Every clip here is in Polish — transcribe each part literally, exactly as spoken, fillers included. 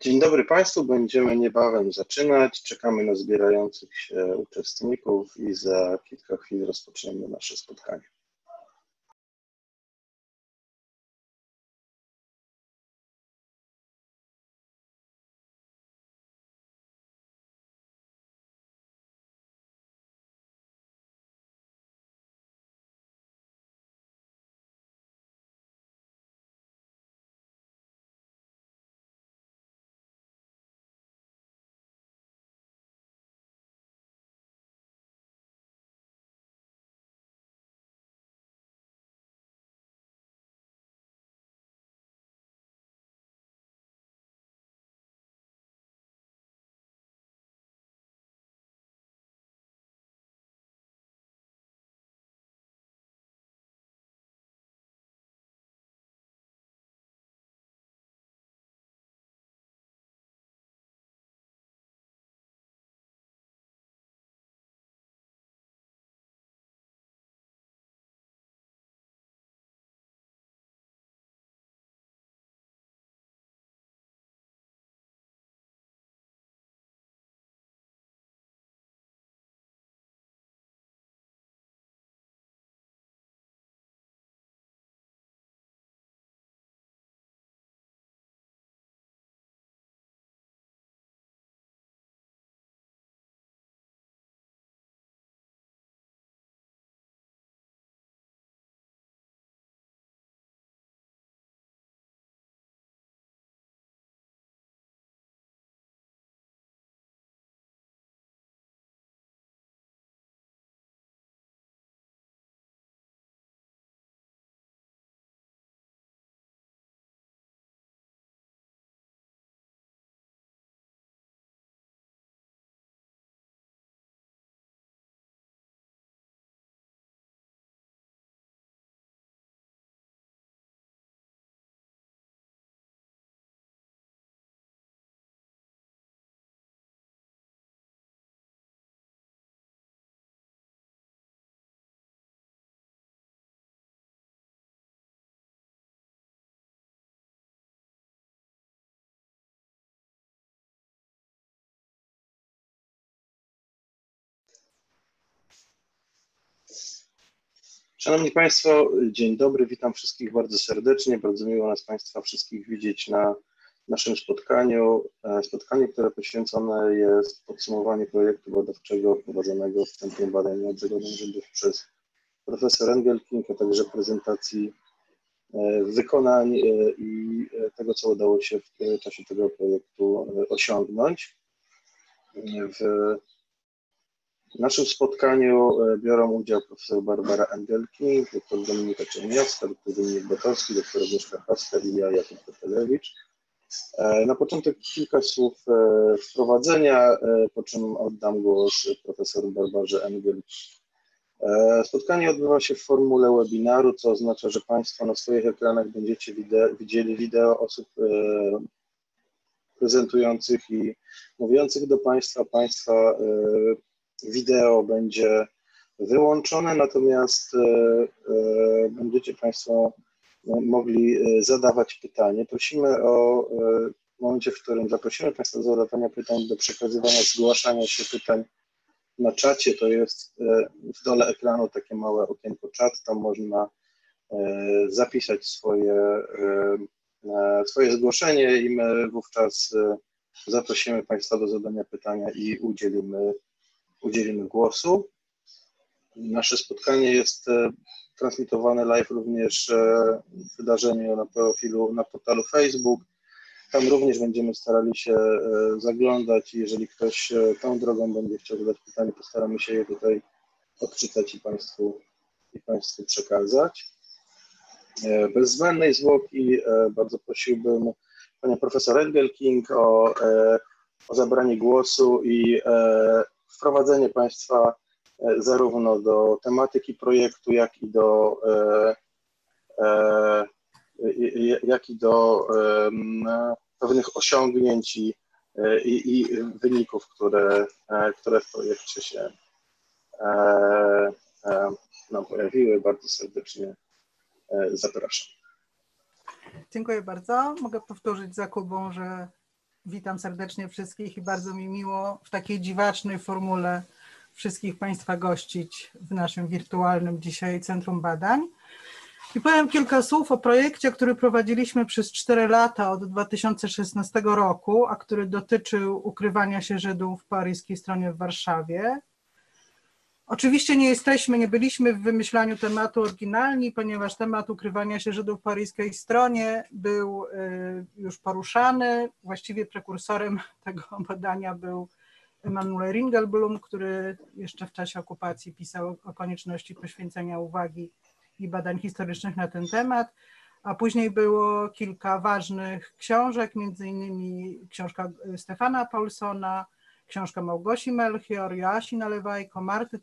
Dzień dobry Państwu, będziemy niebawem zaczynać. Czekamy na zbierających się uczestników i za kilka chwil rozpoczniemy nasze spotkanie. Szanowni Państwo, dzień dobry, witam wszystkich bardzo serdecznie, bardzo miło nas Państwa wszystkich widzieć na naszym spotkaniu. Spotkanie, które poświęcone jest podsumowaniu projektu badawczego prowadzonego w Centrum Badań nad Zagładą Żydów przez profesor Engelking, a także prezentacji wykonań i tego, co udało się w czasie tego projektu osiągnąć. W W naszym spotkaniu biorą udział profesor Barbara Engelking, doktor Dominika Czerniawska, doktor Dominik Batorski, doktor Agnieszka Haska i ja, Jakub Petelewicz. Na początek kilka słów wprowadzenia, po czym oddam głos profesor Barbarze Engelking. Spotkanie odbywa się w formule webinaru, co oznacza, że Państwo na swoich ekranach będziecie widzieli wideo osób prezentujących i mówiących do Państwa. Państwa wideo będzie wyłączone, natomiast e, e, będziecie Państwo mogli zadawać pytanie. Prosimy o e, momencie, w którym zaprosimy Państwa do zadawania pytań, do przekazywania, zgłaszania się pytań na czacie. To jest e, w dole ekranu takie małe okienko czat, tam można e, zapisać swoje, e, swoje zgłoszenie i my wówczas e, zaprosimy Państwa do zadania pytania i udzielimy udzielimy głosu. Nasze spotkanie jest transmitowane live również wydarzenie na profilu, na portalu Facebook. Tam również będziemy starali się zaglądać i jeżeli ktoś tą drogą będzie chciał zadać pytanie, postaramy się je tutaj odczytać i Państwu, i Państwu przekazać. Bez zbędnej zwłoki bardzo prosiłbym Panią Profesor Engelking o, o zabranie głosu i wprowadzenie Państwa zarówno do tematyki projektu, jak i do, jak i do pewnych osiągnięć i, i, i wyników, które, które w projekcie się nam pojawiły. Bardzo serdecznie zapraszam. Dziękuję bardzo. Mogę powtórzyć za Kubą, że witam serdecznie wszystkich i bardzo mi miło w takiej dziwacznej formule wszystkich Państwa gościć w naszym wirtualnym dzisiaj Centrum Badań. I powiem kilka słów o projekcie, który prowadziliśmy przez cztery lata od dwa tysiące szesnastego roku, a który dotyczył ukrywania się Żydów po aryjskiej stronie w Warszawie. Oczywiście nie jesteśmy, nie byliśmy w wymyślaniu tematu oryginalni, ponieważ temat ukrywania się Żydów po aryjskiej stronie był już poruszany. Właściwie prekursorem tego badania był Emanuel Ringelblum, który jeszcze w czasie okupacji pisał o konieczności poświęcenia uwagi i badań historycznych na ten temat, a później było kilka ważnych książek, między innymi książka Stefana Paulsona, książka Małgosi Melchior, Joasi Nalewajko, Marty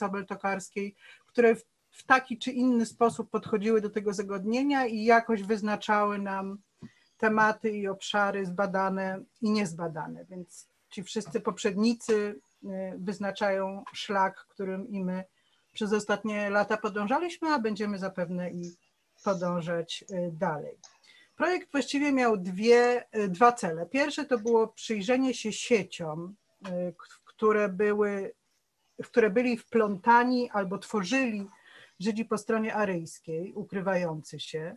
Cobel-Tokarskiej, które w, w taki czy inny sposób podchodziły do tego zagadnienia i jakoś wyznaczały nam tematy i obszary zbadane i niezbadane, więc ci wszyscy poprzednicy wyznaczają szlak, którym i my przez ostatnie lata podążaliśmy, a będziemy zapewne i podążać dalej. Projekt właściwie miał dwie, dwa cele. Pierwsze to było przyjrzenie się sieciom, w które, były, w które byli wplątani albo tworzyli Żydzi po stronie aryjskiej, ukrywający się.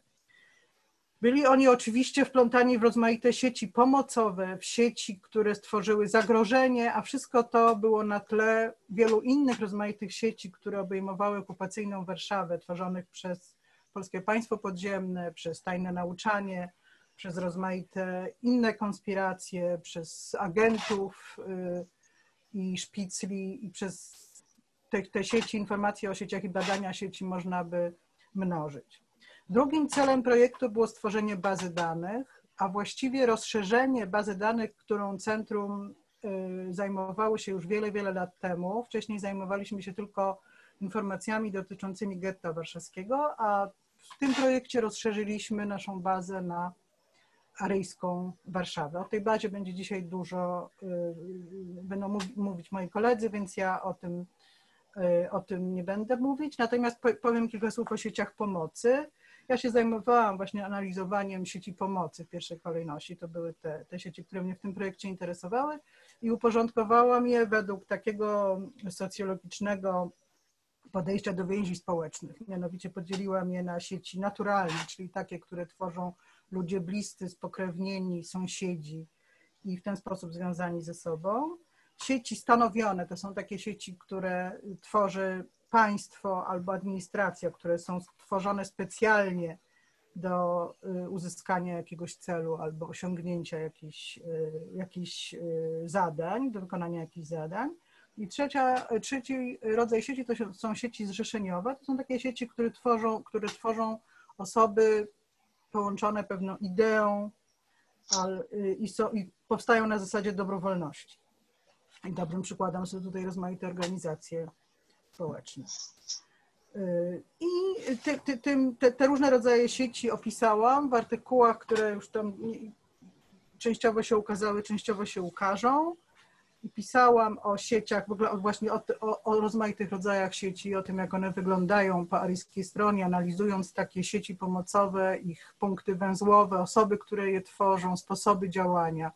Byli oni oczywiście wplątani w rozmaite sieci pomocowe, w sieci, które stworzyły zagrożenie, a wszystko to było na tle wielu innych rozmaitych sieci, które obejmowały okupacyjną Warszawę, tworzonych przez Polskie Państwo Podziemne, przez tajne nauczanie, przez rozmaite inne konspiracje, przez agentów i szpicli i przez te, te sieci, informacje o sieciach i badania sieci można by mnożyć. Drugim celem projektu było stworzenie bazy danych, a właściwie rozszerzenie bazy danych, którą centrum zajmowało się już wiele, wiele lat temu. Wcześniej zajmowaliśmy się tylko informacjami dotyczącymi getta warszawskiego, a w tym projekcie rozszerzyliśmy naszą bazę na aryjską Warszawę. O tej bazie będzie dzisiaj dużo, będą mówić moi koledzy, więc ja o tym, o tym nie będę mówić. Natomiast powiem kilka słów o sieciach pomocy. Ja się zajmowałam właśnie analizowaniem sieci pomocy w pierwszej kolejności. To były te, te sieci, które mnie w tym projekcie interesowały i uporządkowałam je według takiego socjologicznego podejścia do więzi społecznych. Mianowicie podzieliłam je na sieci naturalne, czyli takie, które tworzą ludzie bliscy, spokrewnieni, sąsiedzi i w ten sposób związani ze sobą. Sieci stanowione to są takie sieci, które tworzy państwo albo administracja, które są tworzone specjalnie do uzyskania jakiegoś celu albo osiągnięcia jakichś, jakichś zadań, do wykonania jakichś zadań. I trzecia, trzeci rodzaj sieci to są sieci zrzeszeniowe. To są takie sieci, które tworzą, które tworzą osoby połączone pewną ideą i, so, i powstają na zasadzie dobrowolności. I dobrym przykładem są tutaj rozmaite organizacje społeczne. I ty, ty, ty, te, te różne rodzaje sieci opisałam w artykułach, które już tam częściowo się ukazały, częściowo się ukażą. I pisałam o sieciach, w ogóle właśnie o, o, o rozmaitych rodzajach sieci, o tym, jak one wyglądają po aryjskiej stronie, analizując takie sieci pomocowe, ich punkty węzłowe, osoby, które je tworzą, sposoby działania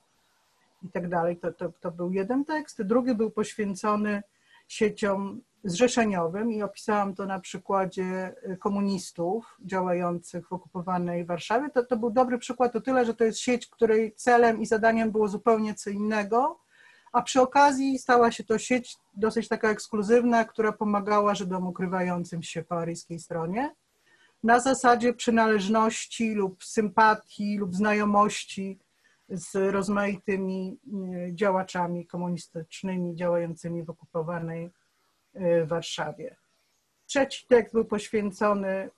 i tak dalej. To, to, to był jeden tekst. Drugi był poświęcony sieciom zrzeszeniowym i opisałam to na przykładzie komunistów działających w okupowanej Warszawie. To, to był dobry przykład o tyle, że to jest sieć, której celem i zadaniem było zupełnie co innego, a przy okazji stała się to sieć dosyć taka ekskluzywna, która pomagała Żydom ukrywającym się po aryjskiej stronie na zasadzie przynależności lub sympatii lub znajomości z rozmaitymi działaczami komunistycznymi działającymi w okupowanej Warszawie. Trzeci tekst był poświęcony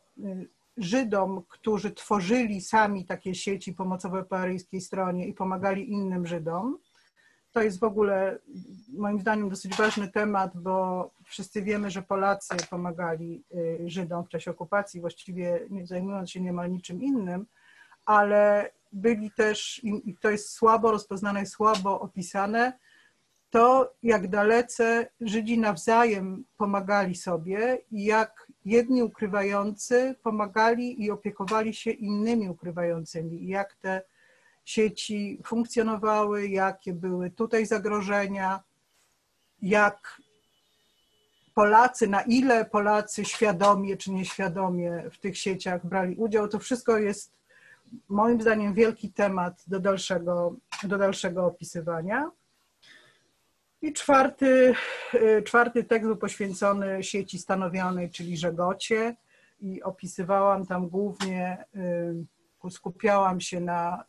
Żydom, którzy tworzyli sami takie sieci pomocowe po aryjskiej stronie i pomagali innym Żydom. To jest w ogóle moim zdaniem dosyć ważny temat, bo wszyscy wiemy, że Polacy pomagali Żydom w czasie okupacji, właściwie nie zajmując się niemal niczym innym, ale byli też, i to jest słabo rozpoznane, słabo opisane, to jak dalece Żydzi nawzajem pomagali sobie i jak jedni ukrywający pomagali i opiekowali się innymi ukrywającymi i jak te sieci funkcjonowały, jakie były tutaj zagrożenia, jak Polacy, na ile Polacy świadomie czy nieświadomie w tych sieciach brali udział. To wszystko jest moim zdaniem wielki temat do dalszego, do dalszego opisywania. I czwarty, czwarty tekst był poświęcony sieci stanowionej, czyli Żegocie, i opisywałam tam głównie, skupiałam się na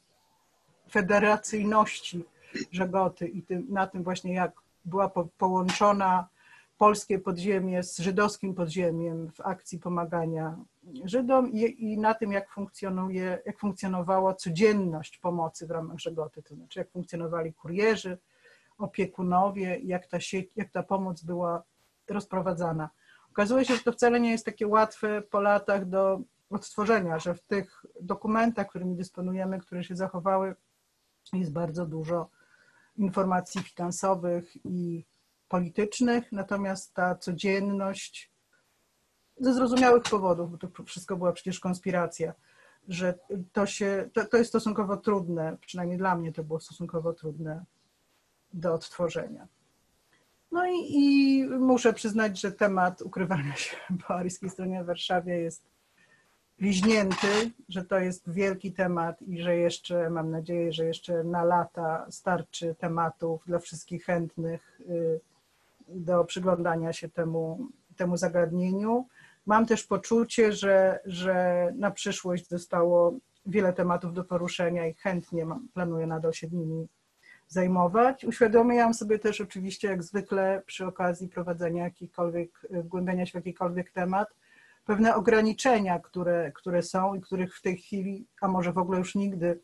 federacyjności Żegoty i tym, na tym właśnie, jak była po, połączona polskie podziemie z żydowskim podziemiem w akcji pomagania Żydom i, i na tym, jak funkcjonuje, jak funkcjonowała codzienność pomocy w ramach Żegoty, to znaczy jak funkcjonowali kurierzy, opiekunowie, jak ta, sieć, jak ta pomoc była rozprowadzana. Okazuje się, że to wcale nie jest takie łatwe po latach do odtworzenia, że w tych dokumentach, którymi dysponujemy, które się zachowały, jest bardzo dużo informacji finansowych i politycznych, natomiast ta codzienność ze zrozumiałych powodów, bo to wszystko była przecież konspiracja, że to, się, to, to jest stosunkowo trudne, przynajmniej dla mnie to było stosunkowo trudne do odtworzenia. No i, i muszę przyznać, że temat ukrywania się po aryjskiej stronie w Warszawie jest liźnięty, że to jest wielki temat i że jeszcze, mam nadzieję, że jeszcze na lata starczy tematów dla wszystkich chętnych do przyglądania się temu, temu zagadnieniu. Mam też poczucie, że, że na przyszłość zostało wiele tematów do poruszenia i chętnie mam, planuję nadal się nimi zajmować. Uświadomiłam sobie też oczywiście, jak zwykle przy okazji prowadzenia jakichkolwiek, wgłębiania się w jakikolwiek temat, pewne ograniczenia, które, które są i których w tej chwili, a może w ogóle już nigdy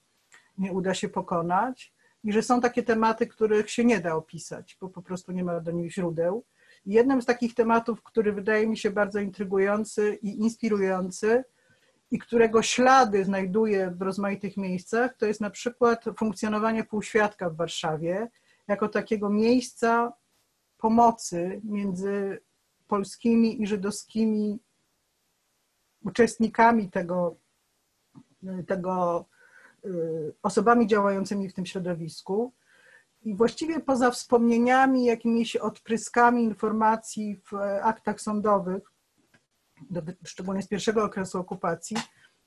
nie uda się pokonać i że są takie tematy, których się nie da opisać, bo po prostu nie ma do nich źródeł. I jednym z takich tematów, który wydaje mi się bardzo intrygujący i inspirujący i którego ślady znajduję w rozmaitych miejscach, to jest na przykład funkcjonowanie półświadka w Warszawie jako takiego miejsca pomocy między polskimi i żydowskimi uczestnikami tego, tego, osobami działającymi w tym środowisku i właściwie poza wspomnieniami, jakimiś odpryskami informacji w aktach sądowych, do, szczególnie z pierwszego okresu okupacji,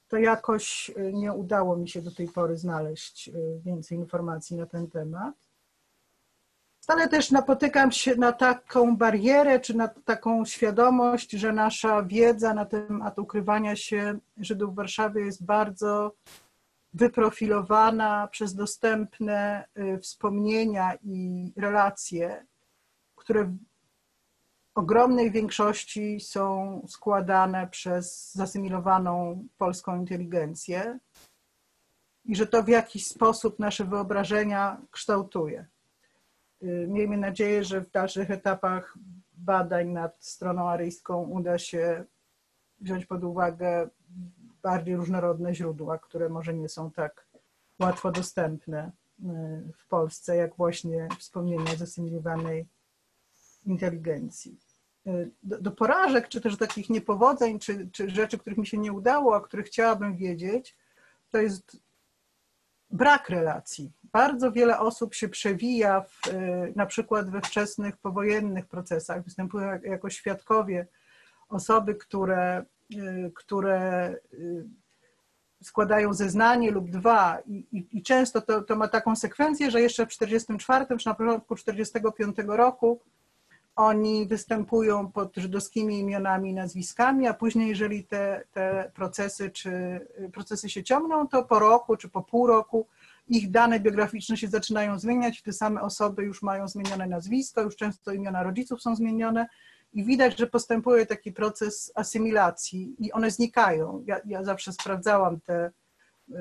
to jakoś nie udało mi się do tej pory znaleźć więcej informacji na ten temat. Ale też napotykam się na taką barierę, czy na taką świadomość, że nasza wiedza na temat ukrywania się Żydów w Warszawie jest bardzo wyprofilowana przez dostępne wspomnienia i relacje, które w ogromnej większości są składane przez zasymilowaną polską inteligencję i że to w jakiś sposób nasze wyobrażenia kształtuje. Miejmy nadzieję, że w dalszych etapach badań nad stroną aryjską uda się wziąć pod uwagę bardziej różnorodne źródła, które może nie są tak łatwo dostępne w Polsce, jak właśnie wspomnienia o zasymilowanej inteligencji. Do, do porażek, czy też takich niepowodzeń, czy, czy rzeczy, których mi się nie udało, a których chciałabym wiedzieć, to jest brak relacji. Bardzo wiele osób się przewija w, na przykład we wczesnych powojennych procesach, występują jako świadkowie osoby, które, które składają zeznanie lub dwa i, i, i często to, to ma taką sekwencję, że jeszcze w tysiąc dziewięćset czterdziestym czwartym, czy na początku tysiąc dziewięćset czterdziestego piątego roku oni występują pod żydowskimi imionami i nazwiskami, a później jeżeli te, te procesy, czy, procesy się ciągną, to po roku czy po pół roku ich dane biograficzne się zaczynają zmieniać i te same osoby już mają zmienione nazwisko, już często imiona rodziców są zmienione i widać, że postępuje taki proces asymilacji i one znikają. Ja, ja zawsze sprawdzałam te y,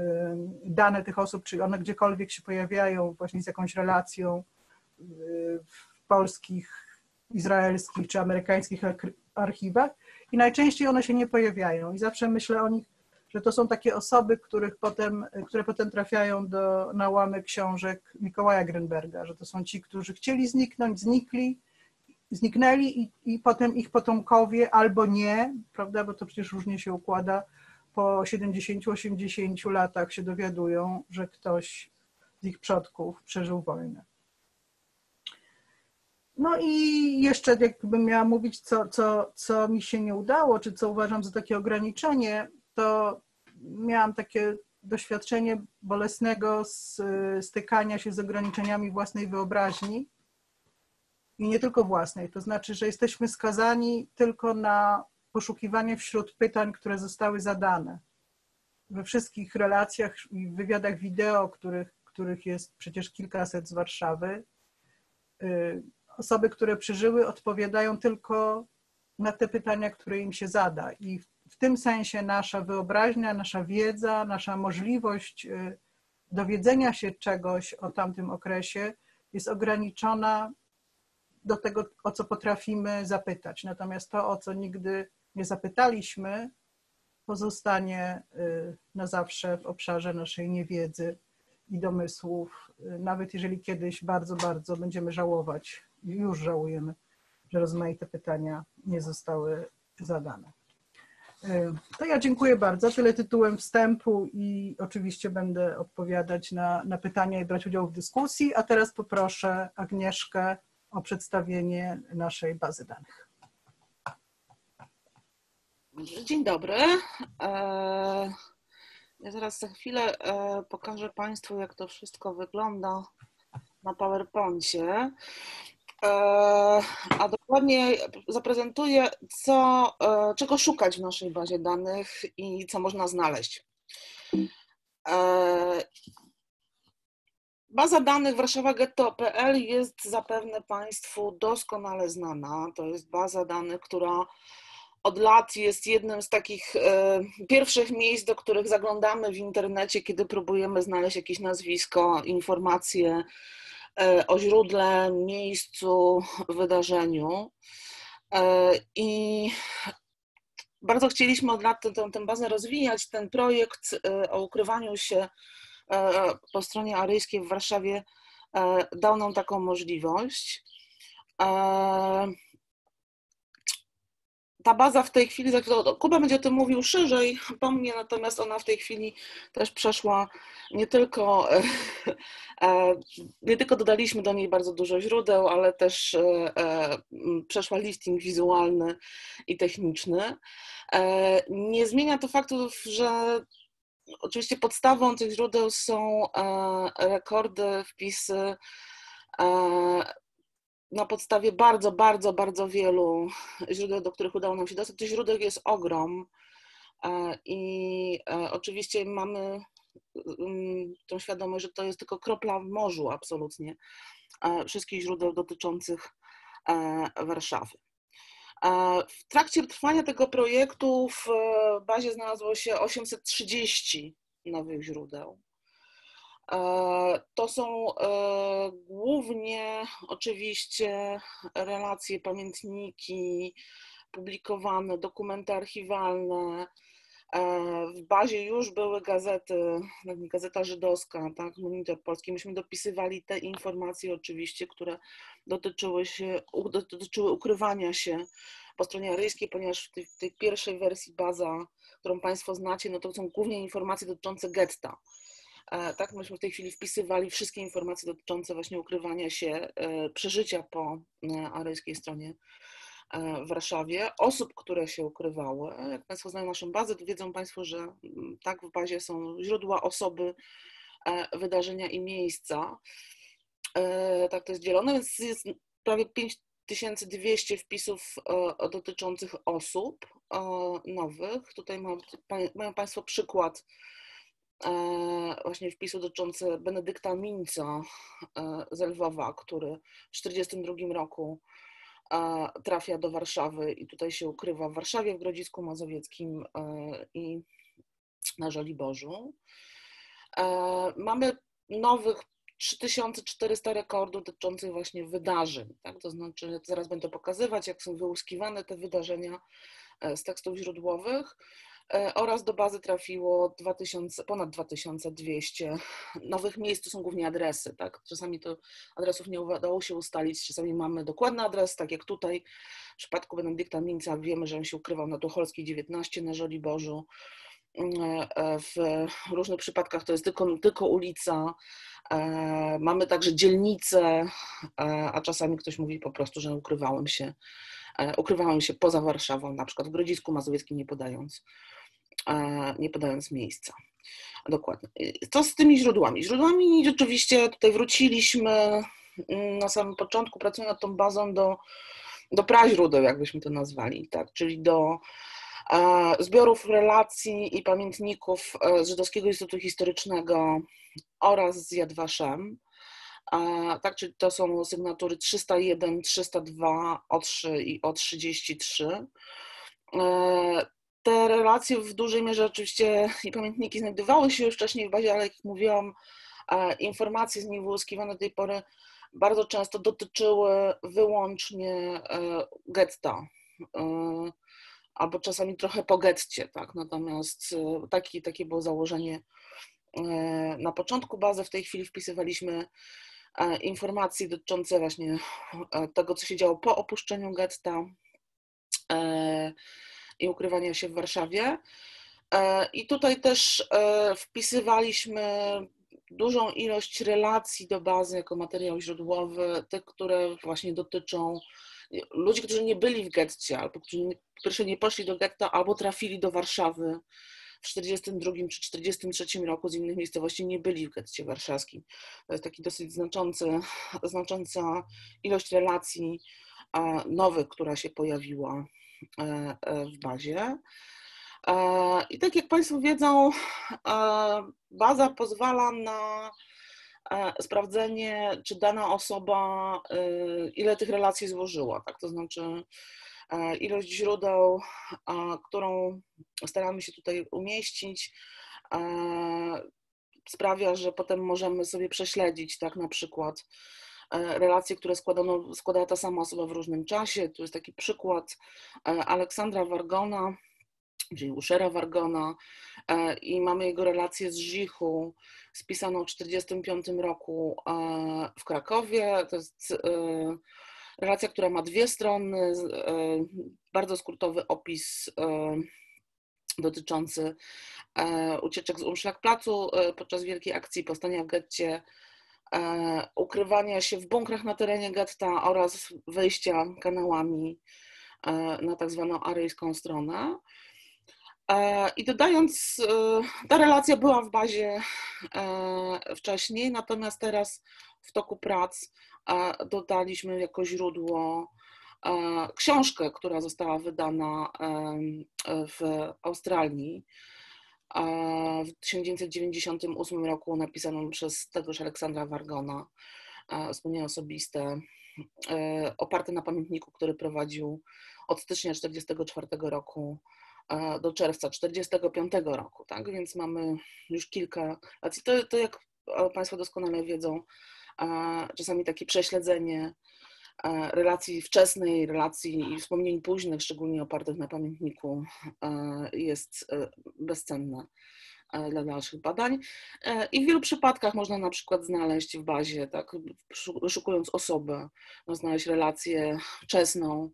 dane tych osób, czy one gdziekolwiek się pojawiają właśnie z jakąś relacją y, w polskich, izraelskich czy amerykańskich archiwach i najczęściej one się nie pojawiają i zawsze myślę o nich, że to są takie osoby, których potem, które potem trafiają do, na łamy książek Mikołaja Grünberga, że to są ci, którzy chcieli zniknąć, znikli, zniknęli i, i potem ich potomkowie albo nie, prawda, bo to przecież różnie się układa, po siedemdziesięciu osiemdziesięciu latach się dowiadują, że ktoś z ich przodków przeżył wojnę. No i jeszcze jakbym miała mówić, co, co, co mi się nie udało, czy co uważam za takie ograniczenie, to miałam takie doświadczenie bolesnego z, stykania się z ograniczeniami własnej wyobraźni i nie tylko własnej, to znaczy, że jesteśmy skazani tylko na poszukiwanie wśród pytań, które zostały zadane. We wszystkich relacjach i wywiadach wideo, których, których jest przecież kilkaset z Warszawy, yy, osoby, które przeżyły, odpowiadają tylko na te pytania, które im się zada i w tym sensie nasza wyobraźnia, nasza wiedza, nasza możliwość dowiedzenia się czegoś o tamtym okresie jest ograniczona do tego, o co potrafimy zapytać. Natomiast to, o co nigdy nie zapytaliśmy, pozostanie na zawsze w obszarze naszej niewiedzy i domysłów, nawet jeżeli kiedyś bardzo, bardzo będziemy żałować, już żałujemy, że rozmaite pytania nie zostały zadane. To ja dziękuję bardzo. Tyle tytułem wstępu i oczywiście będę odpowiadać na, na pytania i brać udział w dyskusji, a teraz poproszę Agnieszkę o przedstawienie naszej bazy danych. Dzień dobry. Ja zaraz za chwilę pokażę Państwu, jak to wszystko wygląda na PowerPoincie. A dokładnie zaprezentuję, co, czego szukać w naszej bazie danych i co można znaleźć. Baza danych warszawa getto kropka pe el jest zapewne Państwu doskonale znana. To jest baza danych, która od lat jest jednym z takich pierwszych miejsc, do których zaglądamy w internecie, kiedy próbujemy znaleźć jakieś nazwisko, informacje o źródle, miejscu, wydarzeniu. I bardzo chcieliśmy od lat tę, tę bazę rozwijać. Ten projekt o ukrywaniu się po stronie aryjskiej w Warszawie dał nam taką możliwość. Ta baza w tej chwili, Kuba będzie o tym mówił szerzej po mnie, natomiast ona w tej chwili też przeszła nie tylko, nie tylko dodaliśmy do niej bardzo dużo źródeł, ale też przeszła listing wizualny i techniczny. Nie zmienia to faktu, że oczywiście podstawą tych źródeł są rekordy, wpisy na podstawie bardzo, bardzo, bardzo wielu źródeł, do których udało nam się dostać. Tych źródeł jest ogrom i oczywiście mamy tą świadomość, że to jest tylko kropla w morzu absolutnie wszystkich źródeł dotyczących Warszawy. W trakcie trwania tego projektu w bazie znalazło się osiemset trzydzieści nowych źródeł. To są głównie oczywiście relacje, pamiętniki, publikowane dokumenty archiwalne. W bazie już były gazety, Gazeta Żydowska, tak, Monitor Polski. Myśmy dopisywali te informacje oczywiście, które dotyczyły, się, dotyczyły ukrywania się po stronie aryjskiej, ponieważ w tej, w tej pierwszej wersji baza, którą Państwo znacie, no to są głównie informacje dotyczące getta. Tak, myśmy w tej chwili wpisywali wszystkie informacje dotyczące właśnie ukrywania się, przeżycia po aryjskiej stronie w Warszawie, osób, które się ukrywały. Jak Państwo znają naszą bazę, to wiedzą Państwo, że tak w bazie są źródła, osoby, wydarzenia i miejsca. Tak to jest dzielone, więc jest prawie pięć tysięcy dwieście wpisów dotyczących osób nowych. Tutaj mają Państwo przykład właśnie wpisu dotyczący Benedykta Mińca z Lwowa, który w tysiąc dziewięćset czterdziestym drugim roku trafia do Warszawy i tutaj się ukrywa w Warszawie, w Grodzisku Mazowieckim i na Żoliborzu. Mamy nowych trzy tysiące czterysta rekordów dotyczących właśnie wydarzeń, tak? To znaczy, zaraz będę pokazywać, jak są wyłuskiwane te wydarzenia z tekstów źródłowych, oraz do bazy trafiło dwa tysiące, ponad dwa tysiące dwieście nowych miejsc, to są głównie adresy, tak? Czasami to adresów nie udało się ustalić, czasami mamy dokładny adres, tak jak tutaj w przypadku Benedykta Mińca wiemy, że on się ukrywał na Tucholskiej dziewiętnaście na Żoliborzu. W różnych przypadkach to jest tylko, tylko ulica, mamy także dzielnice, a czasami ktoś mówi po prostu, że ukrywałem się, ukrywałem się poza Warszawą, na przykład w Grodzisku Mazowieckim, nie podając, nie podając miejsca. Dokładnie. Co z tymi źródłami? Źródłami rzeczywiście tutaj wróciliśmy na samym początku, pracując nad tą bazą do, do praźródeł, jakbyśmy to nazwali, tak? Czyli do zbiorów relacji i pamiętników z Żydowskiego Instytutu Historycznego oraz z Yad Vashem. Tak, czyli to są sygnatury trzysta jeden, trzysta dwa, O trzy i O trzydzieści trzy. Te relacje w dużej mierze oczywiście i pamiętniki znajdowały się już wcześniej w bazie, ale jak mówiłam, informacje z nich wyłuskiwane do tej pory bardzo często dotyczyły wyłącznie getta, albo czasami trochę po getcie, tak? Natomiast taki, takie było założenie na początku bazy. W tej chwili wpisywaliśmy informacje dotyczące właśnie tego, co się działo po opuszczeniu getta i ukrywania się w Warszawie. I tutaj też wpisywaliśmy dużą ilość relacji do bazy jako materiał źródłowy, tych, które właśnie dotyczą ludzi, którzy nie byli w getcie, albo którzy nie poszli do getta, albo trafili do Warszawy w tysiąc dziewięćset czterdziestym drugim czy tysiąc dziewięćset czterdziestym trzecim roku z innych miejscowości, nie byli w getcie warszawskim. To jest taki dosyć znaczący, znacząca ilość relacji nowych, która się pojawiła w bazie. I tak jak Państwo wiedzą, baza pozwala na sprawdzenie, czy dana osoba, ile tych relacji złożyła, tak? To znaczy ilość źródeł, którą staramy się tutaj umieścić, sprawia, że potem możemy sobie prześledzić, tak, na przykład relacje, które składano, składała ta sama osoba w różnym czasie. Tu jest taki przykład Aleksandra Wargona, czyli Uszera Wargona, i mamy jego relację z Żichu, spisaną w tysiąc dziewięćset czterdziestym piątym roku w Krakowie. To jest relacja, która ma dwie strony, bardzo skrótowy opis dotyczący ucieczek z Umschlagplatzu podczas wielkiej akcji powstania w getcie, ukrywania się w bunkrach na terenie getta oraz wejścia kanałami na tak zwaną aryjską stronę. I dodając, ta relacja była w bazie wcześniej, natomiast teraz w toku prac dodaliśmy jako źródło książkę, która została wydana w Australii w tysiąc dziewięćset dziewięćdziesiątym ósmym roku, napisaną przez tegoż Aleksandra Wargona, wspomnienia osobiste, oparte na pamiętniku, który prowadził od stycznia tysiąc dziewięćset czterdziestego czwartego roku do czerwca tysiąc dziewięćset czterdziestego piątego roku, tak? Więc mamy już kilka relacji. To, to jak Państwo doskonale wiedzą, czasami takie prześledzenie relacji wczesnej, relacji i wspomnień późnych, szczególnie opartych na pamiętniku, jest bezcenne dla dalszych badań. I w wielu przypadkach można na przykład znaleźć w bazie, tak, wyszukując osobę, no, znaleźć relację wczesną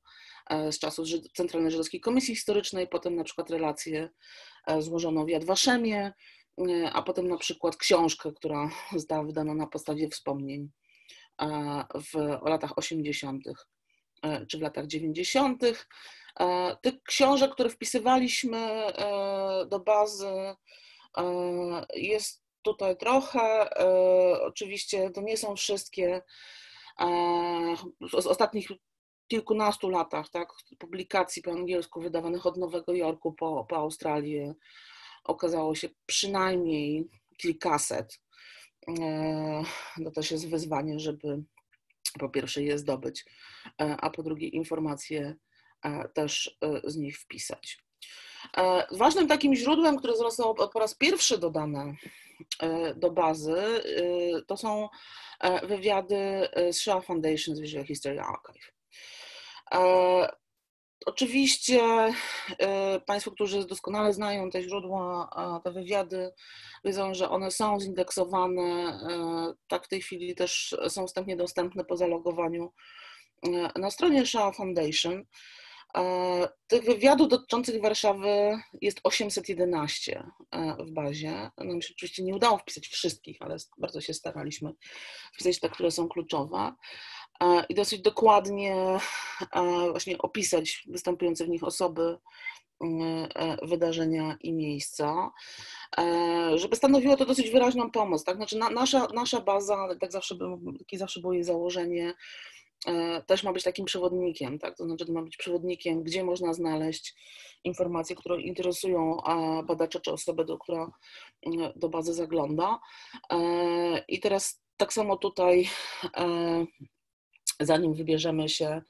z czasów Centralnej Żydowskiej Komisji Historycznej, potem na przykład relację złożoną w Yad Vashemie, a potem na przykład książkę, która została wydana na podstawie wspomnień w latach osiemdziesiątych czy w latach dziewięćdziesiątych. Tych książek, które wpisywaliśmy do bazy, jest tutaj trochę. Oczywiście to nie są wszystkie z ostatnich kilkunastu latach, tak, publikacji po angielsku wydawanych od Nowego Jorku po, po Australię. Okazało się przynajmniej kilkaset. To też jest wyzwanie, żeby po pierwsze je zdobyć, a po drugie informacje też z nich wpisać. Ważnym takim źródłem, które zostało po raz pierwszy dodane do bazy, to są wywiady z Shoah Foundation, z Visual History Archive. Oczywiście Państwo, którzy doskonale znają te źródła, te wywiady, wiedzą, że one są zindeksowane, tak w tej chwili też są wstępnie dostępne po zalogowaniu na stronie Shoah Foundation. Tych wywiadów dotyczących Warszawy jest osiemset jedenaście w bazie. Nam się oczywiście nie udało wpisać wszystkich, ale bardzo się staraliśmy wpisać te, które są kluczowe i dosyć dokładnie właśnie opisać występujące w nich osoby, wydarzenia i miejsca, żeby stanowiło to dosyć wyraźną pomoc. Tak? Znaczy na, nasza, nasza baza, tak zawsze bym, takie zawsze było jej założenie, też ma być takim przewodnikiem, tak? To znaczy to ma być przewodnikiem, gdzie można znaleźć informacje, które interesują badacza czy osobę, do, która do bazy zagląda. I teraz tak samo tutaj, zanim wybierzemy się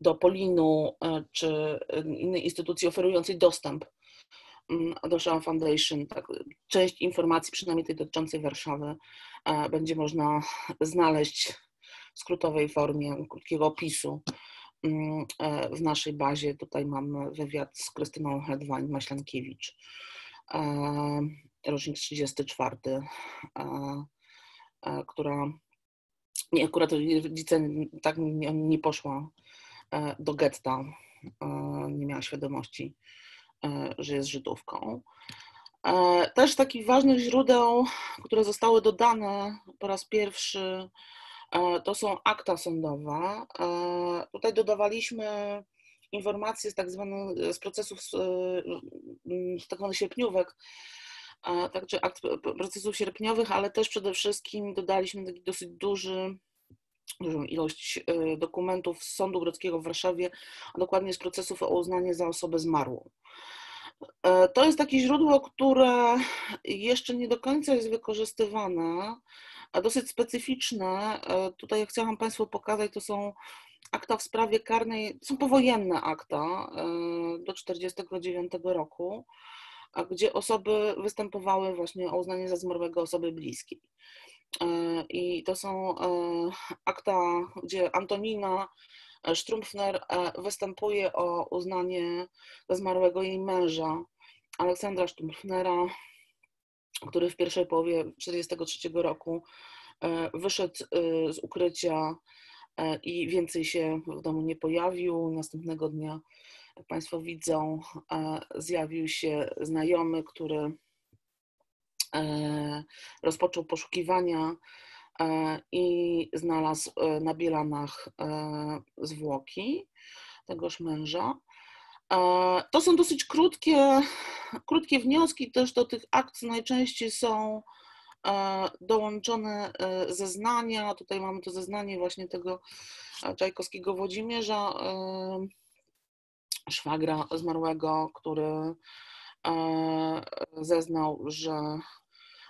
do Polinu czy innej instytucji oferującej dostęp do Shoah Foundation, tak, część informacji, przynajmniej tej dotyczącej Warszawy, będzie można znaleźć w skrótowej formie, krótkiego opisu w naszej bazie. Tutaj mamy wywiad z Krystyną Hedwań-Maślankiewicz, rocznik trzydziesty czwarty, która nie, akurat rodzice tak nie poszła do getta, nie miała świadomości, że jest Żydówką. Też takich ważnych źródeł, które zostały dodane po raz pierwszy, to są akta sądowe. Tutaj dodawaliśmy informacje z tak zwanych z procesów, z tak zwanych sierpniówek, także akt procesów sierpniowych, ale też przede wszystkim dodaliśmy taki dosyć duży, dużą ilość dokumentów z Sądu Grodzkiego w Warszawie, a dokładnie z procesów o uznanie za osobę zmarłą. To jest takie źródło, które jeszcze nie do końca jest wykorzystywane, a dosyć specyficzne. Tutaj chciałam Państwu pokazać, to są akta w sprawie karnej, są powojenne akta do tysiąc dziewięćset czterdziestego dziewiątego roku, gdzie osoby występowały właśnie o uznanie za zmarłego osoby bliskiej. I to są akta, gdzie Antonina Strumpfner występuje o uznanie za zmarłego jej męża, Aleksandra Strumpfnera, który w pierwszej połowie tysiąc dziewięćset czterdziestego trzeciego roku wyszedł z ukrycia i więcej się w domu nie pojawił. Następnego dnia, jak Państwo widzą, zjawił się znajomy, który rozpoczął poszukiwania i znalazł na Bielanach zwłoki tegoż męża. To są dosyć krótkie, krótkie wnioski, też do tych akt najczęściej są dołączone zeznania. Tutaj mamy to zeznanie właśnie tego Czajkowskiego Włodzimierza, szwagra zmarłego, który zeznał, że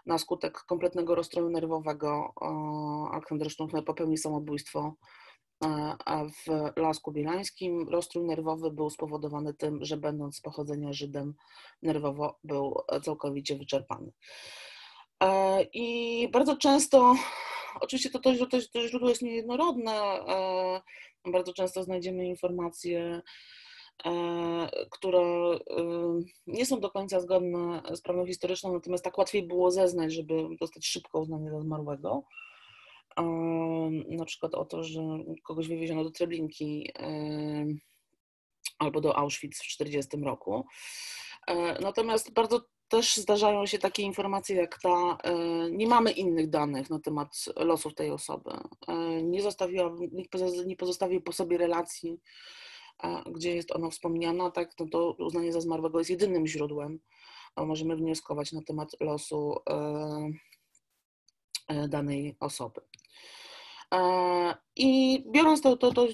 na skutek kompletnego rozstroju nerwowego Aleksander Sztumpner popełnił samobójstwo w Lasku Bielańskim. Rozstrój nerwowy był spowodowany tym, że będąc z pochodzenia Żydem, nerwowo był całkowicie wyczerpany. I bardzo często, oczywiście to, to, to, to źródło jest niejednorodne, bardzo często znajdziemy informacje, które nie są do końca zgodne z prawdą historyczną, natomiast tak łatwiej było zeznać, żeby dostać szybko uznanie za zmarłego. Na przykład o to, że kogoś wywieziono do Treblinki albo do Auschwitz w tysiąc dziewięćset czterdziestym roku. Natomiast bardzo Też zdarzają się takie informacje jak ta, nie mamy innych danych na temat losów tej osoby. Nie zostawiła, nie pozostawił po sobie relacji, gdzie jest ona wspomniana, tak, no to uznanie za zmarłego jest jedynym źródłem, a możemy wnioskować na temat losu danej osoby. I biorąc to, to, to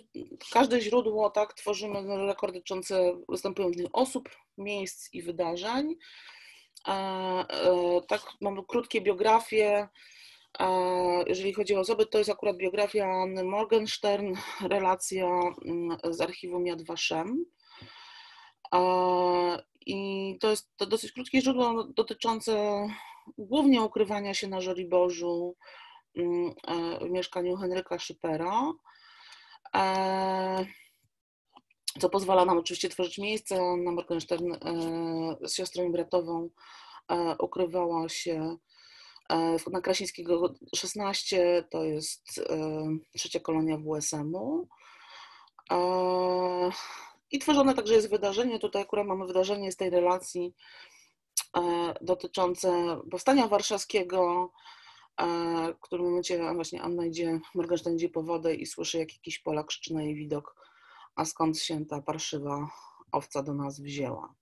każde źródło, tak, tworzymy rekord dotyczący występujących osób, miejsc i wydarzeń. Tak, mamy krótkie biografie. Jeżeli chodzi o osoby, to jest akurat biografia Anny Morgenstern, relacja z archiwum Yad Vashem. I to jest to dosyć krótkie źródło dotyczące głównie ukrywania się na Żoliborzu w mieszkaniu Henryka Szypera, co pozwala nam oczywiście tworzyć miejsce. Anna Morgenstern z siostrą bratową ukrywała się na Krasińskiego szesnaście, to jest trzecia kolonia W S M-u. I tworzone także jest wydarzenie, tutaj akurat mamy wydarzenie z tej relacji dotyczące Powstania Warszawskiego, w którym momencie właśnie Anna idzie, Morgenstern idzie po wodę i słyszy, jak jakiś Polak krzyczy na jej widok, a skąd się ta parszywa owca do nas wzięła.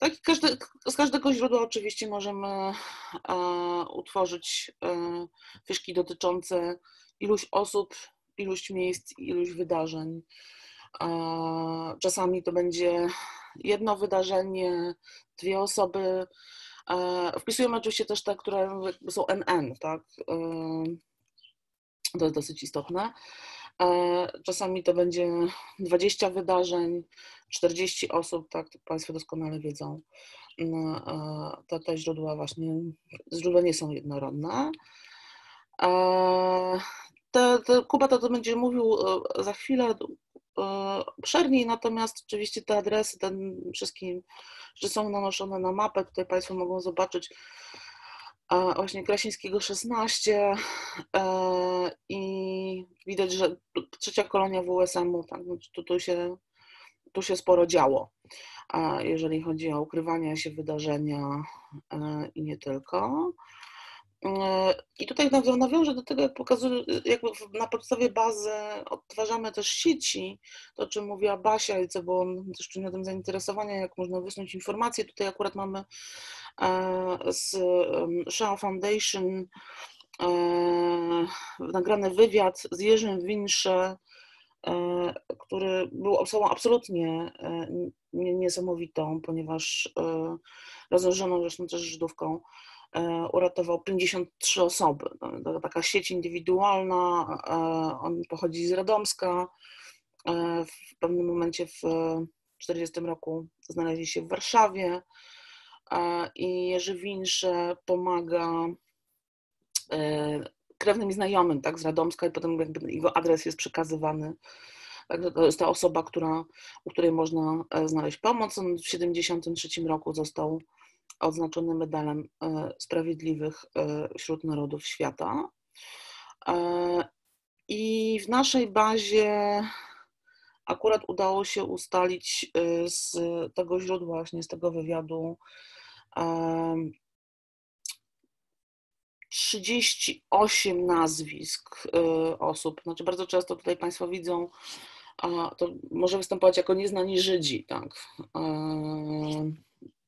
Tak, każdy, z każdego źródła oczywiście możemy utworzyć fiszki dotyczące iluś osób, iluś miejsc, iluś wydarzeń. Czasami to będzie jedno wydarzenie, dwie osoby. Wpisujemy oczywiście też te, które są N N, tak? To jest dosyć istotne. Czasami to będzie dwadzieścia wydarzeń, czterdzieści osób, tak? Państwo doskonale wiedzą. Te, te źródła właśnie, źródła nie są jednorodne. Te, te, Kuba to, to będzie mówił za chwilę obszerniej, natomiast oczywiście te adresy, ten wszystkim, że są nanoszone na mapę, tutaj Państwo mogą zobaczyć właśnie Krasińskiego szesnaście i widać, że trzecia kolonia W S M-u, tak, tu, tu, się, tu się sporo działo, jeżeli chodzi o ukrywanie się, wydarzenia i nie tylko. I tutaj nawiążę do tego, jak pokazuję, jakby na podstawie bazy odtwarzamy też sieci, to o czym mówiła Basia i co było też przedmiotem zainteresowania, jak można wysnuć informacje. Tutaj akurat mamy z Shoah Foundation nagrany wywiad z Jerzym Wińcze, który był osobą absolutnie niesamowitą, ponieważ razem z żoną, zresztą też Żydówką, uratował pięćdziesiąt trzy osoby. Taka sieć indywidualna, on pochodzi z Radomska. W pewnym momencie w czterdziestym roku znaleźli się w Warszawie i Jerzy Wińcze pomaga krewnym i znajomym, tak, z Radomska i potem jakby jego adres jest przekazywany. To jest ta osoba, która, u której można znaleźć pomoc. On w tysiąc dziewięćset siedemdziesiątym trzecim roku został odznaczony medalem Sprawiedliwych wśród Narodów Świata. I w naszej bazie akurat udało się ustalić z tego źródła, właśnie z tego wywiadu, trzydzieści osiem nazwisk osób. Znaczy bardzo często tutaj Państwo widzą, to może występować jako nieznani Żydzi, tak,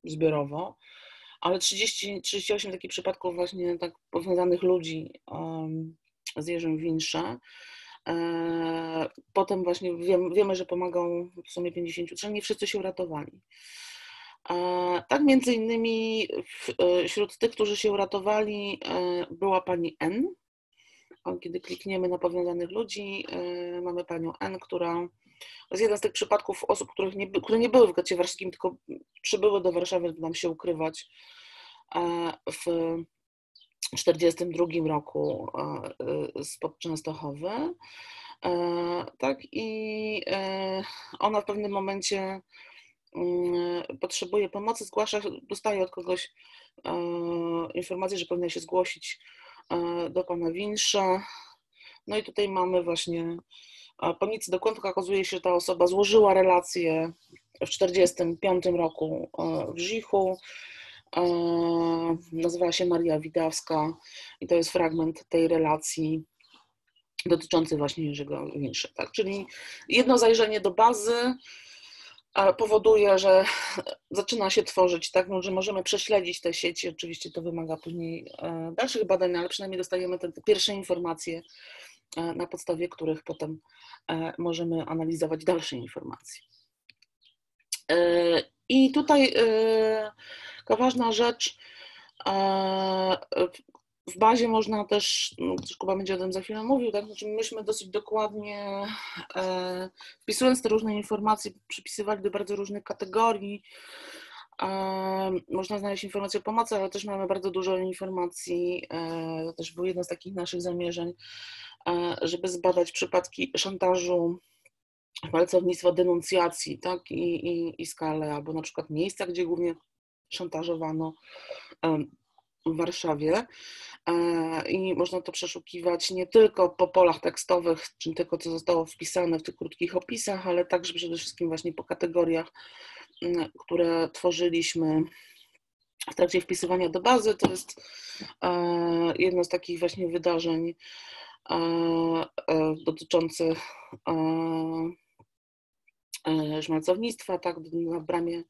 zbiorowo, ale trzydzieści, trzydzieści osiem takich przypadków właśnie tak powiązanych ludzi um, z Jerzym Wińcze. E, potem właśnie wiem, wiemy, że pomagał w sumie pięćdziesięciu trzem, nie wszyscy się uratowali. E, tak między innymi w, wśród tych, którzy się uratowali, e, była pani N. O, kiedy klikniemy na powiązanych ludzi, e, mamy panią N, która to jest jeden z tych przypadków osób, których nie, które nie były w getcie warszawskim, tylko przybyły do Warszawy, by nam się ukrywać. W tysiąc dziewięćset czterdziestym drugim roku spod Częstochowy. Tak, i ona w pewnym momencie potrzebuje pomocy, zgłasza, dostaje od kogoś informację, że powinna się zgłosić do pana Wińsza. No i tutaj mamy właśnie Pomnicy dokumentów okazuje się, że ta osoba złożyła relację w tysiąc dziewięćset czterdziestym piątym roku w Żichu. Nazywała się Maria Widawska i to jest fragment tej relacji dotyczący właśnie Jerzego Wińsza. Tak? Czyli jedno zajrzenie do bazy powoduje, że zaczyna się tworzyć, tak, no, że możemy prześledzić te sieci. Oczywiście to wymaga później dalszych badań, ale przynajmniej dostajemy te, te pierwsze informacje, na podstawie których potem możemy analizować dalsze informacje. I tutaj taka ważna rzecz, w bazie można też, Kuba będzie o tym za chwilę mówił, tak, znaczy myśmy dosyć dokładnie, wpisując te różne informacje, przypisywali do bardzo różnych kategorii. Można znaleźć informacje o pomocy, ale też mamy bardzo dużo informacji, to też było jedno z takich naszych zamierzeń, żeby zbadać przypadki szantażu, palcownictwa, denuncjacji, tak, i, i, i skalę, albo na przykład miejsca, gdzie głównie szantażowano w Warszawie. I można to przeszukiwać nie tylko po polach tekstowych, czyli tylko co zostało wpisane w tych krótkich opisach, ale także przede wszystkim właśnie po kategoriach, które tworzyliśmy w trakcie wpisywania do bazy. To jest jedno z takich właśnie wydarzeń dotyczących szmalcownictwa, tak, na bramie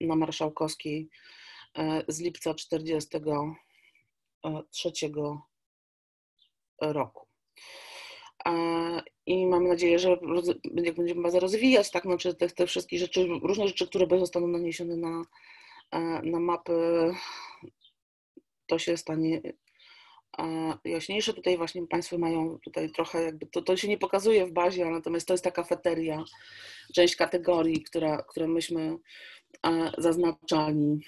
na Marszałkowskiej z lipca tysiąc dziewięćset czterdziestego trzeciego roku. I mamy nadzieję, że jak będziemy bazę rozwijać, tak, znaczy te, te wszystkie rzeczy, różne rzeczy, które zostaną naniesione na, na mapy, to się stanie jaśniejsze. Tutaj właśnie Państwo mają tutaj trochę jakby, to, to się nie pokazuje w bazie, natomiast to jest ta kafeteria, część kategorii, która, które myśmy zaznaczali,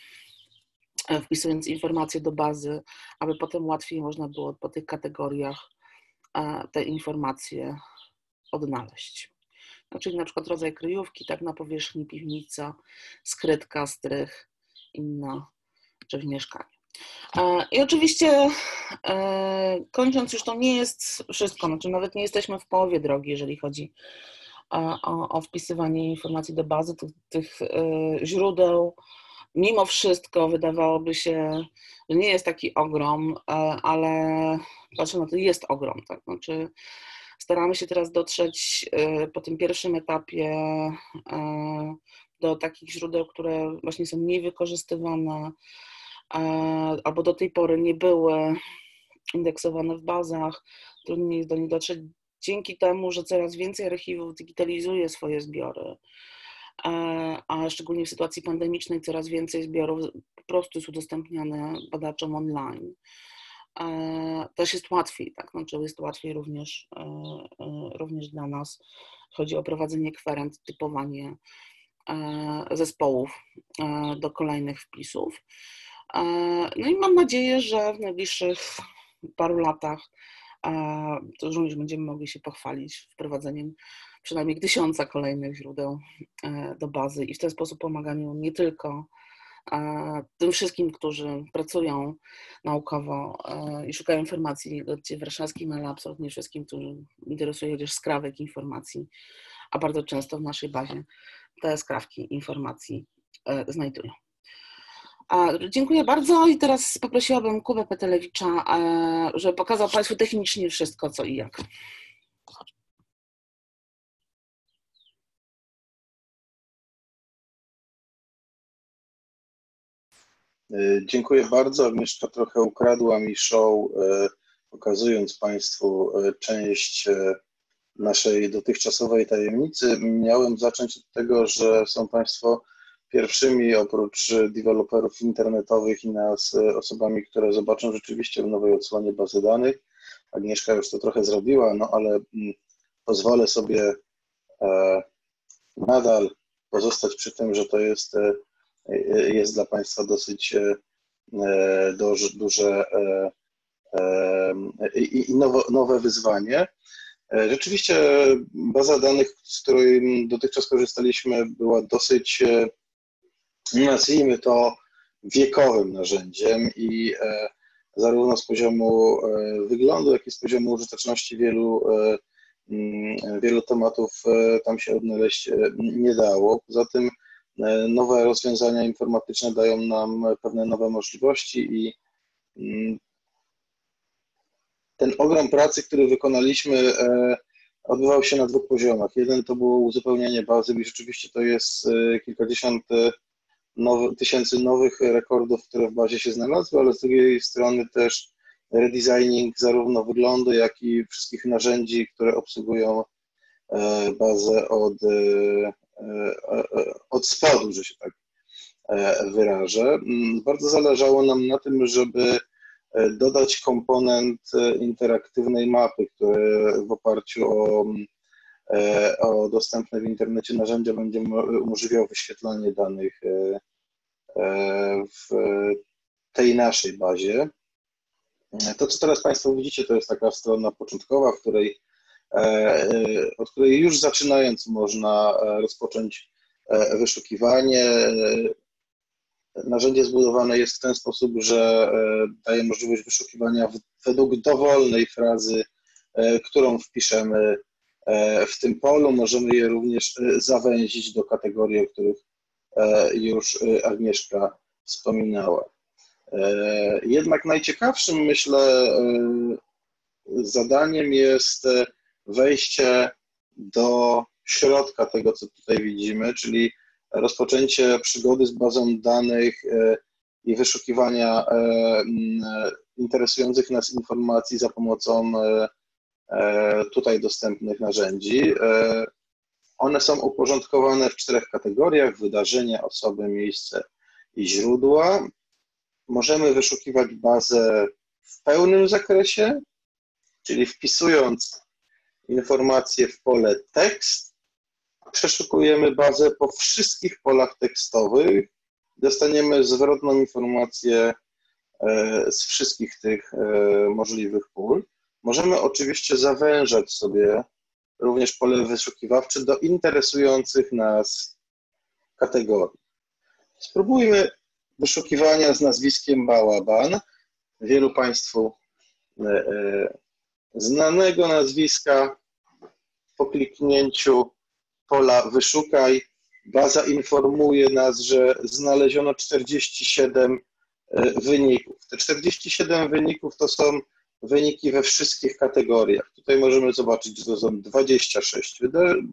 wpisując informacje do bazy, aby potem łatwiej można było po tych kategoriach te informacje odnaleźć. Czyli na przykład rodzaj kryjówki, tak, na powierzchni piwnica, skrytka, strych, inna, czy w mieszkaniu. I oczywiście kończąc, już to nie jest wszystko, znaczy nawet nie jesteśmy w połowie drogi, jeżeli chodzi o, o wpisywanie informacji do bazy tych, tych źródeł. Mimo wszystko wydawałoby się, że nie jest taki ogrom, ale patrzę na to, jest ogrom, tak? Znaczy staramy się teraz dotrzeć po tym pierwszym etapie do takich źródeł, które właśnie są mniej wykorzystywane albo do tej pory nie były indeksowane w bazach. Trudniej jest do nich dotrzeć dzięki temu, że coraz więcej archiwów digitalizuje swoje zbiory, a szczególnie w sytuacji pandemicznej coraz więcej zbiorów po prostu jest udostępniane badaczom online. Też jest łatwiej, tak? Znaczy jest łatwiej również, również dla nas. Chodzi o prowadzenie kwerend, typowanie zespołów do kolejnych wpisów. No i mam nadzieję, że w najbliższych paru latach to również będziemy mogli się pochwalić wprowadzeniem przynajmniej tysiąca kolejnych źródeł do bazy i w ten sposób pomaganiu nie tylko tym wszystkim, którzy pracują naukowo i szukają informacji w warszawskim, ale absolutnie wszystkim, którzy interesują chociaż skrawek informacji, a bardzo często w naszej bazie te skrawki informacji znajdują. Dziękuję bardzo i teraz poprosiłabym Kubę Petelewicza, żeby pokazał Państwu technicznie wszystko, co i jak. Dziękuję bardzo. Agnieszka trochę ukradła mi show, pokazując Państwu część naszej dotychczasowej tajemnicy. Miałem zacząć od tego, że są Państwo pierwszymi, oprócz deweloperów internetowych i nas, osobami, które zobaczą rzeczywiście w nowej odsłonie bazy danych. Agnieszka już to trochę zrobiła, no ale pozwolę sobie nadal pozostać przy tym, że to jest, jest dla Państwa dosyć duże i nowe wyzwanie. Rzeczywiście baza danych, z której dotychczas korzystaliśmy, była dosyć, nazwijmy to, wiekowym narzędziem i zarówno z poziomu wyglądu, jak i z poziomu użyteczności wielu wielu tematów tam się odnaleźć nie dało. Poza tym nowe rozwiązania informatyczne dają nam pewne nowe możliwości i ten ogrom pracy, który wykonaliśmy, odbywał się na dwóch poziomach. Jeden to było uzupełnianie bazy i rzeczywiście to jest kilkadziesiąt nowy, tysięcy nowych rekordów, które w bazie się znalazły, ale z drugiej strony też redesigning zarówno wyglądu, jak i wszystkich narzędzi, które obsługują bazę od, od spodu, że się tak wyrażę. Bardzo zależało nam na tym, żeby dodać komponent interaktywnej mapy, który w oparciu o, o dostępne w internecie narzędzia będzie umożliwiał wyświetlanie danych w tej naszej bazie. To, co teraz Państwo widzicie, to jest taka strona początkowa, w której, od której już zaczynając można rozpocząć wyszukiwanie. Narzędzie zbudowane jest w ten sposób, że daje możliwość wyszukiwania według dowolnej frazy, którą wpiszemy w tym polu. Możemy je również zawęzić do kategorii, o których już Agnieszka wspominała. Jednak najciekawszym, myślę, zadaniem jest wejście do środka tego, co tutaj widzimy, czyli rozpoczęcie przygody z bazą danych i wyszukiwania interesujących nas informacji za pomocą tutaj dostępnych narzędzi. One są uporządkowane w czterech kategoriach: wydarzenia, osoby, miejsce i źródła. Możemy wyszukiwać bazę w pełnym zakresie, czyli wpisując informacje w pole tekst, przeszukujemy bazę po wszystkich polach tekstowych, dostaniemy zwrotną informację z wszystkich tych możliwych pól. Możemy oczywiście zawężać sobie również pole wyszukiwawcze do interesujących nas kategorii. Spróbujmy wyszukiwania z nazwiskiem Bałaban, wielu Państwu znanego nazwiska. Po kliknięciu pola wyszukaj, baza informuje nas, że znaleziono czterdzieści siedem wyników. Te czterdzieści siedem wyników to są wyniki we wszystkich kategoriach. Tutaj możemy zobaczyć, że to są dwadzieścia sześć,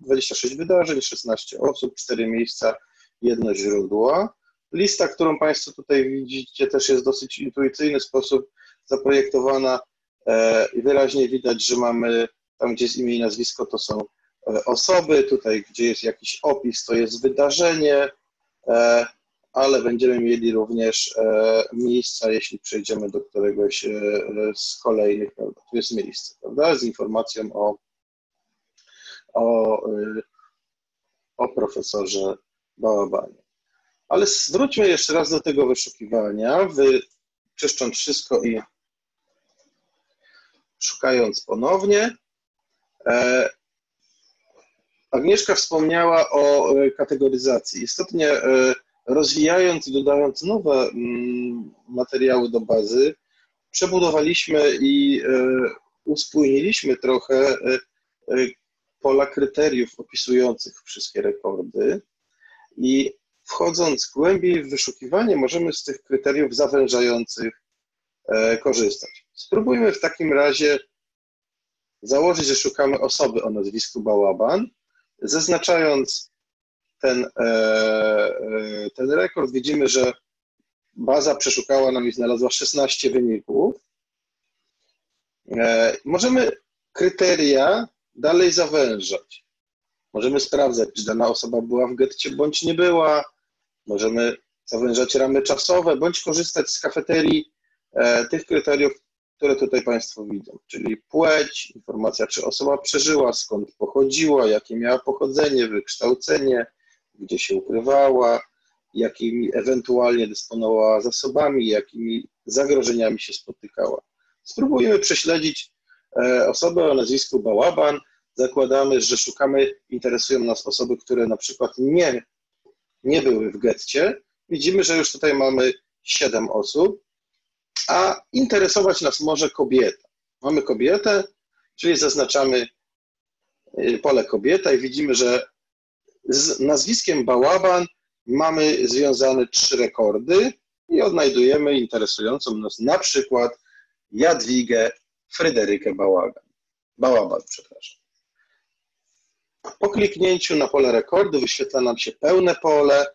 dwadzieścia sześć wydarzeń, szesnaście osób, cztery miejsca, jedno źródło. Lista, którą Państwo tutaj widzicie, też jest w dosyć intuicyjny sposób zaprojektowana i wyraźnie widać, że mamy tam, gdzie jest imię i nazwisko, to są osoby, tutaj gdzie jest jakiś opis, to jest wydarzenie, ale będziemy mieli również miejsca, jeśli przejdziemy do któregoś z kolejnych, prawda? Tu jest miejsce, prawda? Z informacją o, o, o profesorze Bałabanie. Ale zwróćmy jeszcze raz do tego wyszukiwania, wyczyszcząc wszystko i szukając ponownie. Agnieszka wspomniała o kategoryzacji. Istotnie rozwijając i dodając nowe materiały do bazy, przebudowaliśmy i uspójniliśmy trochę pola kryteriów opisujących wszystkie rekordy i wchodząc głębiej w wyszukiwanie, możemy z tych kryteriów zawężających korzystać. Spróbujmy w takim razie założyć, że szukamy osoby o nazwisku Bałaban. Zaznaczając ten, ten rekord, widzimy, że baza przeszukała nam i znalazła szesnaście wyników. Możemy kryteria dalej zawężać. Możemy sprawdzać, czy dana osoba była w getcie, bądź nie była. Możemy zawężać ramy czasowe, bądź korzystać z kafeterii tych kryteriów, które tutaj Państwo widzą, czyli płeć, informacja, czy osoba przeżyła, skąd pochodziła, jakie miała pochodzenie, wykształcenie, gdzie się ukrywała, jakimi ewentualnie dysponowała zasobami, jakimi zagrożeniami się spotykała. Spróbujemy prześledzić osobę o nazwisku Bałaban. Zakładamy, że szukamy, interesują nas osoby, które na przykład nie, nie były w getcie. Widzimy, że już tutaj mamy siedem osób. A interesować nas może kobieta. Mamy kobietę, czyli zaznaczamy pole kobieta i widzimy, że z nazwiskiem Bałaban mamy związane trzy rekordy i odnajdujemy interesującą nas na przykład Jadwigę Fryderykę Bałagan. Bałaban, przepraszam. Po kliknięciu na pole rekordu wyświetla nam się pełne pole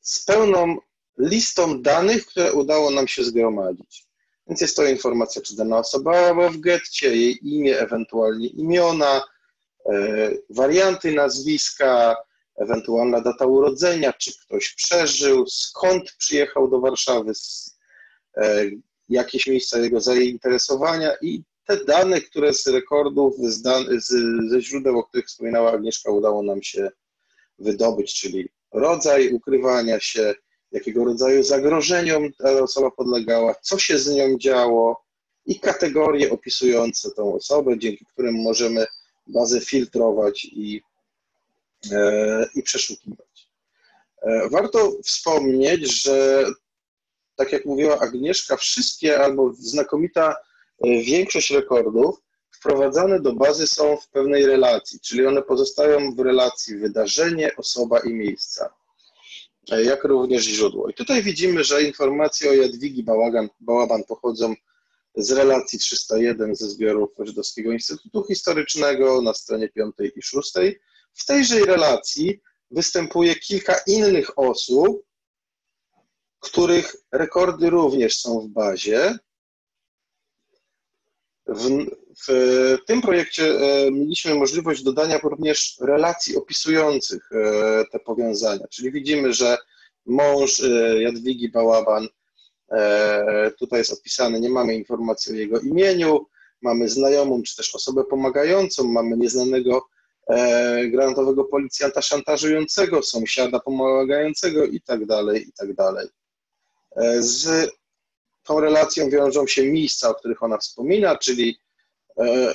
z pełną listą danych, które udało nam się zgromadzić. Więc jest to informacja, czy dana osoba była w getcie, jej imię, ewentualnie imiona, warianty nazwiska, ewentualna data urodzenia, czy ktoś przeżył, skąd przyjechał do Warszawy, jakieś miejsca jego zainteresowania i te dane, które z rekordów, z dan- z, ze źródeł, o których wspominała Agnieszka, udało nam się wydobyć, czyli rodzaj ukrywania się, jakiego rodzaju zagrożeniom ta osoba podlegała, co się z nią działo i kategorie opisujące tą osobę, dzięki którym możemy bazę filtrować i, e, i przeszukiwać. E, warto wspomnieć, że tak jak mówiła Agnieszka, wszystkie albo znakomita większość rekordów wprowadzane do bazy są w pewnej relacji, czyli one pozostają w relacji wydarzenie, osoba i miejsca, jak również źródło. I tutaj widzimy, że informacje o Jadwigi Bałagan, Bałaban pochodzą z relacji trzysta jeden ze zbiorów Żydowskiego Instytutu Historycznego na stronie piątej i szóstej. W tejże relacji występuje kilka innych osób, których rekordy również są w bazie. W, w tym projekcie mieliśmy możliwość dodania również relacji opisujących te powiązania, czyli widzimy, że mąż Jadwigi Bałaban tutaj jest opisany, nie mamy informacji o jego imieniu, mamy znajomą czy też osobę pomagającą, mamy nieznanego granatowego policjanta szantażującego, sąsiada pomagającego i tak dalej, i tak dalej. Z tą relacją wiążą się miejsca, o których ona wspomina, czyli e,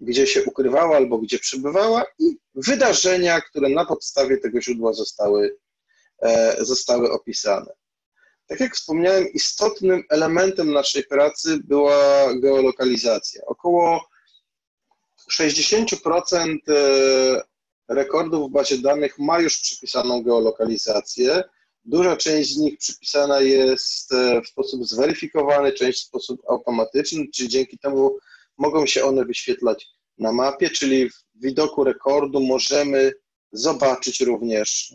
gdzie się ukrywała albo gdzie przebywała i wydarzenia, które na podstawie tego źródła zostały, e, zostały opisane. Tak jak wspomniałem, istotnym elementem naszej pracy była geolokalizacja. Około sześćdziesiąt procent rekordów w bazie danych ma już przypisaną geolokalizację. Duża część z nich przypisana jest w sposób zweryfikowany, część w sposób automatyczny, czyli dzięki temu mogą się one wyświetlać na mapie, czyli w widoku rekordu możemy zobaczyć również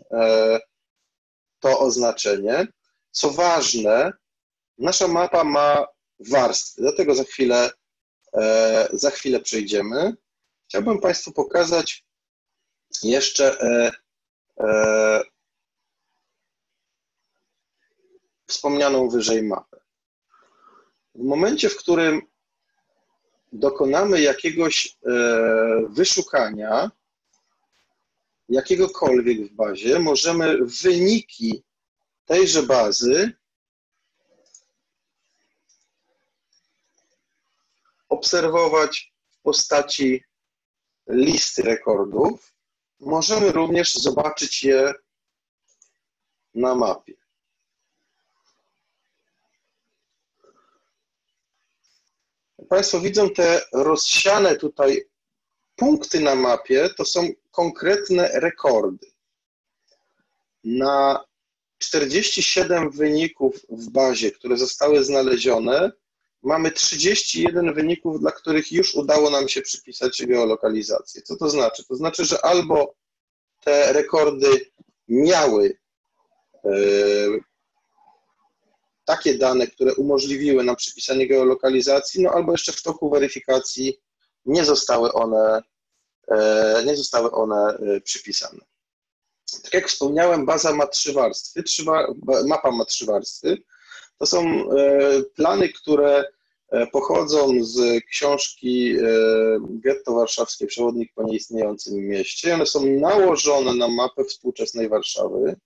to oznaczenie. Co ważne, nasza mapa ma warstwy, do tego za chwilę, za chwilę przejdziemy. Chciałbym Państwu pokazać jeszcze wspomnianą wyżej mapę. W momencie, w którym dokonamy jakiegoś wyszukania, jakiegokolwiek w bazie, możemy wyniki tejże bazy obserwować w postaci listy rekordów. Możemy również zobaczyć je na mapie. Państwo widzą te rozsiane tutaj punkty na mapie, to są konkretne rekordy. Na czterdzieści siedem wyników w bazie, które zostały znalezione, mamy trzydzieści jeden wyników, dla których już udało nam się przypisać geolokalizację. Co to znaczy? To znaczy, że albo te rekordy miały yy, takie dane, które umożliwiły nam przypisanie geolokalizacji, no albo jeszcze w toku weryfikacji nie zostały one, nie zostały one przypisane. Tak jak wspomniałem, baza ma trzy warstwy, trzy, mapa ma trzy warstwy. To są plany, które pochodzą z książki Getto Warszawskie, przewodnik po nieistniejącym mieście. One są nałożone na mapę współczesnej Warszawy,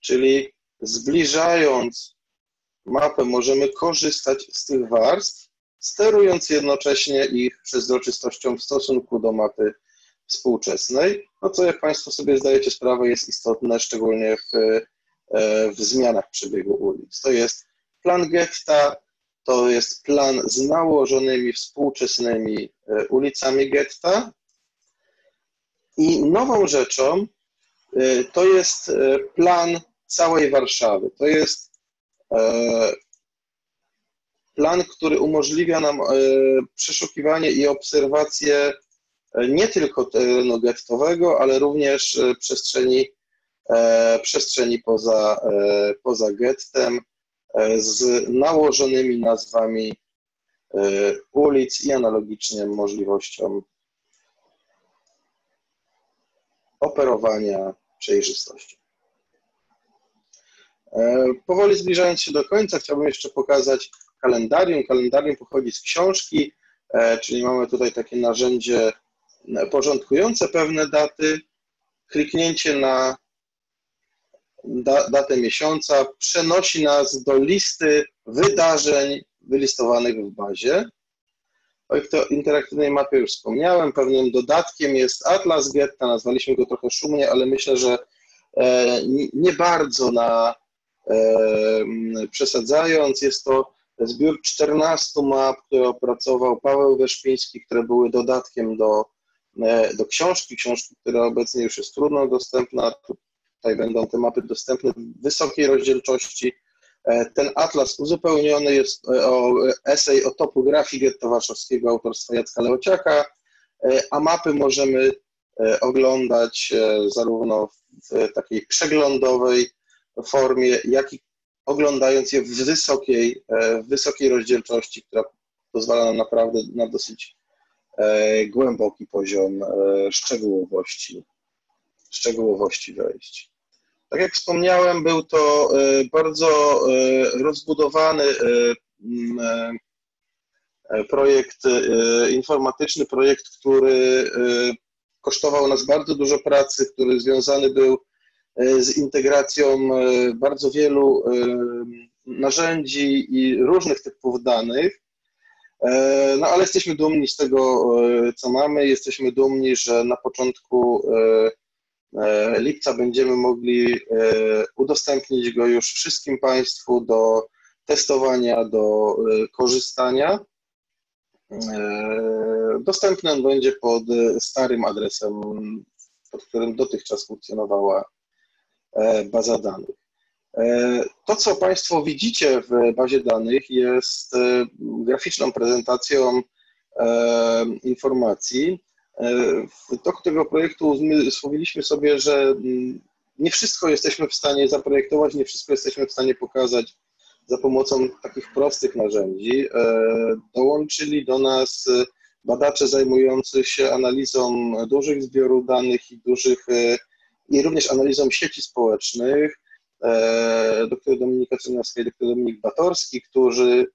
czyli zbliżając mapę możemy korzystać z tych warstw, sterując jednocześnie ich przezroczystością w stosunku do mapy współczesnej, no co jak Państwo sobie zdajecie sprawę jest istotne, szczególnie w, w zmianach przebiegu ulic. To jest plan getta, to jest plan z nałożonymi współczesnymi ulicami getta I nową rzeczą to jest plan całej Warszawy. To jest plan, który umożliwia nam przeszukiwanie i obserwację nie tylko terenu gettowego, ale również przestrzeni, przestrzeni poza, poza gettem z nałożonymi nazwami ulic i analogicznie możliwością operowania przejrzystością. Powoli zbliżając się do końca, chciałbym jeszcze pokazać kalendarium. Kalendarium pochodzi z książki, czyli mamy tutaj takie narzędzie porządkujące pewne daty. Kliknięcie na datę miesiąca przenosi nas do listy wydarzeń wylistowanych w bazie. O interaktywnej mapie już wspomniałem. Pewnym dodatkiem jest Atlas Getta. Nazwaliśmy go trochę szumnie, ale myślę, że nie bardzo na przesadzając. Jest to zbiór czternastu map, które opracował Paweł Weszpiński, które były dodatkiem do, do książki. Książki, która obecnie już jest trudno dostępna. Tutaj będą te mapy dostępne w wysokiej rozdzielczości. Ten atlas uzupełniony jest o esej o topografii getta warszawskiego autorstwa Jacka Leociaka, a mapy możemy oglądać zarówno w takiej przeglądowej formie, jak i oglądając je w wysokiej, w wysokiej rozdzielczości, która pozwala nam naprawdę na dosyć głęboki poziom szczegółowości, szczegółowości wejść. Tak jak wspomniałem, był to bardzo rozbudowany projekt informatyczny, projekt, który kosztował nas bardzo dużo pracy, który związany był z integracją bardzo wielu narzędzi i różnych typów danych. No ale jesteśmy dumni z tego, co mamy. Jesteśmy dumni, że na początku lipca będziemy mogli udostępnić go już wszystkim Państwu do testowania, do korzystania. Dostępny on będzie pod starym adresem, pod którym dotychczas funkcjonowała baza danych. To, co Państwo widzicie w bazie danych, jest graficzną prezentacją informacji. W toku tego projektu mówiliśmy sobie, że nie wszystko jesteśmy w stanie zaprojektować, nie wszystko jesteśmy w stanie pokazać za pomocą takich prostych narzędzi. Dołączyli do nas badacze zajmujący się analizą dużych zbiorów danych i dużych i również analizą sieci społecznych, doktor Dominika Czerniawska i doktor Dominik Batorski, którzy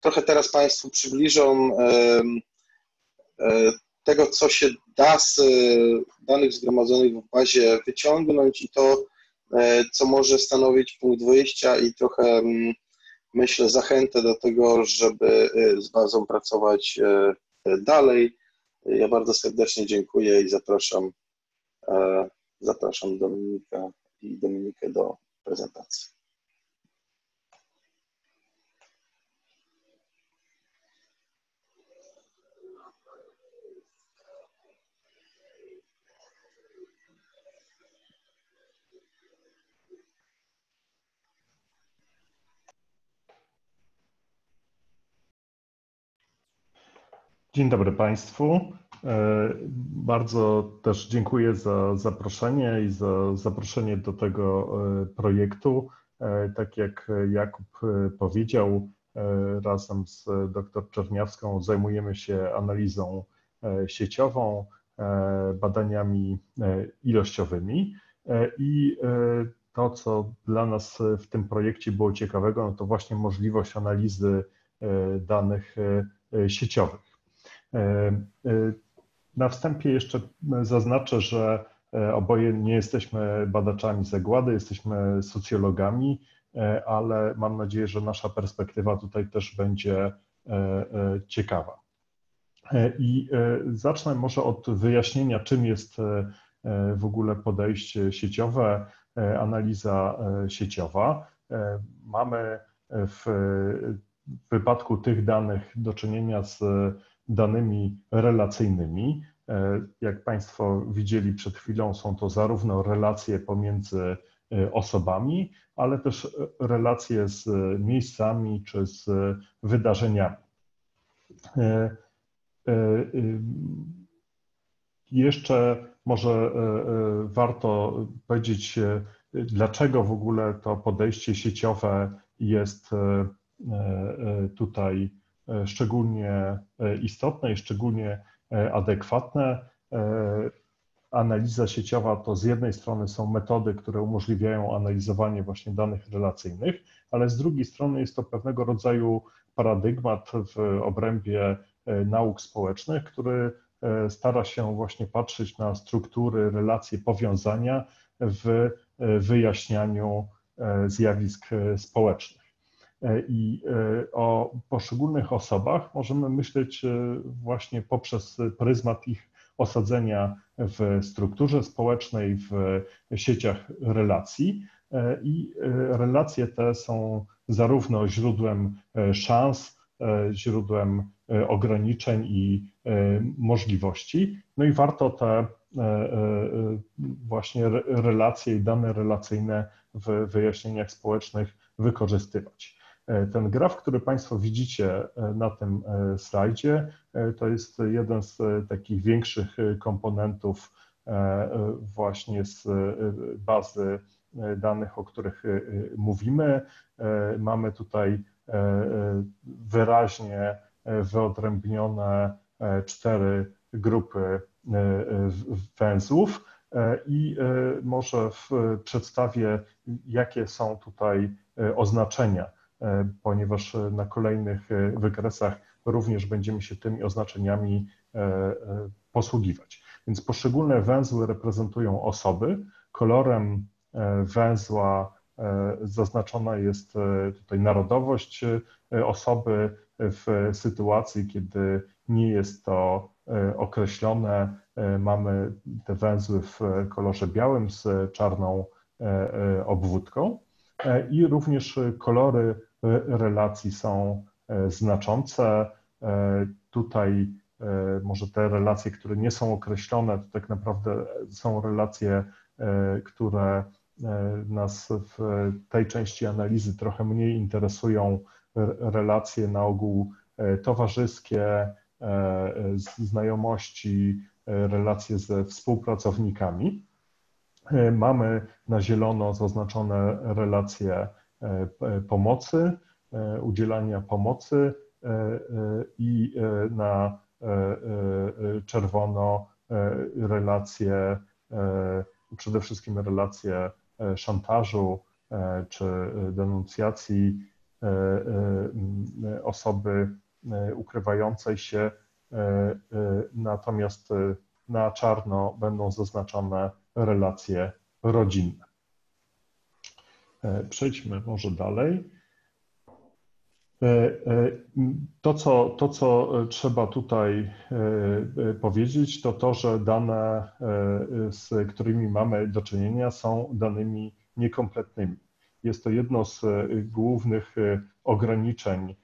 trochę teraz Państwu przybliżą tego, co się da z danych zgromadzonych w bazie wyciągnąć i to, co może stanowić punkt wyjścia i trochę, myślę, zachętę do tego, żeby z bazą pracować dalej. Ja bardzo serdecznie dziękuję i zapraszam, zapraszam Dominika i Dominikę do prezentacji. Dzień dobry Państwu. Bardzo też dziękuję za zaproszenie i za zaproszenie do tego projektu. Tak jak Jakub powiedział, razem z dr Czerniawską zajmujemy się analizą sieciową, badaniami ilościowymi i to, co dla nas w tym projekcie było ciekawego, no to właśnie możliwość analizy danych sieciowych. Na wstępie jeszcze zaznaczę, że oboje nie jesteśmy badaczami zagłady, jesteśmy socjologami, ale mam nadzieję, że nasza perspektywa tutaj też będzie ciekawa. I zacznę może od wyjaśnienia, czym jest w ogóle podejście sieciowe, analiza sieciowa. Mamy w wypadku tych danych do czynienia z danymi relacyjnymi, Jak Państwo widzieli przed chwilą, są to zarówno relacje pomiędzy osobami, ale też relacje z miejscami czy z wydarzeniami. Jeszcze może warto powiedzieć, dlaczego w ogóle to podejście sieciowe jest tutaj szczególnie istotne i szczególnie adekwatne. Analiza sieciowa to z jednej strony są metody, które umożliwiają analizowanie właśnie danych relacyjnych, ale z drugiej strony jest to pewnego rodzaju paradygmat w obrębie nauk społecznych, który stara się właśnie patrzeć na struktury, relacje, powiązania w wyjaśnianiu zjawisk społecznych. I o poszczególnych osobach możemy myśleć właśnie poprzez pryzmat ich osadzenia w strukturze społecznej, w sieciach relacji. I relacje te są zarówno źródłem szans, źródłem ograniczeń i możliwości. No i warto te właśnie relacje i dane relacyjne w wyjaśnieniach społecznych wykorzystywać. Ten graf, który Państwo widzicie na tym slajdzie, to jest jeden z takich większych komponentów właśnie z bazy danych, o których mówimy. Mamy tutaj wyraźnie wyodrębnione cztery grupy węzłów i może przedstawię, jakie są tutaj oznaczenia, ponieważ na kolejnych wykresach również będziemy się tymi oznaczeniami posługiwać. Więc poszczególne węzły reprezentują osoby. Kolorem węzła zaznaczona jest tutaj narodowość osoby w sytuacji, kiedy nie jest to określone. Mamy te węzły w kolorze białym z czarną obwódką i również kolory relacji są znaczące. Tutaj może te relacje, które nie są określone, to tak naprawdę są relacje, które nas w tej części analizy trochę mniej interesują, relacje na ogół towarzyskie, znajomości, relacje ze współpracownikami. Mamy na zielono zaznaczone relacje pomocy, udzielania pomocy i na czerwono relacje, przede wszystkim relacje szantażu czy denuncjacji osoby ukrywającej się, natomiast na czarno będą zaznaczone relacje rodzinne. Przejdźmy może dalej. To co, to, co trzeba tutaj powiedzieć, to to, że dane, z którymi mamy do czynienia, są danymi niekompletnymi. Jest to jedno z głównych ograniczeń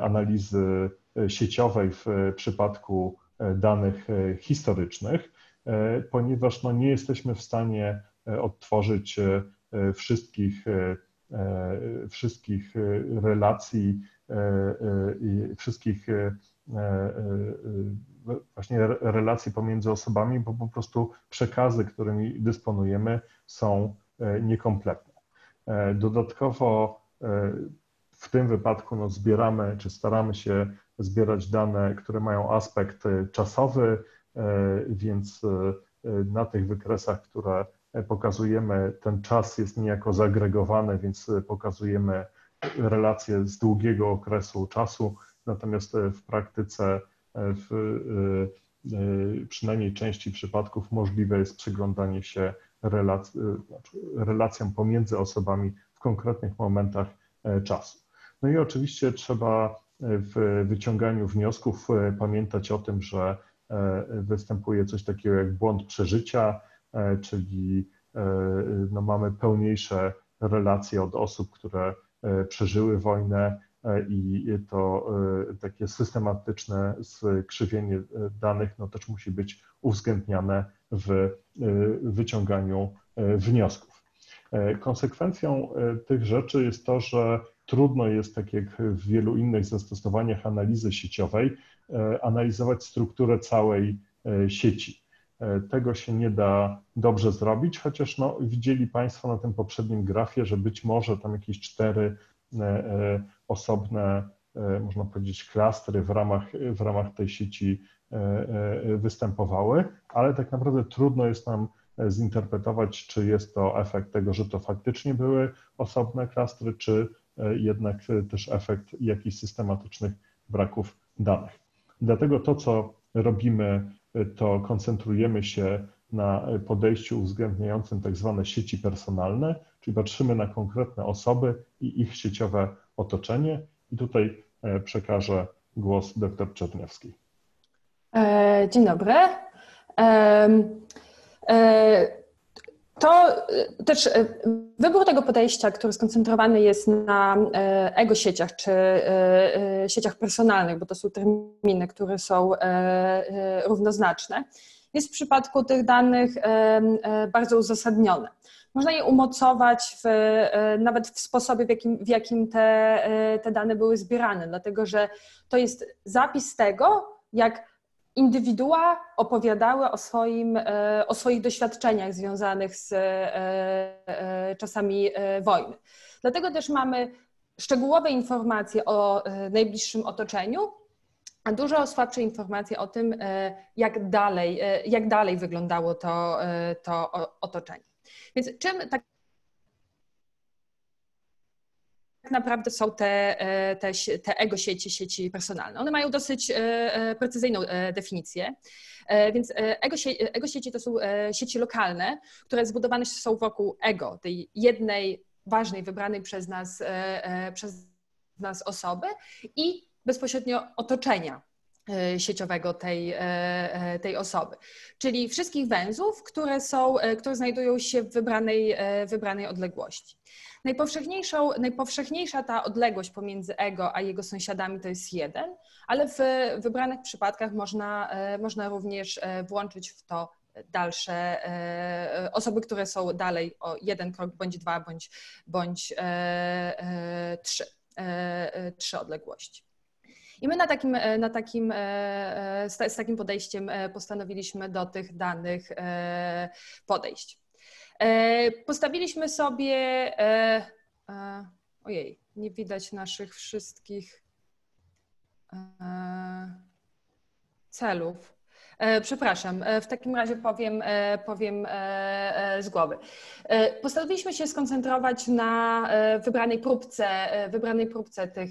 analizy sieciowej w przypadku danych historycznych, ponieważ no nie jesteśmy w stanie odtworzyć wszystkich, wszystkich relacji, wszystkich właśnie relacji pomiędzy osobami, bo po prostu przekazy, którymi dysponujemy, są niekompletne. Dodatkowo w tym wypadku no, zbieramy, czy staramy się zbierać dane, które mają aspekt czasowy, więc na tych wykresach, które pokazujemy, ten czas jest niejako zagregowany, więc pokazujemy relacje z długiego okresu czasu, natomiast w praktyce w przynajmniej części przypadków możliwe jest przyglądanie się relac- relacjom pomiędzy osobami w konkretnych momentach czasu. No i oczywiście trzeba w wyciąganiu wniosków pamiętać o tym, że występuje coś takiego jak błąd przeżycia, czyli no mamy pełniejsze relacje od osób, które przeżyły wojnę, i to takie systematyczne skrzywienie danych no też musi być uwzględniane w wyciąganiu wniosków. Konsekwencją tych rzeczy jest to, że trudno jest, tak jak w wielu innych zastosowaniach analizy sieciowej, analizować strukturę całej sieci. Tego się nie da dobrze zrobić, chociaż no, widzieli Państwo na tym poprzednim grafie, że być może tam jakieś cztery osobne, można powiedzieć, klastry w ramach, w ramach tej sieci występowały, ale tak naprawdę trudno jest nam zinterpretować, czy jest to efekt tego, że to faktycznie były osobne klastry, czy jednak też efekt jakichś systematycznych braków danych. Dlatego to, co robimy, to koncentrujemy się na podejściu uwzględniającym tak zwane sieci personalne, czyli patrzymy na konkretne osoby i ich sieciowe otoczenie. I tutaj przekażę głos dr Czerniawskiej. Dzień dobry. To też wybór tego podejścia, który skoncentrowany jest na ego-sieciach czy sieciach personalnych, bo to są terminy, które są równoznaczne, jest w przypadku tych danych bardzo uzasadnione. Można je umocować w, nawet w sposobie, w jakim, w jakim te, te dane były zbierane, dlatego że to jest zapis tego, jak indywidua opowiadały o, swoim, o swoich doświadczeniach związanych z czasami wojny. Dlatego też mamy szczegółowe informacje o najbliższym otoczeniu, a dużo słabsze informacje o tym, jak dalej, jak dalej wyglądało to, to otoczenie. Więc czym tak naprawdę są te, te, te ego sieci, sieci personalne. One mają dosyć precyzyjną definicję, więc ego, sie, ego sieci to są sieci lokalne, które zbudowane są wokół ego, tej jednej ważnej, wybranej przez nas, przez nas osoby i bezpośrednio otoczenia sieciowego tej, tej osoby, czyli wszystkich węzłów, które, są, które znajdują się w wybranej, wybranej odległości. Najpowszechniejszą, najpowszechniejsza ta odległość pomiędzy ego a jego sąsiadami to jest jeden, ale w wybranych przypadkach można, można również włączyć w to dalsze osoby, które są dalej o jeden krok, bądź dwa, bądź, bądź trzy, trzy odległości. I my na takim, na takim, z takim podejściem postanowiliśmy do tych danych podejść. Postawiliśmy sobie, ojej, nie widać naszych wszystkich celów. Przepraszam, w takim razie powiem, powiem z głowy. Postanowiliśmy się skoncentrować na wybranej próbce, wybranej próbce tych,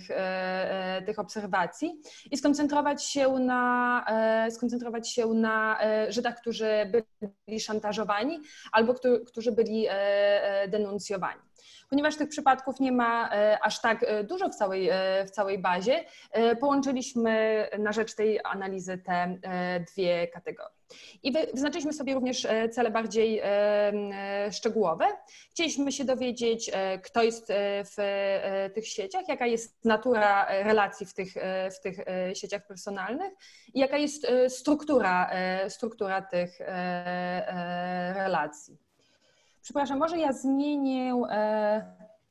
tych obserwacji i skoncentrować się na, skoncentrować się na Żydach, którzy byli szantażowani albo którzy byli denuncjowani. Ponieważ tych przypadków nie ma aż tak dużo w całej, w całej bazie, połączyliśmy na rzecz tej analizy te dwie kategorie. I wyznaczyliśmy sobie również cele bardziej szczegółowe. Chcieliśmy się dowiedzieć, kto jest w tych sieciach, jaka jest natura relacji w tych, w tych sieciach personalnych i jaka jest struktura, struktura tych relacji. Przepraszam, może ja zmienię, e,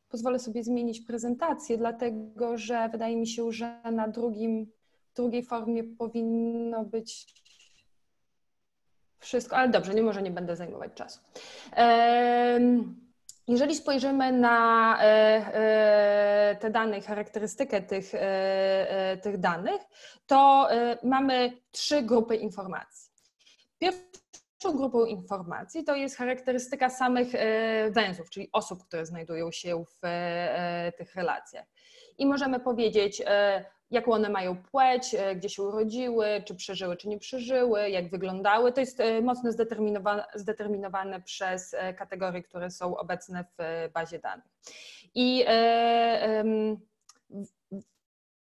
pozwolę sobie zmienić prezentację, dlatego że wydaje mi się, że na drugim, drugiej formie powinno być wszystko, ale dobrze, nie, może nie będę zajmować czasu. E, jeżeli spojrzymy na e, e, te dane i charakterystykę tych, e, e, tych danych, to e, mamy trzy grupy informacji. Pierwsza Pierwszą grupą informacji to jest charakterystyka samych węzłów, czyli osób, które znajdują się w tych relacjach. I możemy powiedzieć, jaką one mają płeć, gdzie się urodziły, czy przeżyły, czy nie przeżyły, jak wyglądały. To jest mocno zdeterminowane, zdeterminowane przez kategorie, które są obecne w bazie danych. I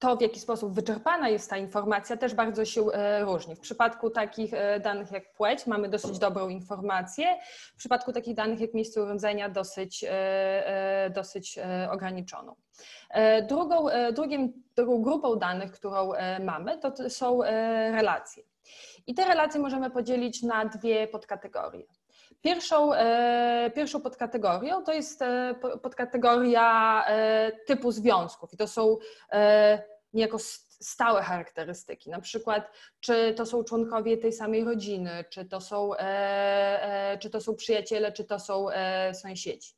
to, w jaki sposób wyczerpana jest ta informacja, też bardzo się różni. W przypadku takich danych jak płeć mamy dosyć dobrą informację, w przypadku takich danych jak miejsce urodzenia dosyć, dosyć ograniczoną. Drugą, drugim, drugą grupą danych, którą mamy, to są relacje. I te relacje możemy podzielić na dwie podkategorie. Pierwszą, e, pierwszą podkategorią to jest e, podkategoria e, typu związków i to są e, niejako stałe charakterystyki, na przykład czy to są członkowie tej samej rodziny, czy to są, e, e, czy to są przyjaciele, czy to są e, sąsiedzi.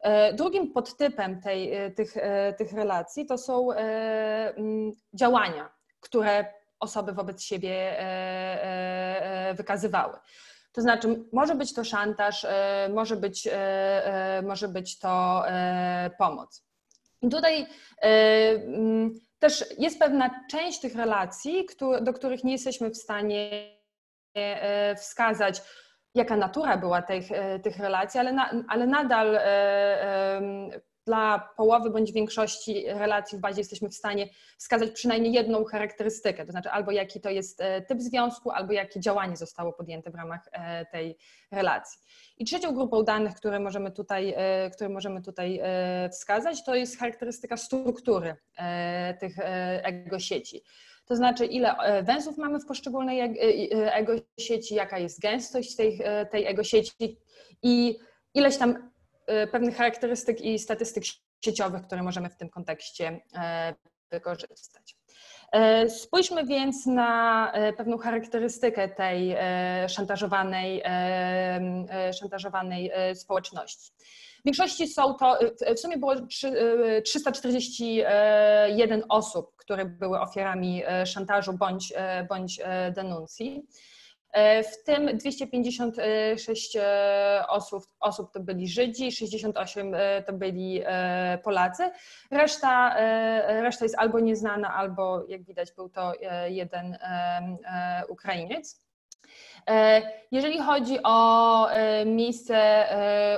E, drugim podtypem tej, e, tych, e, tych relacji to są e, m, działania, które osoby wobec siebie e, e, wykazywały. To znaczy może być to szantaż, może być, może być to pomoc. I tutaj też jest pewna część tych relacji, do których nie jesteśmy w stanie wskazać, jaka natura była tych, tych relacji, ale, na, ale nadal dla połowy bądź większości relacji w bazie jesteśmy w stanie wskazać przynajmniej jedną charakterystykę, to znaczy albo jaki to jest typ związku, albo jakie działanie zostało podjęte w ramach tej relacji. I trzecią grupą danych, które możemy tutaj, które możemy tutaj wskazać, to jest charakterystyka struktury tych ego sieci. To znaczy, ile węzłów mamy w poszczególnej ego sieci, jaka jest gęstość tej, tej ego sieci i ileś tam pewnych charakterystyk i statystyk sieciowych, które możemy w tym kontekście wykorzystać. Spójrzmy więc na pewną charakterystykę tej szantażowanej, szantażowanej społeczności. W większości są to, w sumie było trzysta czterdzieści jeden osób, które były ofiarami szantażu bądź, bądź denuncji. W tym dwieście pięćdziesiąt sześć osób, osób to byli Żydzi, sześćdziesiąt osiem to byli Polacy. Reszta, reszta jest albo nieznana, albo jak widać był to jeden Ukrainiec. Jeżeli chodzi o miejsce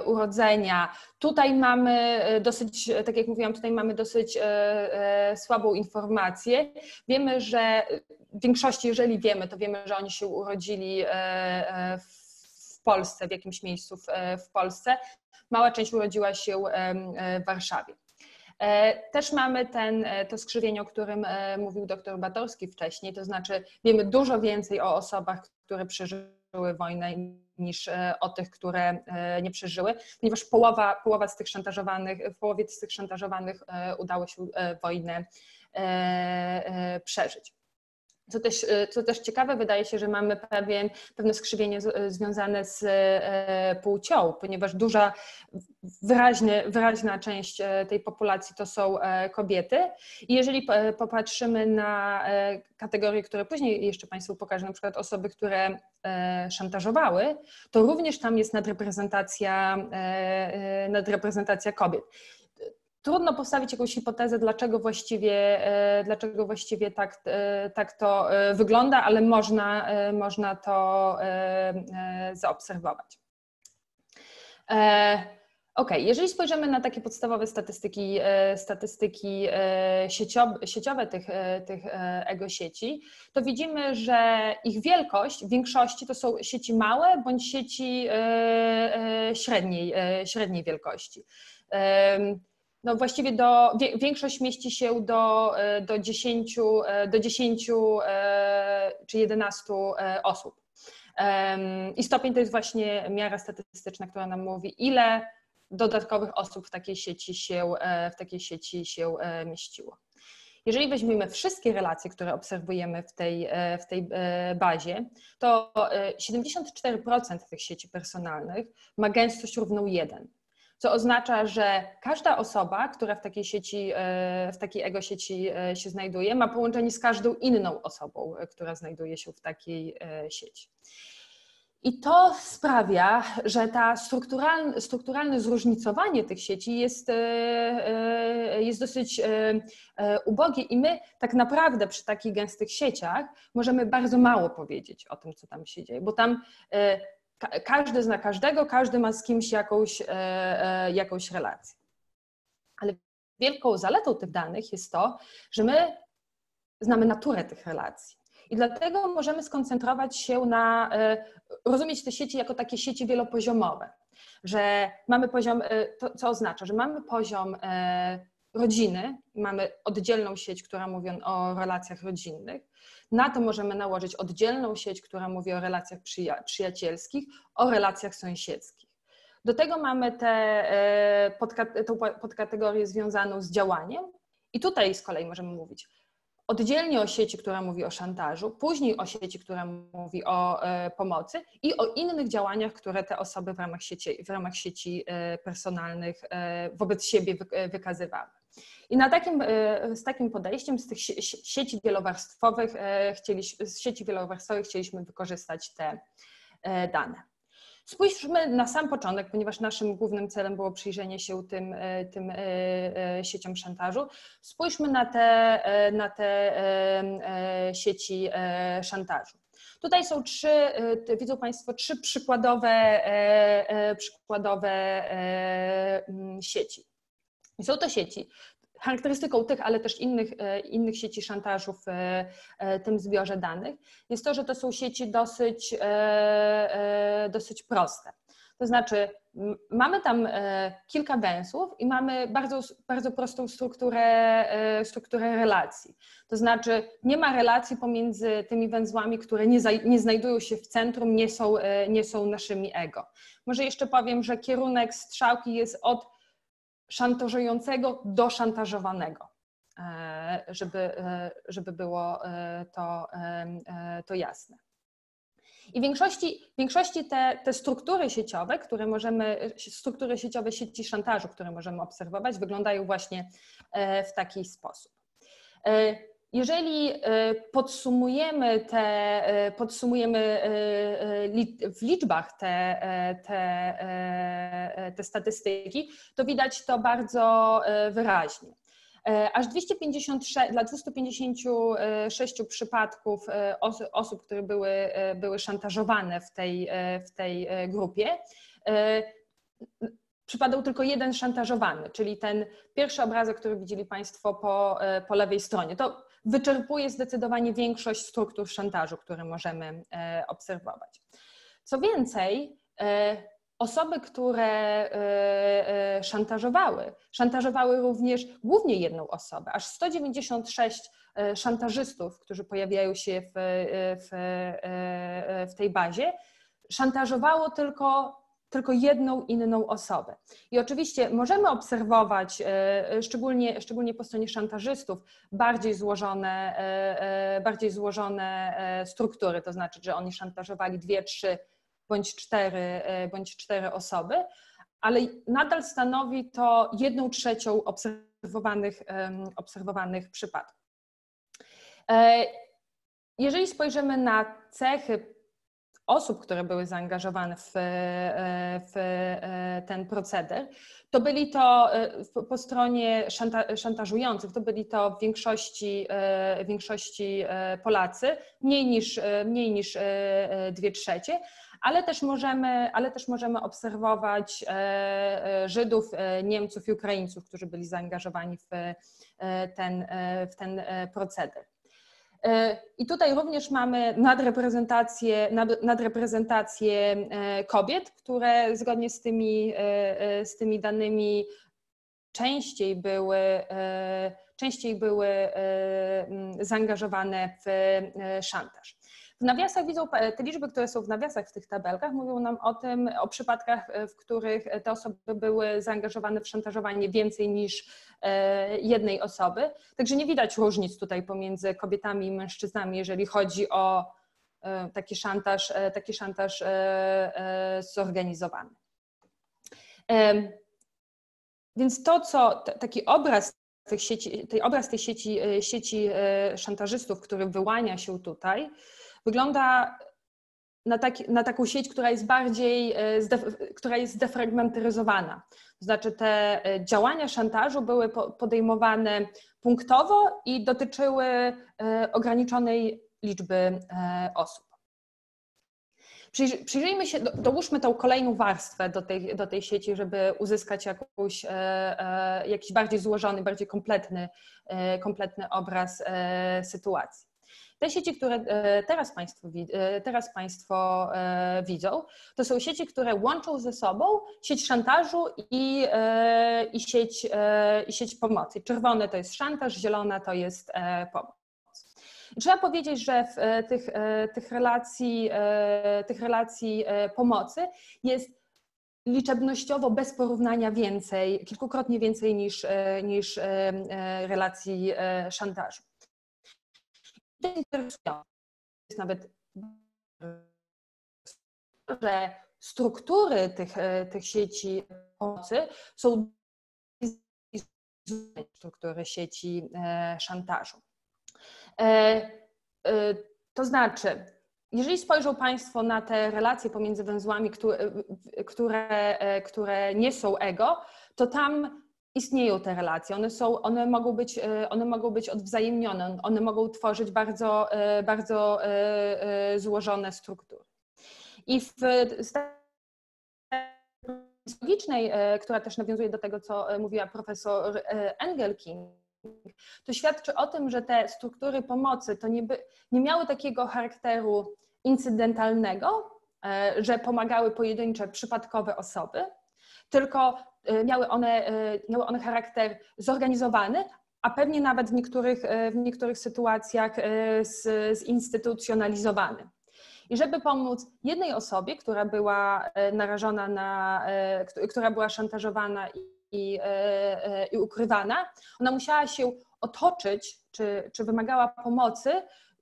urodzenia, tutaj mamy dosyć, tak jak mówiłam, tutaj mamy dosyć słabą informację. Wiemy, że w większości, jeżeli wiemy, to wiemy, że oni się urodzili w Polsce, w jakimś miejscu w Polsce. Mała część urodziła się w Warszawie. Też mamy ten, to skrzywienie, o którym mówił doktor Batorski wcześniej, to znaczy wiemy dużo więcej o osobach, które przeżyły wojnę niż o tych, które nie przeżyły, ponieważ połowa, połowa z tych szantażowanych, w połowie z tych szantażowanych udało się wojnę przeżyć. Co też, co też ciekawe, wydaje się, że mamy pewien, pewne skrzywienie z, związane z płcią, ponieważ duża, wyraźny, wyraźna część tej populacji to są kobiety. I jeżeli popatrzymy na kategorie, które później jeszcze Państwu pokażę, na przykład osoby, które szantażowały, to również tam jest nadreprezentacja, nadreprezentacja kobiet. Trudno postawić jakąś hipotezę, dlaczego właściwie, dlaczego właściwie tak, tak to wygląda, ale można, można to zaobserwować. Ok, jeżeli spojrzymy na takie podstawowe statystyki, statystyki sieciowe tych, tych ego sieci, to widzimy, że ich wielkość w większości to są sieci małe bądź sieci średniej, średniej wielkości. No właściwie do, większość mieści się do, do, dziesięciu, do dziesięciu czy jedenastu osób. I stopień to jest właśnie miara statystyczna, która nam mówi, ile dodatkowych osób w takiej sieci się, w takiej sieci się mieściło. Jeżeli weźmiemy wszystkie relacje, które obserwujemy w tej, w tej bazie, to siedemdziesiąt cztery procent tych sieci personalnych ma gęstość równą jeden. Co oznacza, że każda osoba, która w takiej sieci, w takiej ego sieci się znajduje, ma połączenie z każdą inną osobą, która znajduje się w takiej sieci. I to sprawia, że ta strukturalne, strukturalne zróżnicowanie tych sieci jest, jest dosyć ubogie i my tak naprawdę przy takich gęstych sieciach możemy bardzo mało powiedzieć o tym, co tam się dzieje, bo tam każdy zna każdego, każdy ma z kimś jakąś, jakąś relację. Ale wielką zaletą tych danych jest to, że my znamy naturę tych relacji. I dlatego możemy skoncentrować się na, rozumieć te sieci jako takie sieci wielopoziomowe, że mamy poziom, to, co oznacza, że mamy poziom rodziny, mamy oddzielną sieć, która mówi o relacjach rodzinnych, na to możemy nałożyć oddzielną sieć, która mówi o relacjach przyja- przyjacielskich, o relacjach sąsiedzkich. Do tego mamy tę podkategorię związaną z działaniem i tutaj z kolei możemy mówić oddzielnie o sieci, która mówi o szantażu, później o sieci, która mówi o e, pomocy i o innych działaniach, które te osoby w ramach sieci, w ramach sieci e, personalnych e, wobec siebie wy, e, wykazywały. I na takim, e, z takim podejściem z tych sie, sieci wielowarstwowych, e, chcieliśmy, z sieci wielowarstwowych chcieliśmy wykorzystać te e, dane. Spójrzmy na sam początek, ponieważ naszym głównym celem było przyjrzenie się tym, tym sieciom szantażu. Spójrzmy na te, na te sieci szantażu. Tutaj są trzy, widzą Państwo, trzy przykładowe, przykładowe sieci. I są to sieci, charakterystyką tych, ale też innych, innych sieci szantażu w tym zbiorze danych jest to, że to są sieci dosyć, dosyć proste. To znaczy mamy tam kilka węzłów i mamy bardzo, bardzo prostą strukturę, strukturę relacji. To znaczy nie ma relacji pomiędzy tymi węzłami, które nie, za, nie znajdują się w centrum, nie są, nie są naszymi ego. Może jeszcze powiem, że kierunek strzałki jest od szantażującego do szantażowanego, żeby, żeby było to, to jasne. I w większości, w większości te, te struktury sieciowe, które możemy, struktury sieciowe sieci szantażu, które możemy obserwować, wyglądają właśnie w taki sposób. Jeżeli podsumujemy, te, podsumujemy w liczbach te, te, te statystyki, to widać to bardzo wyraźnie. Aż dwieście pięćdziesiąt sześć, dla dwustu pięćdziesięciu sześciu przypadków osób, które były, były szantażowane w tej, w tej grupie, przypadał tylko jeden szantażowany, czyli ten pierwszy obrazek, który widzieli Państwo po, po lewej stronie. To wyczerpuje zdecydowanie większość struktur szantażu, które możemy e, obserwować. Co więcej, e, osoby, które e, e, szantażowały, szantażowały również głównie jedną osobę, aż sto dziewięćdziesiąt sześć e, szantażystów, którzy pojawiają się w, w, e, w tej bazie, szantażowało tylko tylko jedną inną osobę. I oczywiście możemy obserwować, szczególnie, szczególnie po stronie szantażystów, bardziej złożone, bardziej złożone struktury, to znaczy, że oni szantażowali dwie, trzy bądź cztery, bądź cztery osoby, ale nadal stanowi to jedną trzecią obserwowanych, obserwowanych przypadków. Jeżeli spojrzymy na cechy osób, które były zaangażowane w, w ten proceder, to byli to po stronie szanta, szantażujących, to byli to w większości, w większości Polacy, mniej niż, mniej niż dwie trzecie, ale też możemy, ale też możemy obserwować Żydów, Niemców i Ukraińców, którzy byli zaangażowani w ten, w ten proceder. I tutaj również mamy nadreprezentację, nadreprezentację kobiet, które zgodnie z tymi, z tymi danymi częściej były, częściej były zaangażowane w szantaż. W nawiasach widzą, te liczby, które są w nawiasach w tych tabelkach, mówią nam o tym, o przypadkach, w których te osoby były zaangażowane w szantażowanie więcej niż jednej osoby. Także nie widać różnic tutaj pomiędzy kobietami i mężczyznami, jeżeli chodzi o taki szantaż, taki szantaż zorganizowany. Więc to, co taki obraz Tych sieci, tej obraz tej sieci, sieci szantażystów, który wyłania się tutaj, wygląda na, taki, na taką sieć, która jest bardziej, która jest zdefragmentaryzowana. To znaczy te działania szantażu były podejmowane punktowo i dotyczyły ograniczonej liczby osób. Przyjrzyjmy się, dołóżmy tą kolejną warstwę do tej, do tej sieci, żeby uzyskać jakąś, jakiś bardziej złożony, bardziej kompletny, kompletny obraz sytuacji. Te sieci, które teraz Państwo, teraz Państwo widzą, to są sieci, które łączą ze sobą sieć szantażu i, i, sieć, i sieć pomocy. Czerwone to jest szantaż, zielona to jest pomoc. Trzeba powiedzieć, że w tych, tych, relacji, tych relacji pomocy jest liczebnościowo bez porównania więcej, kilkukrotnie więcej niż, niż relacji szantażu. To jest interesujące, jest nawet, że struktury tych, tych sieci pomocy są struktury sieci szantażu. To znaczy, jeżeli spojrzą Państwo na te relacje pomiędzy węzłami, które, które, które nie są ego, to tam istnieją te relacje, one, są, one, mogą, być, one mogą być odwzajemnione, one mogą tworzyć bardzo, bardzo złożone struktury. I w logicznej, która też nawiązuje do tego, co mówiła profesor Engelking, to świadczy o tym, że te struktury pomocy to nie, by, nie miały takiego charakteru incydentalnego, że pomagały pojedyncze, przypadkowe osoby, tylko miały one, miały one charakter zorganizowany, a pewnie nawet w niektórych, w niektórych sytuacjach zinstytucjonalizowany. I żeby pomóc jednej osobie, która była narażona na, która była szantażowana i I, i ukrywana, ona musiała się otoczyć, czy, czy wymagała pomocy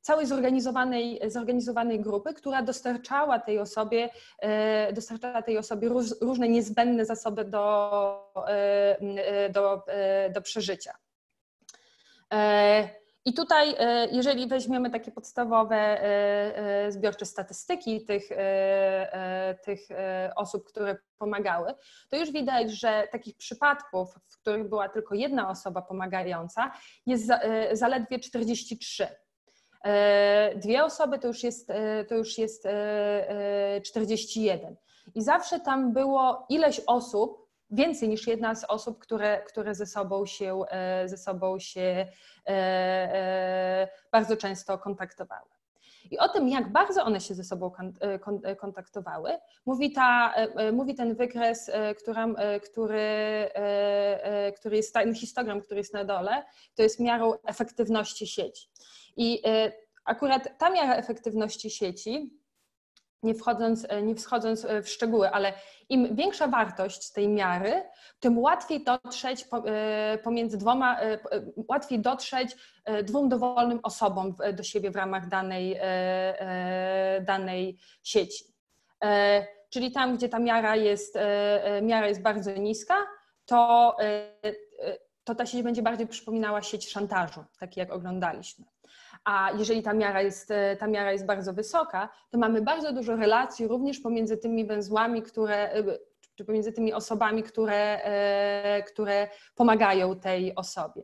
całej zorganizowanej, zorganizowanej grupy, która dostarczała tej osobie, dostarczała tej osobie róż, różne niezbędne zasoby do, do, do przeżycia. I tutaj, jeżeli weźmiemy takie podstawowe zbiorcze statystyki tych, tych osób, które pomagały, to już widać, że takich przypadków, w których była tylko jedna osoba pomagająca, jest zaledwie czterdzieści trzy. Dwie osoby to już jest, to już jest czterdzieści jeden. I zawsze tam było ileś osób, więcej niż jedna z osób, które, które ze sobą się, ze sobą się bardzo często kontaktowały. I o tym, jak bardzo one się ze sobą kontaktowały, mówi, ta, mówi ten wykres, który, który, który jest, ten histogram, który jest na dole, to jest miarą efektywności sieci. I akurat ta miara efektywności sieci, Nie wchodząc, nie wchodząc w szczegóły, ale im większa wartość tej miary, tym łatwiej dotrzeć pomiędzy dwoma, łatwiej dotrzeć dwóm dowolnym osobom do siebie w ramach danej, danej sieci. Czyli tam, gdzie ta miara jest, miara jest bardzo niska, to, to ta sieć będzie bardziej przypominała sieć szantażu, tak jak oglądaliśmy. A jeżeli ta miara, jest, ta miara jest bardzo wysoka, to mamy bardzo dużo relacji również pomiędzy tymi węzłami, które, czy pomiędzy tymi osobami, które, które pomagają tej osobie.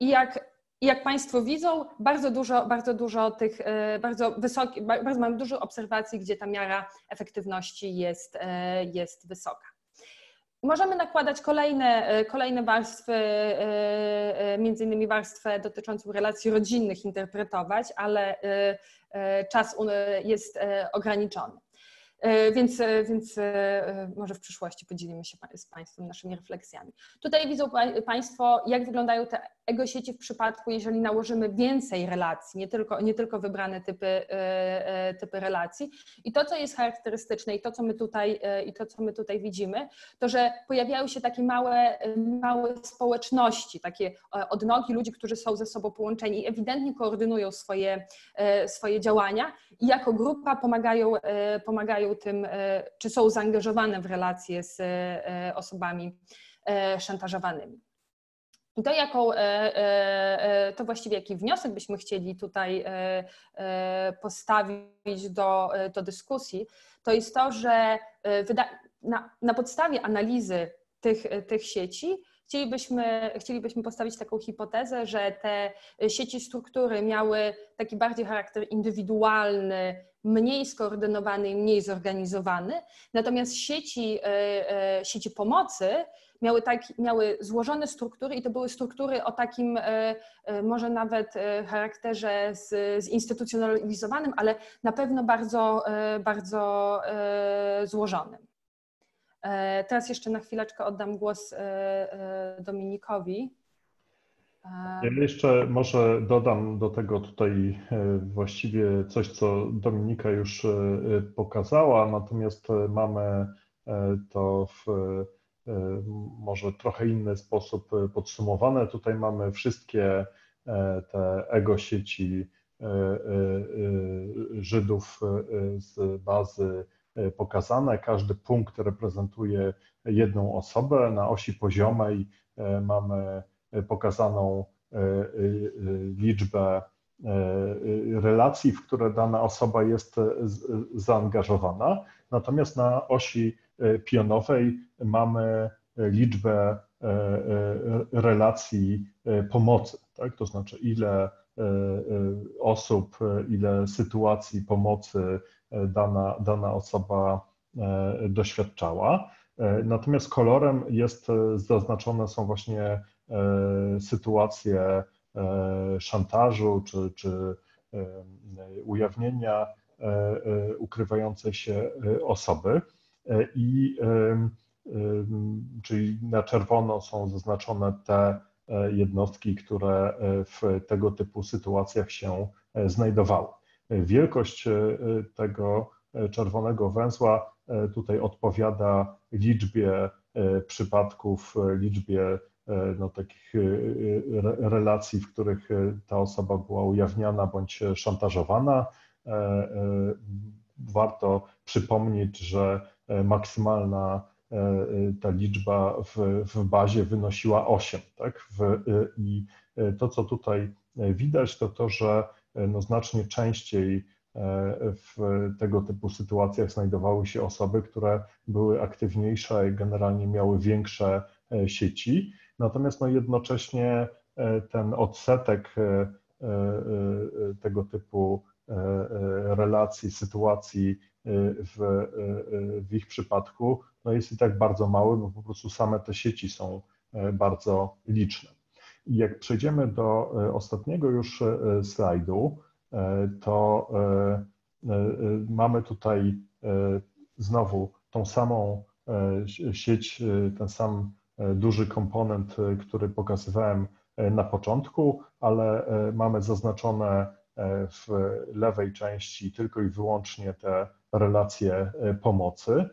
I jak, jak Państwo widzą, bardzo dużo, bardzo dużo tych, bardzo wysoki, bardzo mamy dużo obserwacji, gdzie ta miara efektywności jest, jest wysoka. Możemy nakładać kolejne, kolejne warstwy, między innymi warstwę dotyczącą relacji rodzinnych interpretować, ale czas jest ograniczony. Więc, więc może w przyszłości podzielimy się z Państwem naszymi refleksjami. Tutaj widzą Państwo, jak wyglądają te ego sieci w przypadku, jeżeli nałożymy więcej relacji, nie tylko, nie tylko wybrane typy, typy relacji. I to, co jest charakterystyczne i to, co my tutaj, i to, co my tutaj widzimy, to, że pojawiają się takie małe, małe społeczności, takie odnogi ludzi, którzy są ze sobą połączeni i ewidentnie koordynują swoje, swoje działania i jako grupa pomagają, pomagają tym, czy są zaangażowane w relacje z osobami szantażowanymi. I to, jaką, to właściwie jaki wniosek byśmy chcieli tutaj postawić do, do dyskusji, to jest to, że na, na podstawie analizy tych, tych sieci Chcielibyśmy, chcielibyśmy postawić taką hipotezę, że te sieci struktury miały taki bardziej charakter indywidualny, mniej skoordynowany i mniej zorganizowany, natomiast sieci, sieci pomocy miały, tak, miały złożone struktury i to były struktury o takim może nawet charakterze zinstytucjonalizowanym, ale na pewno bardzo, bardzo złożonym. Teraz jeszcze na chwileczkę oddam głos Dominikowi. Ja jeszcze może dodam do tego tutaj właściwie coś, co Dominika już pokazała, natomiast mamy to w może trochę inny sposób podsumowane. Tutaj mamy wszystkie te ego sieci Żydów z bazy pokazane. Każdy punkt reprezentuje jedną osobę. Na osi poziomej mamy pokazaną liczbę relacji, w które dana osoba jest zaangażowana. Natomiast na osi pionowej mamy liczbę relacji pomocy, tak? To znaczy ile osób, ile sytuacji pomocy dana, dana osoba doświadczała. Natomiast kolorem jest zaznaczone są właśnie sytuacje szantażu czy, czy ujawnienia ukrywającej się osoby. I czyli na czerwono są zaznaczone te jednostki, które w tego typu sytuacjach się znajdowały. Wielkość tego czerwonego węzła tutaj odpowiada liczbie przypadków, liczbie no, takich relacji, w których ta osoba była ujawniana bądź szantażowana. Warto przypomnieć, że maksymalna ta liczba w, w bazie wynosiła osiem. Tak? W, I to, co tutaj widać, to to, że no znacznie częściej w tego typu sytuacjach znajdowały się osoby, które były aktywniejsze i generalnie miały większe sieci. Natomiast no jednocześnie ten odsetek tego typu relacji, sytuacji w, w ich przypadku no jest i tak bardzo mały, bo po prostu same te sieci są bardzo liczne. I jak przejdziemy do ostatniego już slajdu, to mamy tutaj znowu tą samą sieć, ten sam duży komponent, który pokazywałem na początku, ale mamy zaznaczone w lewej części tylko i wyłącznie te relacje pomocy.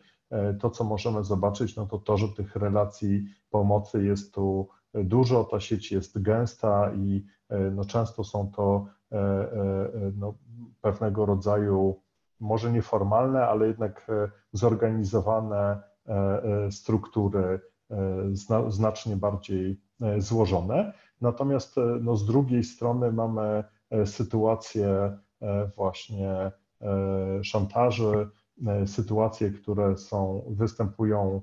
To, co możemy zobaczyć, no to to, że tych relacji pomocy jest tu dużo, ta sieć jest gęsta i no często są to no, pewnego rodzaju, może nieformalne, ale jednak zorganizowane struktury zna, znacznie bardziej złożone. Natomiast no, z drugiej strony mamy sytuacje właśnie szantaży, sytuacje, które są, występują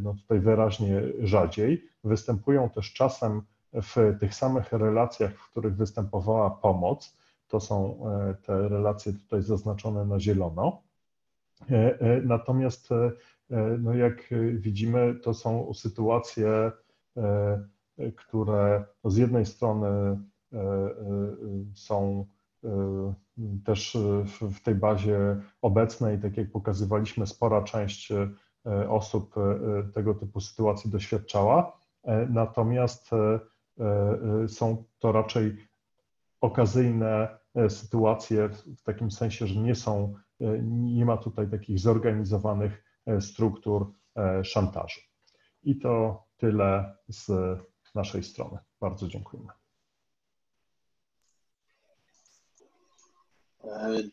no tutaj wyraźnie rzadziej, występują też czasem w tych samych relacjach, w których występowała pomoc. To są te relacje tutaj zaznaczone na zielono. Natomiast no jak widzimy, to są sytuacje, które z jednej strony są też w tej bazie obecnej, tak jak pokazywaliśmy, spora część osób tego typu sytuacji doświadczała, natomiast są to raczej okazyjne sytuacje w takim sensie, że nie są, nie ma tutaj takich zorganizowanych struktur szantażu. I to tyle z naszej strony. Bardzo dziękujemy.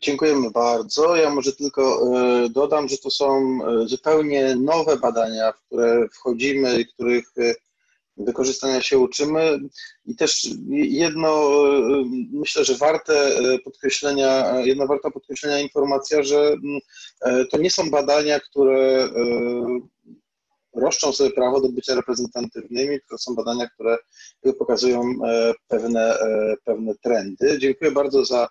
Dziękujemy bardzo. Ja może tylko dodam, że to są zupełnie nowe badania, w które wchodzimy i których wykorzystania się uczymy. I też jedno, myślę, że warte podkreślenia, jedna warta podkreślenia informacja, że to nie są badania, które roszczą sobie prawo do bycia reprezentatywnymi, tylko są badania, które pokazują pewne, pewne trendy. Dziękuję bardzo za,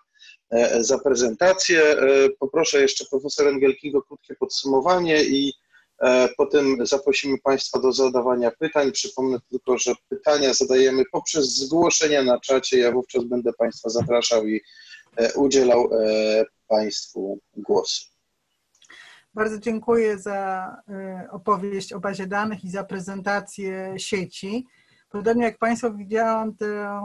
za prezentację. Poproszę jeszcze profesor Engelking o krótkie podsumowanie i potem zaprosimy Państwa do zadawania pytań. Przypomnę tylko, że pytania zadajemy poprzez zgłoszenia na czacie. Ja wówczas będę Państwa zapraszał i udzielał Państwu głosu. Bardzo dziękuję za opowieść o bazie danych i za prezentację sieci. Podobnie jak Państwo, widziałam tę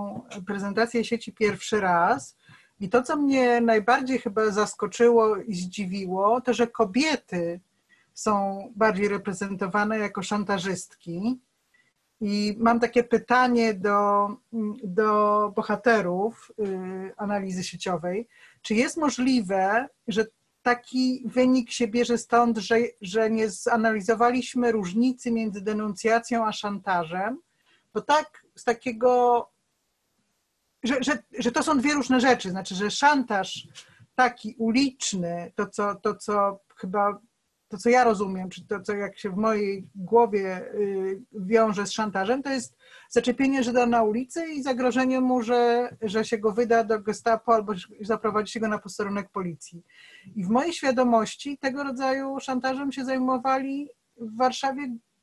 prezentację sieci pierwszy raz i to, co mnie najbardziej chyba zaskoczyło i zdziwiło, to, że kobiety są bardziej reprezentowane jako szantażystki. I mam takie pytanie do, do bohaterów analizy sieciowej. Czy jest możliwe, że taki wynik się bierze stąd, że, że nie zanalizowaliśmy różnicy między denuncjacją a szantażem? Bo tak z takiego, że, że, że to są dwie różne rzeczy. Znaczy, że szantaż taki uliczny, to co, to, co chyba to, co ja rozumiem, czy to, co jak się w mojej głowie wiąże z szantażem, to jest zaczepienie Żyda na ulicy i zagrożenie mu, że, że się go wyda do gestapo albo zaprowadzi się go na posterunek policji. I w mojej świadomości tego rodzaju szantażem się zajmowali w Warszawie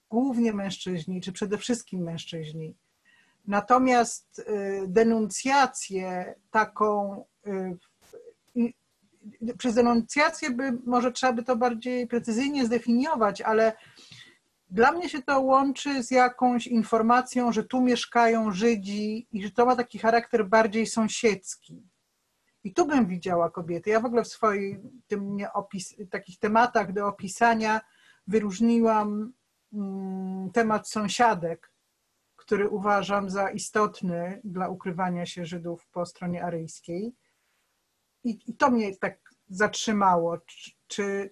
głównie mężczyźni, czy przede wszystkim mężczyźni. Natomiast denuncjację taką... Przez denuncjację by, może trzeba by to bardziej precyzyjnie zdefiniować, ale dla mnie się to łączy z jakąś informacją, że tu mieszkają Żydzi i że to ma taki charakter bardziej sąsiedzki. I tu bym widziała kobiety. Ja w ogóle w swoich tym nie opis, takich tematach do opisania wyróżniłam mm, temat sąsiadek, który uważam za istotny dla ukrywania się Żydów po stronie aryjskiej. I to mnie tak zatrzymało, czy, czy,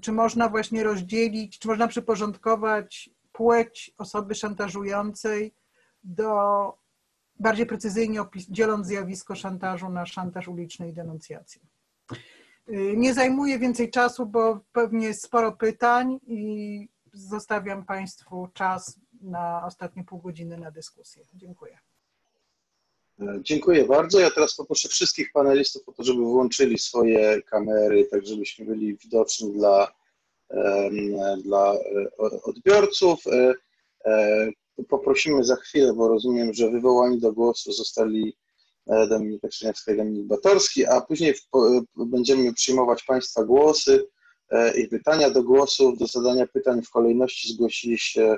czy można właśnie rozdzielić, czy można przyporządkować płeć osoby szantażującej do bardziej precyzyjnie dzieląc zjawisko szantażu na szantaż uliczny i denuncjację. Nie zajmuję więcej czasu, bo pewnie jest sporo pytań i zostawiam Państwu czas na ostatnie pół godziny na dyskusję. Dziękuję. Dziękuję bardzo. Ja teraz poproszę wszystkich panelistów o to, żeby włączyli swoje kamery, tak żebyśmy byli widoczni dla, dla odbiorców. Poprosimy za chwilę, bo rozumiem, że wywołani do głosu zostali Dominika Czerniawska i Dominik Batorski, a później będziemy przyjmować Państwa głosy i pytania do głosu. Do zadania pytań w kolejności zgłosili się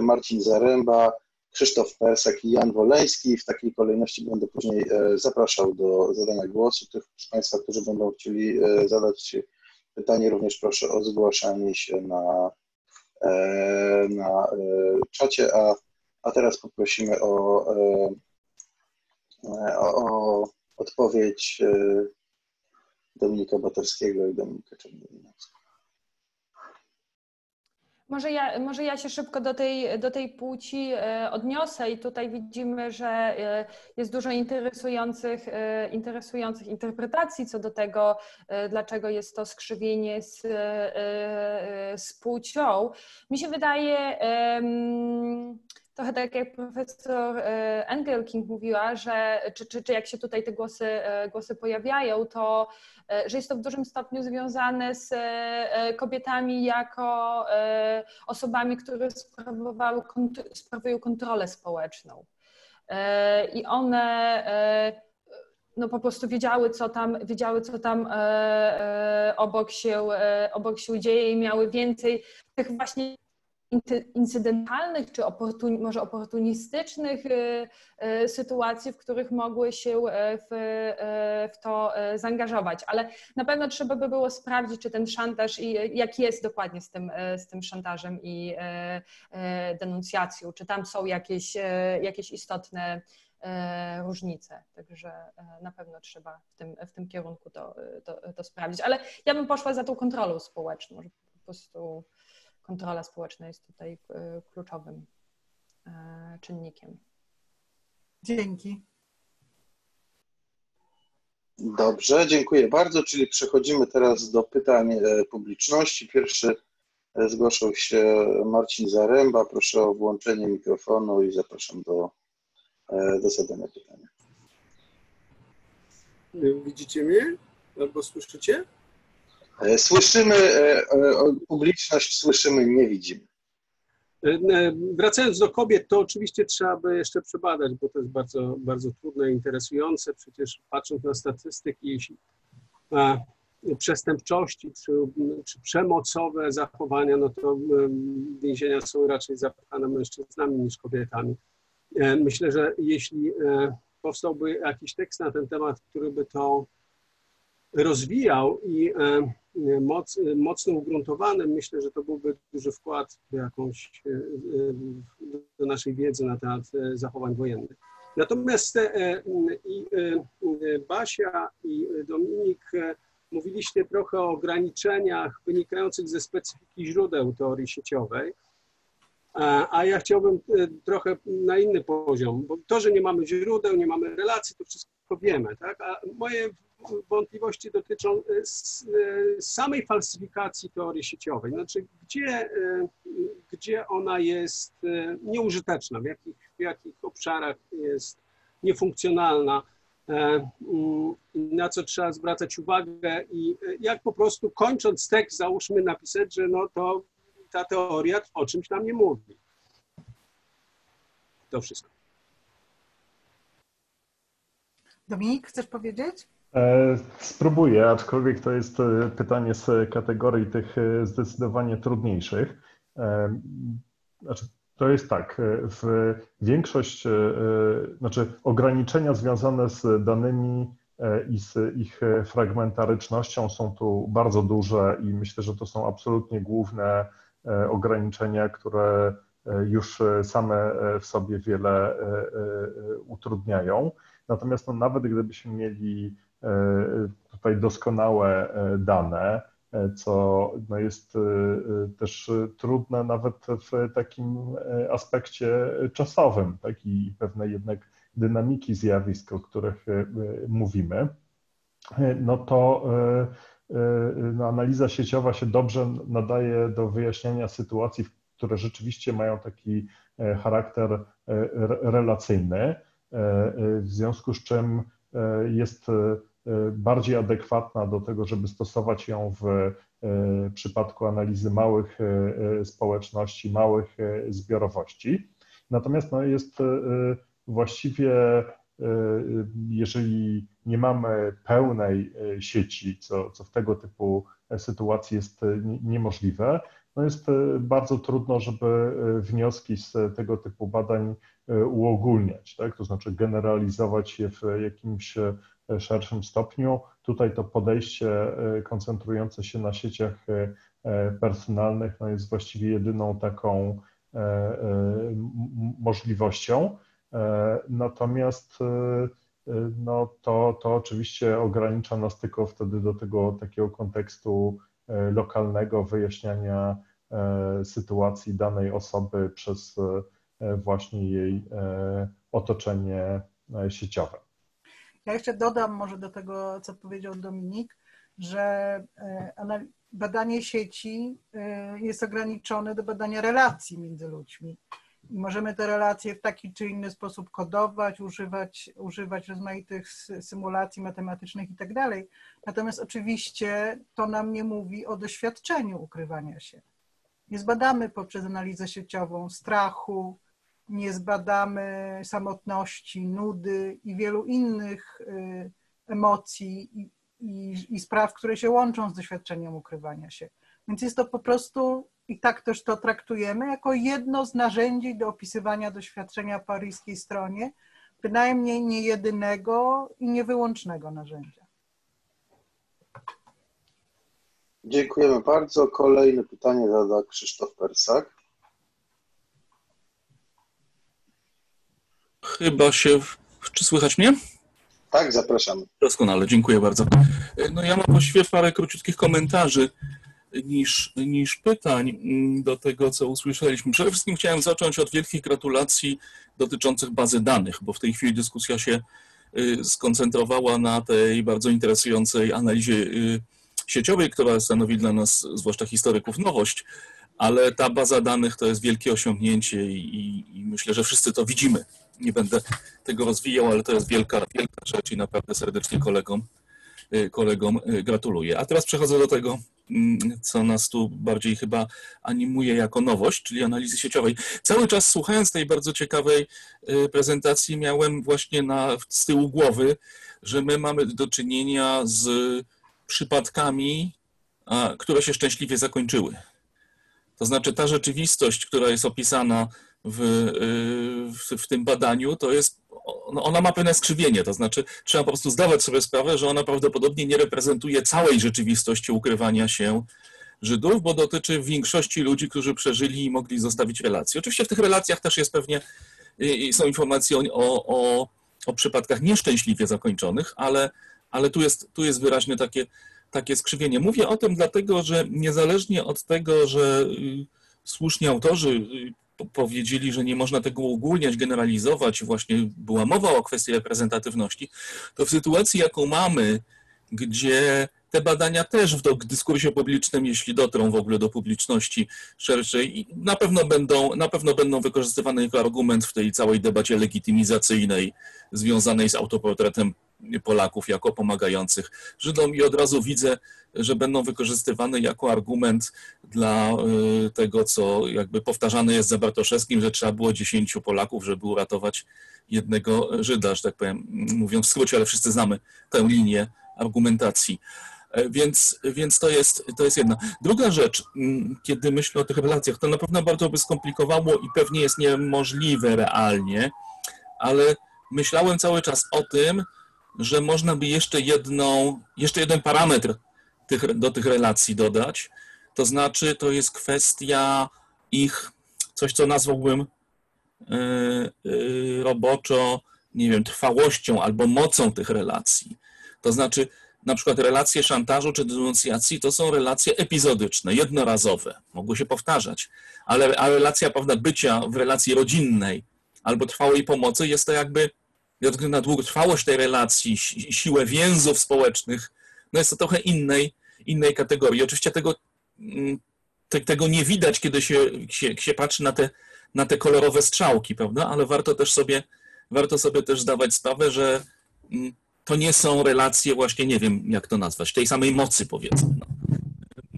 Marcin Zaręba, Krzysztof Persak i Jan Woleński. W takiej kolejności będę później zapraszał do zadania głosu. Tych z Państwa, którzy będą chcieli zadać pytanie, również proszę o zgłaszanie się na, na czacie. A, a teraz poprosimy o, o odpowiedź Dominika Batorskiego i Dominika Czerniawskiego. Może ja, może ja się szybko do tej, do tej płci odniosę i tutaj widzimy, że jest dużo interesujących, interesujących interpretacji co do tego, dlaczego jest to skrzywienie z, z płcią. Mi się wydaje, trochę tak jak profesor Engelking mówiła, że czy, czy, czy jak się tutaj te głosy, głosy pojawiają, to że jest to w dużym stopniu związane z kobietami jako osobami, które sprawowały, sprawują kontrolę społeczną. I one no po prostu wiedziały, co tam, wiedziały, co tam obok się, obok się dzieje i miały więcej tych właśnie incydentalnych czy oportun, może oportunistycznych sytuacji, w których mogły się w, w to zaangażować, ale na pewno trzeba by było sprawdzić, czy ten szantaż i jak jest dokładnie z tym, z tym szantażem i denuncjacją, czy tam są jakieś, jakieś istotne różnice, także na pewno trzeba w tym, w tym kierunku to, to, to sprawdzić, ale ja bym poszła za tą kontrolą społeczną, że po prostu kontrola społeczna jest tutaj kluczowym czynnikiem. Dzięki. Dobrze, dziękuję bardzo. Czyli przechodzimy teraz do pytań publiczności. Pierwszy Zgłaszał się Marcin Zaręba. Proszę o włączenie mikrofonu i zapraszam do, do zadania pytania. Widzicie mnie? Albo słyszycie? Słyszymy, publiczność słyszymy, nie widzimy. Wracając do kobiet, to oczywiście trzeba by jeszcze przebadać, bo to jest bardzo, bardzo trudne i interesujące. Przecież patrząc na statystyki, jeśli przestępczości czy, czy przemocowe zachowania, no to więzienia są raczej zapchane mężczyznami niż kobietami. Myślę, że jeśli powstałby jakiś tekst na ten temat, który by to rozwijał i moc, mocno ugruntowany, myślę, że to byłby duży wkład w jakąś, do naszej wiedzy na temat zachowań wojennych. Natomiast i Basia i Dominik mówiliście trochę o ograniczeniach wynikających ze specyfiki źródeł teorii sieciowej, a ja chciałbym trochę na inny poziom, bo to, że nie mamy źródeł, nie mamy relacji, to wszystko wiemy, tak? A moje wątpliwości dotyczą samej falsyfikacji teorii sieciowej, znaczy gdzie, gdzie ona jest nieużyteczna, w jakich, w jakich obszarach jest niefunkcjonalna, na co trzeba zwracać uwagę i jak po prostu kończąc tekst załóżmy napisać, że no to ta teoria o czymś nam nie mówi. To wszystko. Dominik, chcesz powiedzieć? Spróbuję, aczkolwiek to jest pytanie z kategorii tych zdecydowanie trudniejszych. Znaczy, to jest tak, w większość, znaczy ograniczenia związane z danymi i z ich fragmentarycznością są tu bardzo duże i myślę, że to są absolutnie główne ograniczenia, które już same w sobie wiele utrudniają. Natomiast no, nawet gdybyśmy mieli tutaj doskonałe dane, co no, jest też trudne nawet w takim aspekcie czasowym, tak, i pewnej jednak dynamiki zjawisk, o których mówimy, no to no, analiza sieciowa się dobrze nadaje do wyjaśniania sytuacji, które rzeczywiście mają taki charakter relacyjny, w związku z czym jest bardziej adekwatna do tego, żeby stosować ją w przypadku analizy małych społeczności, małych zbiorowości. Natomiast no, jest właściwie, jeżeli nie mamy pełnej sieci, co, co w tego typu sytuacji jest niemożliwe, no jest bardzo trudno, żeby wnioski z tego typu badań uogólniać, tak? To znaczy generalizować je w jakimś szerszym stopniu. Tutaj to podejście koncentrujące się na sieciach personalnych no jest właściwie jedyną taką możliwością. Natomiast no to, to oczywiście ogranicza nas tylko wtedy do tego takiego kontekstu lokalnego wyjaśniania sytuacji danej osoby przez właśnie jej otoczenie sieciowe. Ja jeszcze dodam może do tego, co powiedział Dominik, że badanie sieci jest ograniczone do badania relacji między ludźmi. I możemy te relacje w taki czy inny sposób kodować, używać, używać rozmaitych symulacji matematycznych i tak dalej. Natomiast oczywiście to nam nie mówi o doświadczeniu ukrywania się. Nie zbadamy poprzez analizę sieciową strachu, nie zbadamy samotności, nudy i wielu innych emocji i, i, i spraw, które się łączą z doświadczeniem ukrywania się. Więc jest to po prostu, i tak też to traktujemy, jako jedno z narzędzi do opisywania doświadczenia paryskiej stronie, bynajmniej nie jedynego i niewyłącznego narzędzia. Dziękujemy bardzo. Kolejne pytanie zada Krzysztof Persak. Chyba się... Czy słychać mnie? Tak, zapraszam. Doskonale, dziękuję bardzo. No ja mam właściwie parę króciutkich komentarzy niż, niż pytań do tego, co usłyszeliśmy. Przede wszystkim chciałem zacząć od wielkich gratulacji dotyczących bazy danych, bo w tej chwili dyskusja się skoncentrowała na tej bardzo interesującej analizie sieciowej, która stanowi dla nas, zwłaszcza historyków, nowość, ale ta baza danych to jest wielkie osiągnięcie i, i, i myślę, że wszyscy to widzimy. Nie będę tego rozwijał, ale to jest wielka, wielka rzecz i naprawdę serdecznie kolegom, kolegom gratuluję. A teraz przechodzę do tego, co nas tu bardziej chyba animuje jako nowość, czyli analizy sieciowej. Cały czas słuchając tej bardzo ciekawej prezentacji miałem właśnie na, z tyłu głowy, że my mamy do czynienia z przypadkami, a, które się szczęśliwie zakończyły. To znaczy ta rzeczywistość, która jest opisana w, w, w tym badaniu, to jest, ona ma pewne skrzywienie, to znaczy trzeba po prostu zdawać sobie sprawę, że ona prawdopodobnie nie reprezentuje całej rzeczywistości ukrywania się Żydów, bo dotyczy większości ludzi, którzy przeżyli i mogli zostawić relacje. Oczywiście w tych relacjach też jest pewnie, są informacje o, o, o przypadkach nieszczęśliwie zakończonych, ale, ale tu jest, tu jest wyraźne takie, takie skrzywienie. Mówię o tym dlatego, że niezależnie od tego, że słusznie autorzy powiedzieli, że nie można tego uogólniać, generalizować, właśnie była mowa o kwestii reprezentatywności, to w sytuacji, jaką mamy, gdzie te badania też w dyskursie publicznym, jeśli dotrą w ogóle do publiczności szerszej, na pewno będą, na pewno będą wykorzystywane jako argument w tej całej debacie legitymizacyjnej związanej z autoportretem Polaków jako pomagających Żydom i od razu widzę, że będą wykorzystywane jako argument dla tego, co jakby powtarzane jest za Bartoszewskim, że trzeba było dziesięciu Polaków, żeby uratować jednego Żyda, że tak powiem, mówiąc w skrócie, ale wszyscy znamy tę linię argumentacji. Więc, więc to jest, to jest jedna. Druga rzecz, kiedy myślę o tych relacjach, to na pewno bardzo by skomplikowało i pewnie jest niemożliwe realnie, ale myślałem cały czas o tym, że można by jeszcze jedną, jeszcze jeden parametr tych, do tych relacji dodać, to znaczy to jest kwestia ich, coś co nazwałbym yy, yy, roboczo, nie wiem, trwałością albo mocą tych relacji. To znaczy na przykład relacje szantażu czy denuncjacji to są relacje epizodyczne, jednorazowe, mogły się powtarzać, ale a relacja pewna bycia w relacji rodzinnej albo trwałej pomocy jest to jakby ze względu na długotrwałość tej relacji, si siłę więzów społecznych, no jest to trochę innej, innej kategorii. Oczywiście tego, te, tego nie widać, kiedy się, się, się patrzy na te, na te kolorowe strzałki, prawda? Ale warto też sobie, warto sobie też zdawać sprawę, że to nie są relacje właśnie, nie wiem jak to nazwać, tej samej mocy powiedzmy. No.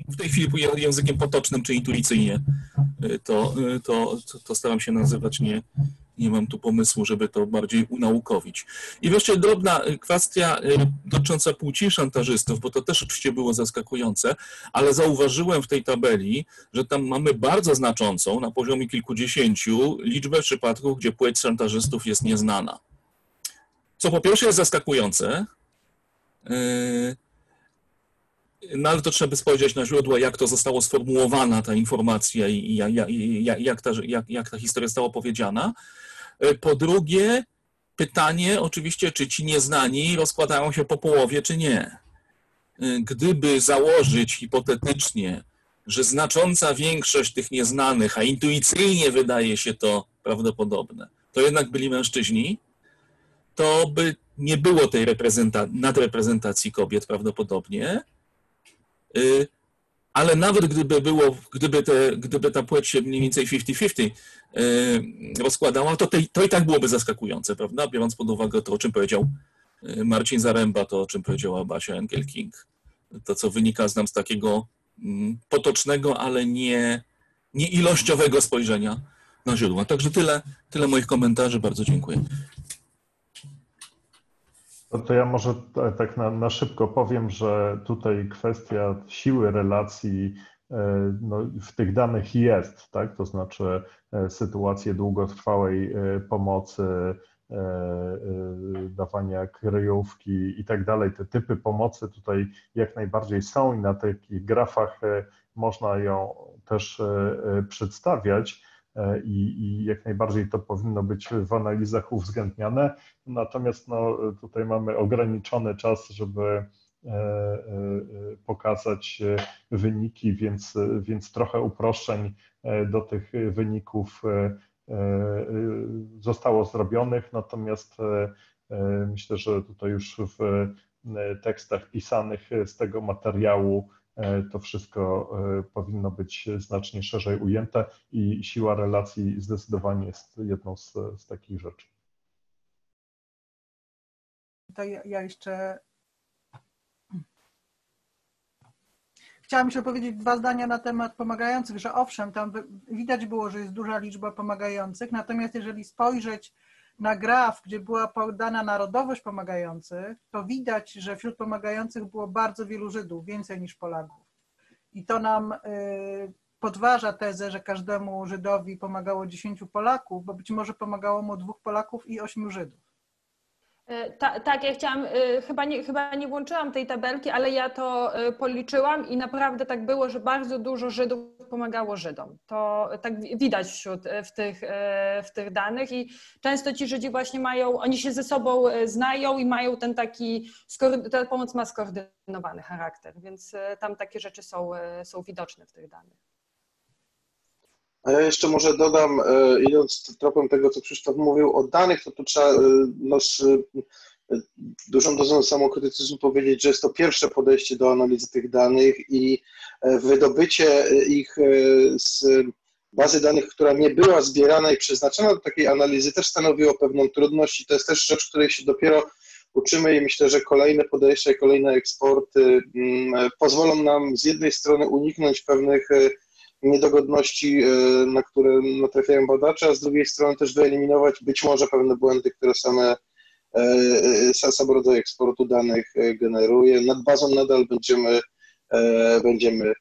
W tej chwili językiem potocznym czy intuicyjnie to, to, to, to staram się nazywać nie... Nie mam tu pomysłu, żeby to bardziej unaukowić. I wreszcie drobna kwestia dotycząca płci szantażystów, bo to też oczywiście było zaskakujące, ale zauważyłem w tej tabeli, że tam mamy bardzo znaczącą, na poziomie kilkudziesięciu, liczbę przypadków, gdzie płeć szantażystów jest nieznana. Co po pierwsze jest zaskakujące, no ale to trzeba by spojrzeć na źródła, jak to zostało sformułowana ta informacja i jak, jak, jak, ta, jak, jak ta historia została powiedziana. Po drugie, pytanie oczywiście, czy ci nieznani rozkładają się po połowie, czy nie. Gdyby założyć hipotetycznie, że znacząca większość tych nieznanych, a intuicyjnie wydaje się to prawdopodobne, to jednak byli mężczyźni, to by nie było tej nadreprezentacji kobiet prawdopodobnie, ale nawet gdyby było, gdyby, te, gdyby ta płeć się mniej więcej pięćdziesiąt pięćdziesiąt rozkładała, to, te, to i tak byłoby zaskakujące, prawda? Biorąc pod uwagę to, o czym powiedział Marcin Zaremba, to o czym powiedziała Basia Engelking. To, co wynika z nam z takiego potocznego, ale nie, nie ilościowego spojrzenia na źródła. Także tyle, tyle moich komentarzy. Bardzo dziękuję. To ja może tak na, na szybko powiem, że tutaj kwestia siły relacji no, w tych danych jest, tak? To znaczy sytuacje długotrwałej pomocy, dawania kryjówki i tak dalej. Te typy pomocy tutaj jak najbardziej są i na tych grafach można ją też przedstawiać. I, i jak najbardziej to powinno być w analizach uwzględniane. Natomiast no, tutaj mamy ograniczony czas, żeby pokazać wyniki, więc, więc trochę uproszczeń do tych wyników zostało zrobionych. Natomiast myślę, że tutaj już w tekstach pisanych z tego materiału to wszystko powinno być znacznie szerzej ujęte i siła relacji zdecydowanie jest jedną z, z takich rzeczy. To ja, ja jeszcze chciałam jeszcze powiedzieć dwa zdania na temat pomagających, że owszem, tam widać było, że jest duża liczba pomagających, natomiast jeżeli spojrzeć na graf, gdzie była podana narodowość pomagających, to widać, że wśród pomagających było bardzo wielu Żydów, więcej niż Polaków. I to nam podważa tezę, że każdemu Żydowi pomagało dziesięciu Polaków, bo być może pomagało mu dwóch Polaków i ośmiu Żydów. Ta, tak, ja chciałam, chyba nie, chyba nie włączyłam tej tabelki, ale ja to policzyłam i naprawdę tak było, że bardzo dużo Żydów pomagało Żydom. To tak widać wśród, w, tych, w tych danych i często ci Żydzi właśnie mają, oni się ze sobą znają i mają ten taki, ta pomoc ma skoordynowany charakter, więc tam takie rzeczy są, są widoczne w tych danych. A ja jeszcze może dodam, idąc tropem tego, co Krzysztof mówił o danych, to tu trzeba no, z dużą dozą samokrytycyzmu powiedzieć, że jest to pierwsze podejście do analizy tych danych i wydobycie ich z bazy danych, która nie była zbierana i przeznaczona do takiej analizy, też stanowiło pewną trudność i to jest też rzecz, której się dopiero uczymy i myślę, że kolejne podejścia i kolejne eksporty pozwolą nam z jednej strony uniknąć pewnych niedogodności, na które natrafiają badacze, a z drugiej strony też wyeliminować być może pewne błędy, które same, sam rodzaj eksportu danych generuje. Nad bazą nadal będziemy, będziemy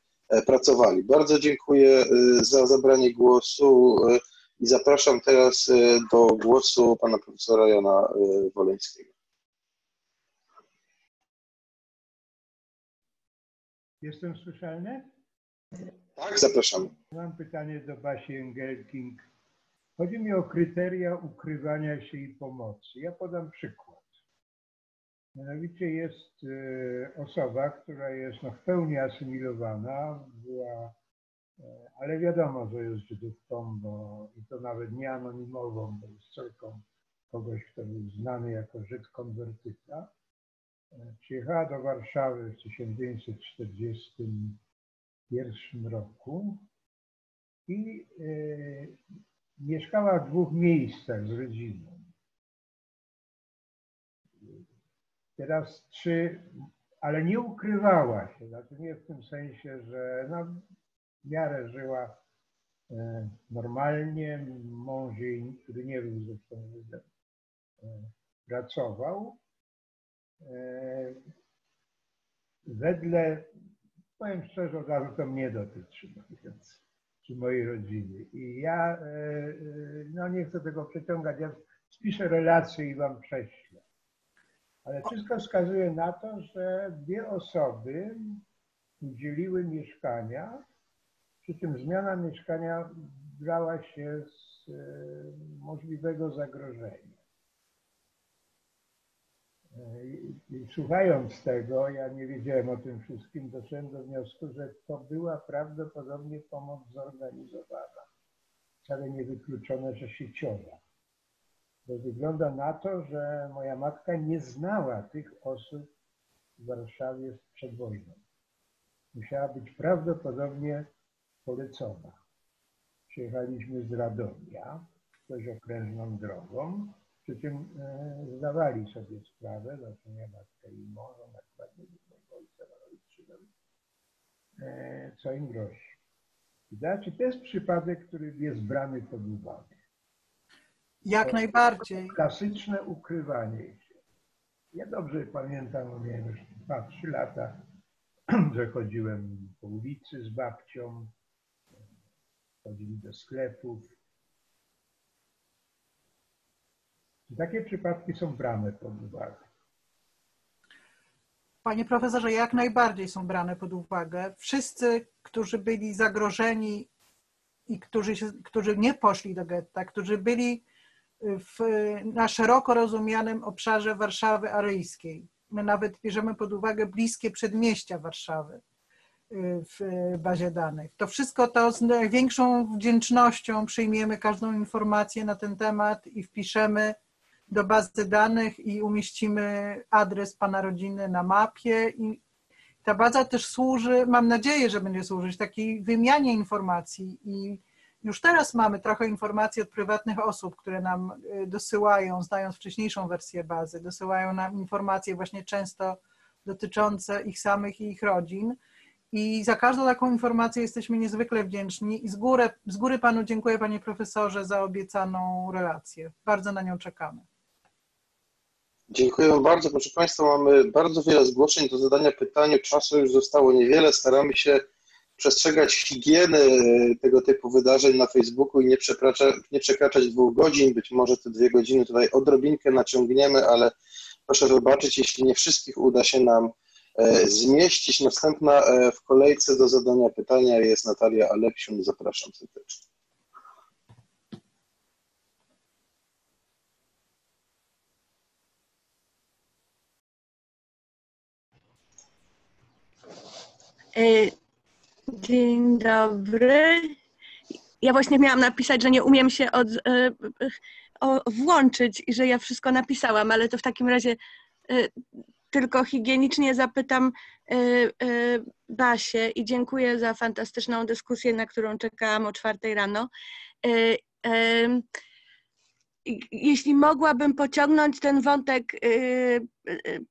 pracowali. Bardzo dziękuję za zabranie głosu i zapraszam teraz do głosu pana profesora Jana Woleńskiego. Jestem słyszalny? Tak, zapraszam. Mam pytanie do Basi Engelking. Chodzi mi o kryteria ukrywania się i pomocy. Ja podam przykład. Mianowicie jest osoba, która jest no, w pełni asymilowana, była, ale wiadomo, że jest Żydówką, bo i to nawet nie anonimową, bo jest córką kogoś, kto był znany jako Żyd konwertyta. Przyjechała do Warszawy w tysiąc dziewięćset czterdziestym w pierwszym roku i y, mieszkała w dwóch miejscach z rodziną. Teraz trzy, ale nie ukrywała się, znaczy nie w tym sensie, że no, w miarę żyła y, normalnie, mąż jej, który nie był zresztą Żydem, y, pracował. Y, wedle Powiem szczerze, od razu to mnie dotyczy, więc, czy mojej rodziny. I ja no nie chcę tego przeciągać, ja spiszę relacje i wam prześlę. Ale wszystko wskazuje na to, że dwie osoby udzieliły mieszkania, przy czym zmiana mieszkania brała się z możliwego zagrożenia. I słuchając tego, ja nie wiedziałem o tym wszystkim, doszedłem do wniosku, że to była prawdopodobnie pomoc zorganizowana, wcale niewykluczone, że sieciowa. Bo wygląda na to, że moja matka nie znała tych osób w Warszawie przed wojną. Musiała być prawdopodobnie polecona. Przyjechaliśmy z Radomia, dość okrężną drogą. Przy czym zdawali sobie sprawę, znaczy nie matka i mąż, nakładnie z mojego ojca na ojczyzną, co im grozi. Znaczy, to jest przypadek, który jest brany pod uwagę. Jak to najbardziej. Klasyczne ukrywanie się. Ja dobrze pamiętam, bo miałem już dwa, trzy lata, że chodziłem po ulicy z babcią, chodzili do sklepów. Takie przypadki są brane pod uwagę. Panie profesorze, jak najbardziej są brane pod uwagę. Wszyscy, którzy byli zagrożeni i którzy, się, którzy nie poszli do getta, którzy byli w, na szeroko rozumianym obszarze Warszawy aryjskiej. My nawet bierzemy pod uwagę bliskie przedmieścia Warszawy w bazie danych. To wszystko to z największą wdzięcznością przyjmiemy każdą informację na ten temat i wpiszemy do bazy danych i umieścimy adres pana rodziny na mapie i, Ta baza też służy, mam nadzieję, że będzie służyć takiej wymianie informacji i już teraz mamy trochę informacji od prywatnych osób, które nam dosyłają, znając wcześniejszą wersję bazy, dosyłają nam informacje właśnie często dotyczące ich samych i ich rodzin. I za każdą taką informację jesteśmy niezwykle wdzięczni i z góry, z góry Panu dziękuję, Panie Profesorze, za obiecaną relację. Bardzo na nią czekamy. Dziękuję bardzo. Proszę Państwa, mamy bardzo wiele zgłoszeń do zadania pytania. Czasu już zostało niewiele. Staramy się przestrzegać higieny tego typu wydarzeń na Facebooku i nie, nie przekraczać dwóch godzin. Być może te dwie godziny tutaj odrobinkę naciągniemy, ale proszę zobaczyć, jeśli nie wszystkich uda się nam zmieścić. Następna w kolejce do zadania pytania jest Natalia Aleksium. Zapraszam serdecznie. Dzień dobry. Ja właśnie miałam napisać, że nie umiem się od, o, włączyć i że ja wszystko napisałam, ale to w takim razie tylko higienicznie zapytam Basię i dziękuję za fantastyczną dyskusję, na którą czekałam o czwartej rano. Jeśli mogłabym pociągnąć ten wątek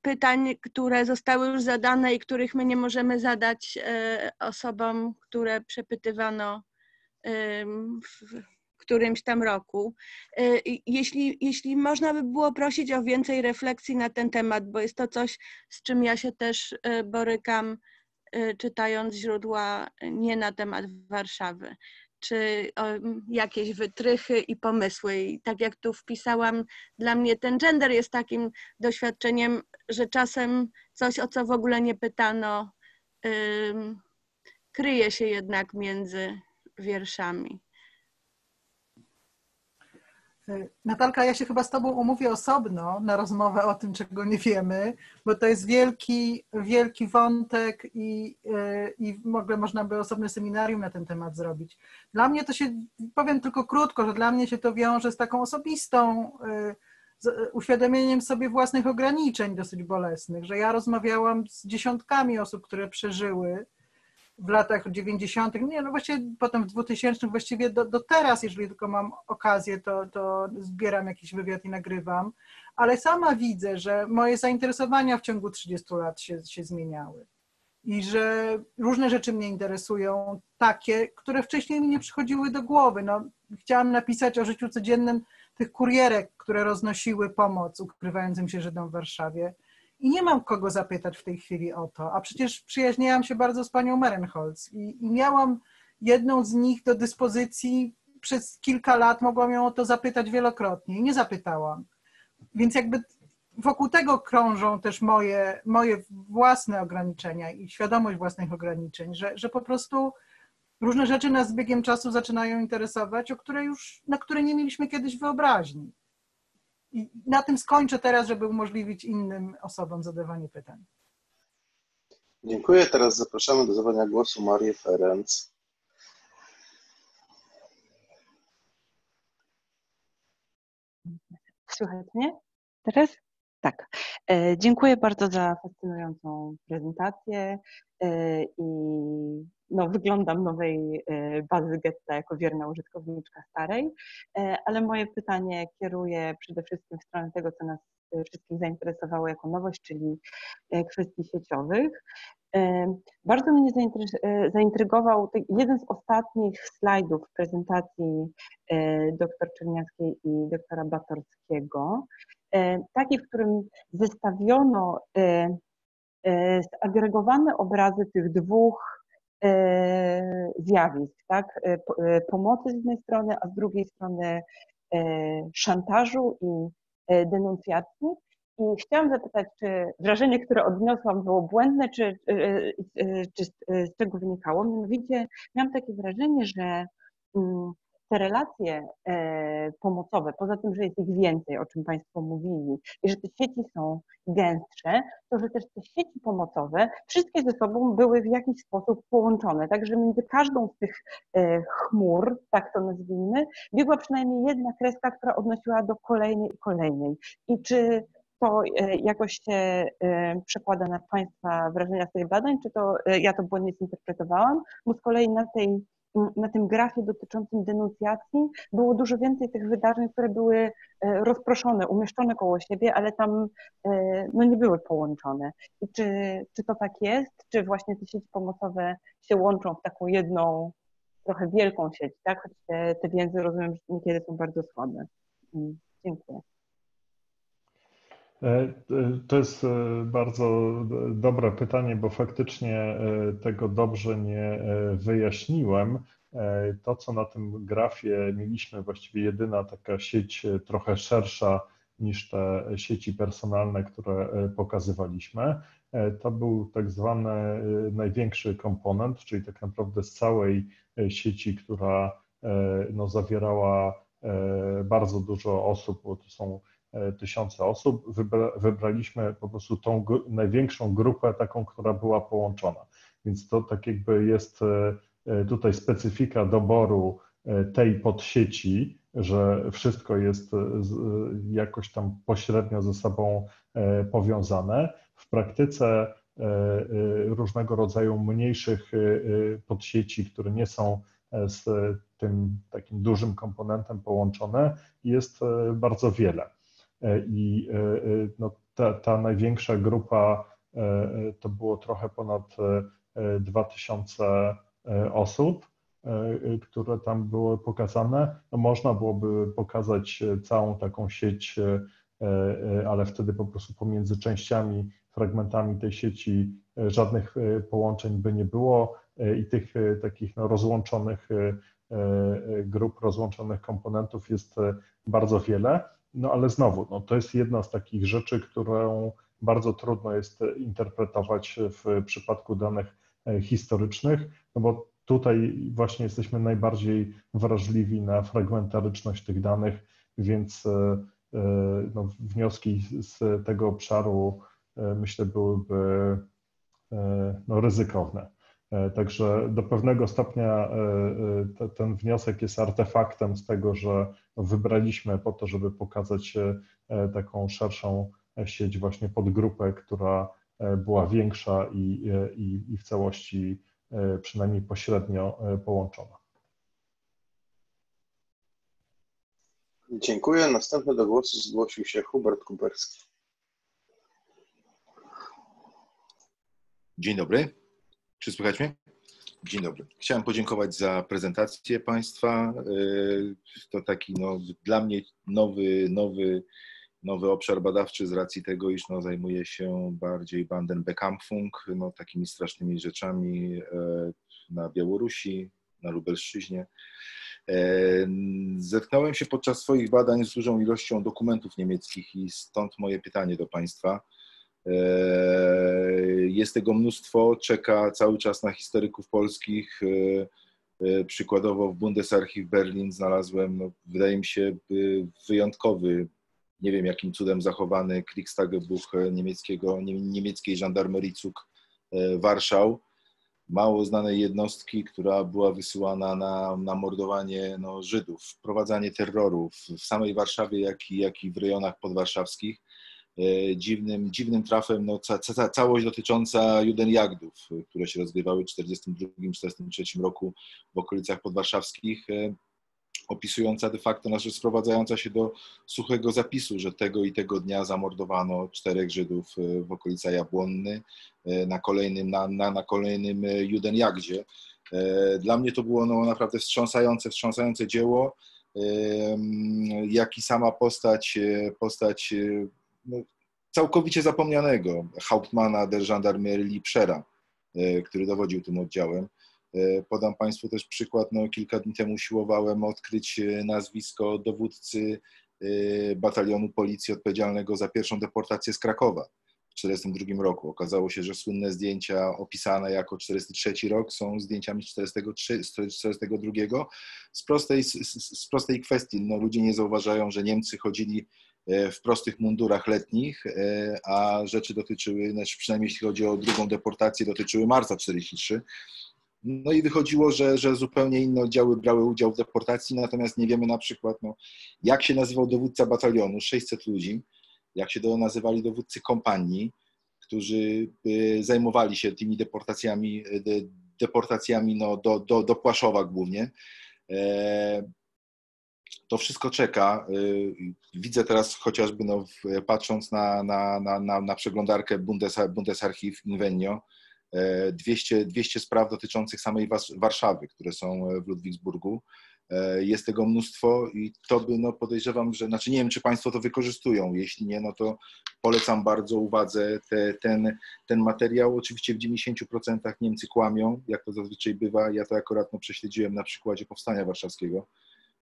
pytań, które zostały już zadane i których my nie możemy zadać osobom, które przepytywano w którymś tam roku. Jeśli, jeśli można by było prosić o więcej refleksji na ten temat, bo jest to coś, z czym ja się też borykam, czytając źródła nie na temat Warszawy. Czy jakieś wytrychy i pomysły. I tak jak tu wpisałam, dla mnie ten gender jest takim doświadczeniem, że czasem coś, o co w ogóle nie pytano, ym, kryje się jednak między wierszami. Natalka, ja się chyba z Tobą umówię osobno na rozmowę o tym, czego nie wiemy, bo to jest wielki, wielki wątek i, i w ogóle można by osobne seminarium na ten temat zrobić. Dla mnie to się, powiem tylko krótko, że dla mnie się to wiąże z taką osobistą, z uświadomieniem sobie własnych ograniczeń dosyć bolesnych, że ja rozmawiałam z dziesiątkami osób, które przeżyły w latach dziewięćdziesiątych, nie, no właściwie potem w dwutysięcznych, właściwie do, do teraz, jeżeli tylko mam okazję, to, to zbieram jakiś wywiad i nagrywam, ale sama widzę, że moje zainteresowania w ciągu trzydziestu lat się, się zmieniały i że różne rzeczy mnie interesują, takie, które wcześniej mi nie przychodziły do głowy. No, chciałam napisać o życiu codziennym tych kurierek, które roznosiły pomoc ukrywającym się Żydom w Warszawie. I nie mam kogo zapytać w tej chwili o to, a przecież przyjaźniałam się bardzo z panią Merenholz i, i miałam jedną z nich do dyspozycji przez kilka lat, mogłam ją o to zapytać wielokrotnie i nie zapytałam. Więc jakby wokół tego krążą też moje, moje własne ograniczenia i świadomość własnych ograniczeń, że, że po prostu różne rzeczy nas z biegiem czasu zaczynają interesować, o które już, na które nie mieliśmy kiedyś wyobraźni. I na tym skończę teraz, żeby umożliwić innym osobom zadawanie pytań. Dziękuję. Teraz zapraszamy do zadania głosu Marię Ferenc. Słychać mnie? Teraz? Tak. E, dziękuję bardzo za fascynującą prezentację e, i no, wyglądam nowej bazy getta jako wierna użytkowniczka starej, ale moje pytanie kieruję przede wszystkim w stronę tego, co nas wszystkich zainteresowało jako nowość, czyli kwestii sieciowych. Bardzo mnie zaintrygował jeden z ostatnich slajdów w prezentacji dr Czerniawskiej i doktora Batorskiego, taki, w którym zestawiono, zagregowane obrazy tych dwóch zjawisk, tak? Pomocy z jednej strony, a z drugiej strony szantażu i denuncjacji. I chciałam zapytać, czy wrażenie, które odniosłam, było błędne, czy, czy z czego wynikało? Mianowicie miałam takie wrażenie, że te relacje pomocowe, poza tym, że jest ich więcej, o czym Państwo mówili, i że te sieci są gęstsze, to że też te sieci pomocowe wszystkie ze sobą były w jakiś sposób połączone, także między każdą z tych chmur, tak to nazwijmy, biegła przynajmniej jedna kreska, która odnosiła do kolejnej i kolejnej. I czy to jakoś się przekłada na Państwa wrażenia z tych badań, czy to ja to błędnie zinterpretowałam, bo z kolei na tej na tym grafie dotyczącym denuncjacji było dużo więcej tych wydarzeń, które były rozproszone, umieszczone koło siebie, ale tam no, nie były połączone. I czy, czy to tak jest? Czy właśnie te sieci pomocowe się łączą w taką jedną, trochę wielką sieć, tak? Choć te, te więzy, rozumiem, że niekiedy są bardzo słabe. Dziękuję. To jest bardzo dobre pytanie, bo faktycznie tego dobrze nie wyjaśniłem. To, co na tym grafie mieliśmy, właściwie jedyna taka sieć trochę szersza niż te sieci personalne, które pokazywaliśmy, to był tak zwany największy komponent, czyli tak naprawdę z całej sieci, która no, zawierała bardzo dużo osób, bo to są tysiące osób, Wybra, wybraliśmy po prostu tą gru, największą grupę, taką, która była połączona. Więc to tak jakby jest tutaj specyfika doboru tej podsieci, że wszystko jest jakoś tam pośrednio ze sobą powiązane. W praktyce różnego rodzaju mniejszych podsieci, które nie są z tym takim dużym komponentem połączone, jest bardzo wiele. I no, ta, ta największa grupa to było trochę ponad dwa tysiące osób, które tam były pokazane. No, można byłoby pokazać całą taką sieć, ale wtedy po prostu pomiędzy częściami, fragmentami tej sieci żadnych połączeń by nie było i tych takich no, rozłączonych grup, rozłączonych komponentów jest bardzo wiele. No ale znowu, no to jest jedna z takich rzeczy, którą bardzo trudno jest interpretować w przypadku danych historycznych, no bo tutaj właśnie jesteśmy najbardziej wrażliwi na fragmentaryczność tych danych, więc no, wnioski z tego obszaru, myślę, byłyby no, ryzykowne. Także do pewnego stopnia ten wniosek jest artefaktem z tego, że wybraliśmy po to, żeby pokazać taką szerszą sieć właśnie podgrupę, która była większa i, i, i w całości przynajmniej pośrednio połączona. Dziękuję. Następny do głosu zgłosił się Hubert Kuberski. Dzień dobry. Czy słychać mnie? Dzień dobry. Chciałem podziękować za prezentację Państwa. To taki no, dla mnie nowy, nowy, nowy obszar badawczy z racji tego, iż no, zajmuję się bardziej Baden-Bekampfung, no, takimi strasznymi rzeczami na Białorusi, na Lubelszczyźnie. Zetknąłem się podczas swoich badań z dużą ilością dokumentów niemieckich i stąd moje pytanie do Państwa. Jest tego mnóstwo, czeka cały czas na historyków polskich. Przykładowo w Bundesarchiv Berlin znalazłem, no, wydaje mi się, wyjątkowy, nie wiem jakim cudem zachowany Kriegstagebuch niemieckiego, niemieckiej żandarmerii C U K Warszał. Mało znanej jednostki, która była wysyłana na, na mordowanie no, Żydów, wprowadzanie terrorów w samej Warszawie, jak i, jak i w rejonach podwarszawskich. Dziwnym, dziwnym trafem no, ca, ca, całość dotycząca Judenjagdów, które się rozgrywały w tysiąc dziewięćset czterdziestym drugim do czterdziestego trzeciego roku w okolicach podwarszawskich, opisująca de facto, znaczy sprowadzająca się do suchego zapisu, że tego i tego dnia zamordowano czterech Żydów w okolicach Jabłonny na kolejnym, na, na, na kolejnym Judenjagdzie. Dla mnie to było no, naprawdę wstrząsające, wstrząsające dzieło, jak i sama postać, postać no, całkowicie zapomnianego Hauptmana der Gendarmerie Lipszera, który dowodził tym oddziałem. Podam Państwu też przykład, no, kilka dni temu usiłowałem odkryć nazwisko dowódcy batalionu policji odpowiedzialnego za pierwszą deportację z Krakowa w tysiąc dziewięćset czterdziestym drugim roku. Okazało się, że słynne zdjęcia opisane jako czterdziesty trzeci rok są zdjęciami czterdziestego drugiego. Z prostej, z, z prostej kwestii, no, ludzie nie zauważają, że Niemcy chodzili w prostych mundurach letnich, a rzeczy dotyczyły, znaczy przynajmniej jeśli chodzi o drugą deportację, dotyczyły marca czterdziestego trzeciego. No i wychodziło, że, że zupełnie inne oddziały brały udział w deportacji, natomiast nie wiemy na przykład, no, jak się nazywał dowódca batalionu, sześćset ludzi, jak się to nazywali, dowódcy kompanii, którzy zajmowali się tymi deportacjami, deportacjami no, do, do, do Płaszowa głównie. To wszystko czeka. Widzę teraz chociażby, no, patrząc na, na, na, na przeglądarkę Bundesarchiv Invenio, dwieście, dwieście spraw dotyczących samej Warszawy, które są w Ludwigsburgu. Jest tego mnóstwo i to by, no, podejrzewam, że, znaczy nie wiem, czy Państwo to wykorzystują, jeśli nie, no to polecam bardzo uwadze te, ten, ten materiał. Oczywiście w dziewięćdziesięciu procentach Niemcy kłamią, jak to zazwyczaj bywa, ja to akurat no, prześledziłem na przykładzie Powstania Warszawskiego.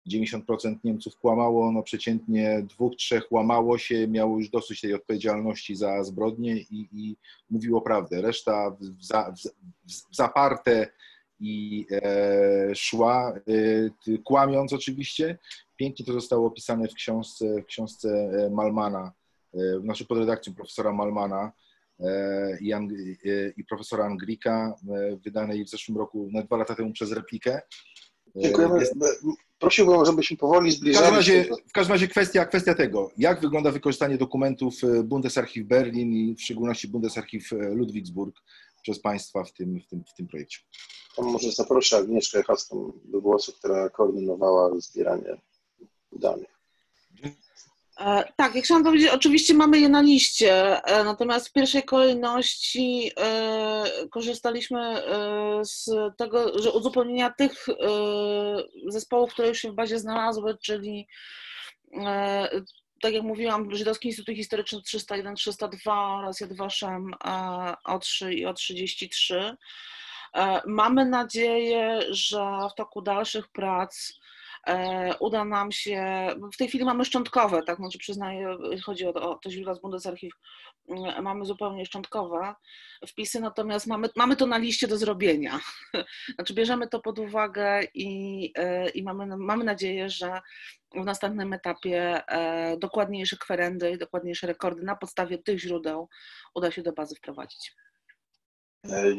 dziewięćdziesiąt procent Niemców kłamało, no przeciętnie dwóch, trzech łamało się, miało już dosyć tej odpowiedzialności za zbrodnie i, i mówiło prawdę. Reszta w, za, w, w zaparte i e, szła, e, kłamiąc oczywiście. Pięknie to zostało opisane w książce, w książce Malmana, e, znaczy pod redakcją profesora Malmana e, i, Ang, e, i profesora Anglika, e, wydanej w zeszłym roku, no, dwa lata temu przez Replikę. Dziękujemy. Prosiłbym, żebyśmy powoli zbliżali się. W każdym razie, w każdym razie kwestia, kwestia tego, jak wygląda wykorzystanie dokumentów Bundesarchiv Berlin i w szczególności Bundesarchiv Ludwigsburg przez Państwa w tym, w tym, w tym projekcie. Tam może zaproszę Agnieszkę Haską do głosu, która koordynowała zbieranie danych. Tak, ja chciałam powiedzieć, oczywiście mamy je na liście, natomiast w pierwszej kolejności korzystaliśmy z tego, że uzupełnienia tych zespołów, które już się w bazie znalazły, czyli tak jak mówiłam, Żydowski Instytut Historyczny trzysta jeden trzysta dwa oraz Yad Vashem O trzy i O trzydzieści trzy. Mamy nadzieję, że w toku dalszych prac uda nam się, w tej chwili mamy szczątkowe, tak, znaczy przyznaję, jeśli chodzi o to, o to źródła z Bundesarchiv, mamy zupełnie szczątkowe wpisy, natomiast mamy, mamy to na liście do zrobienia. Znaczy bierzemy to pod uwagę i, i mamy, mamy nadzieję, że w następnym etapie dokładniejsze kwerendy i dokładniejsze rekordy na podstawie tych źródeł uda się do bazy wprowadzić.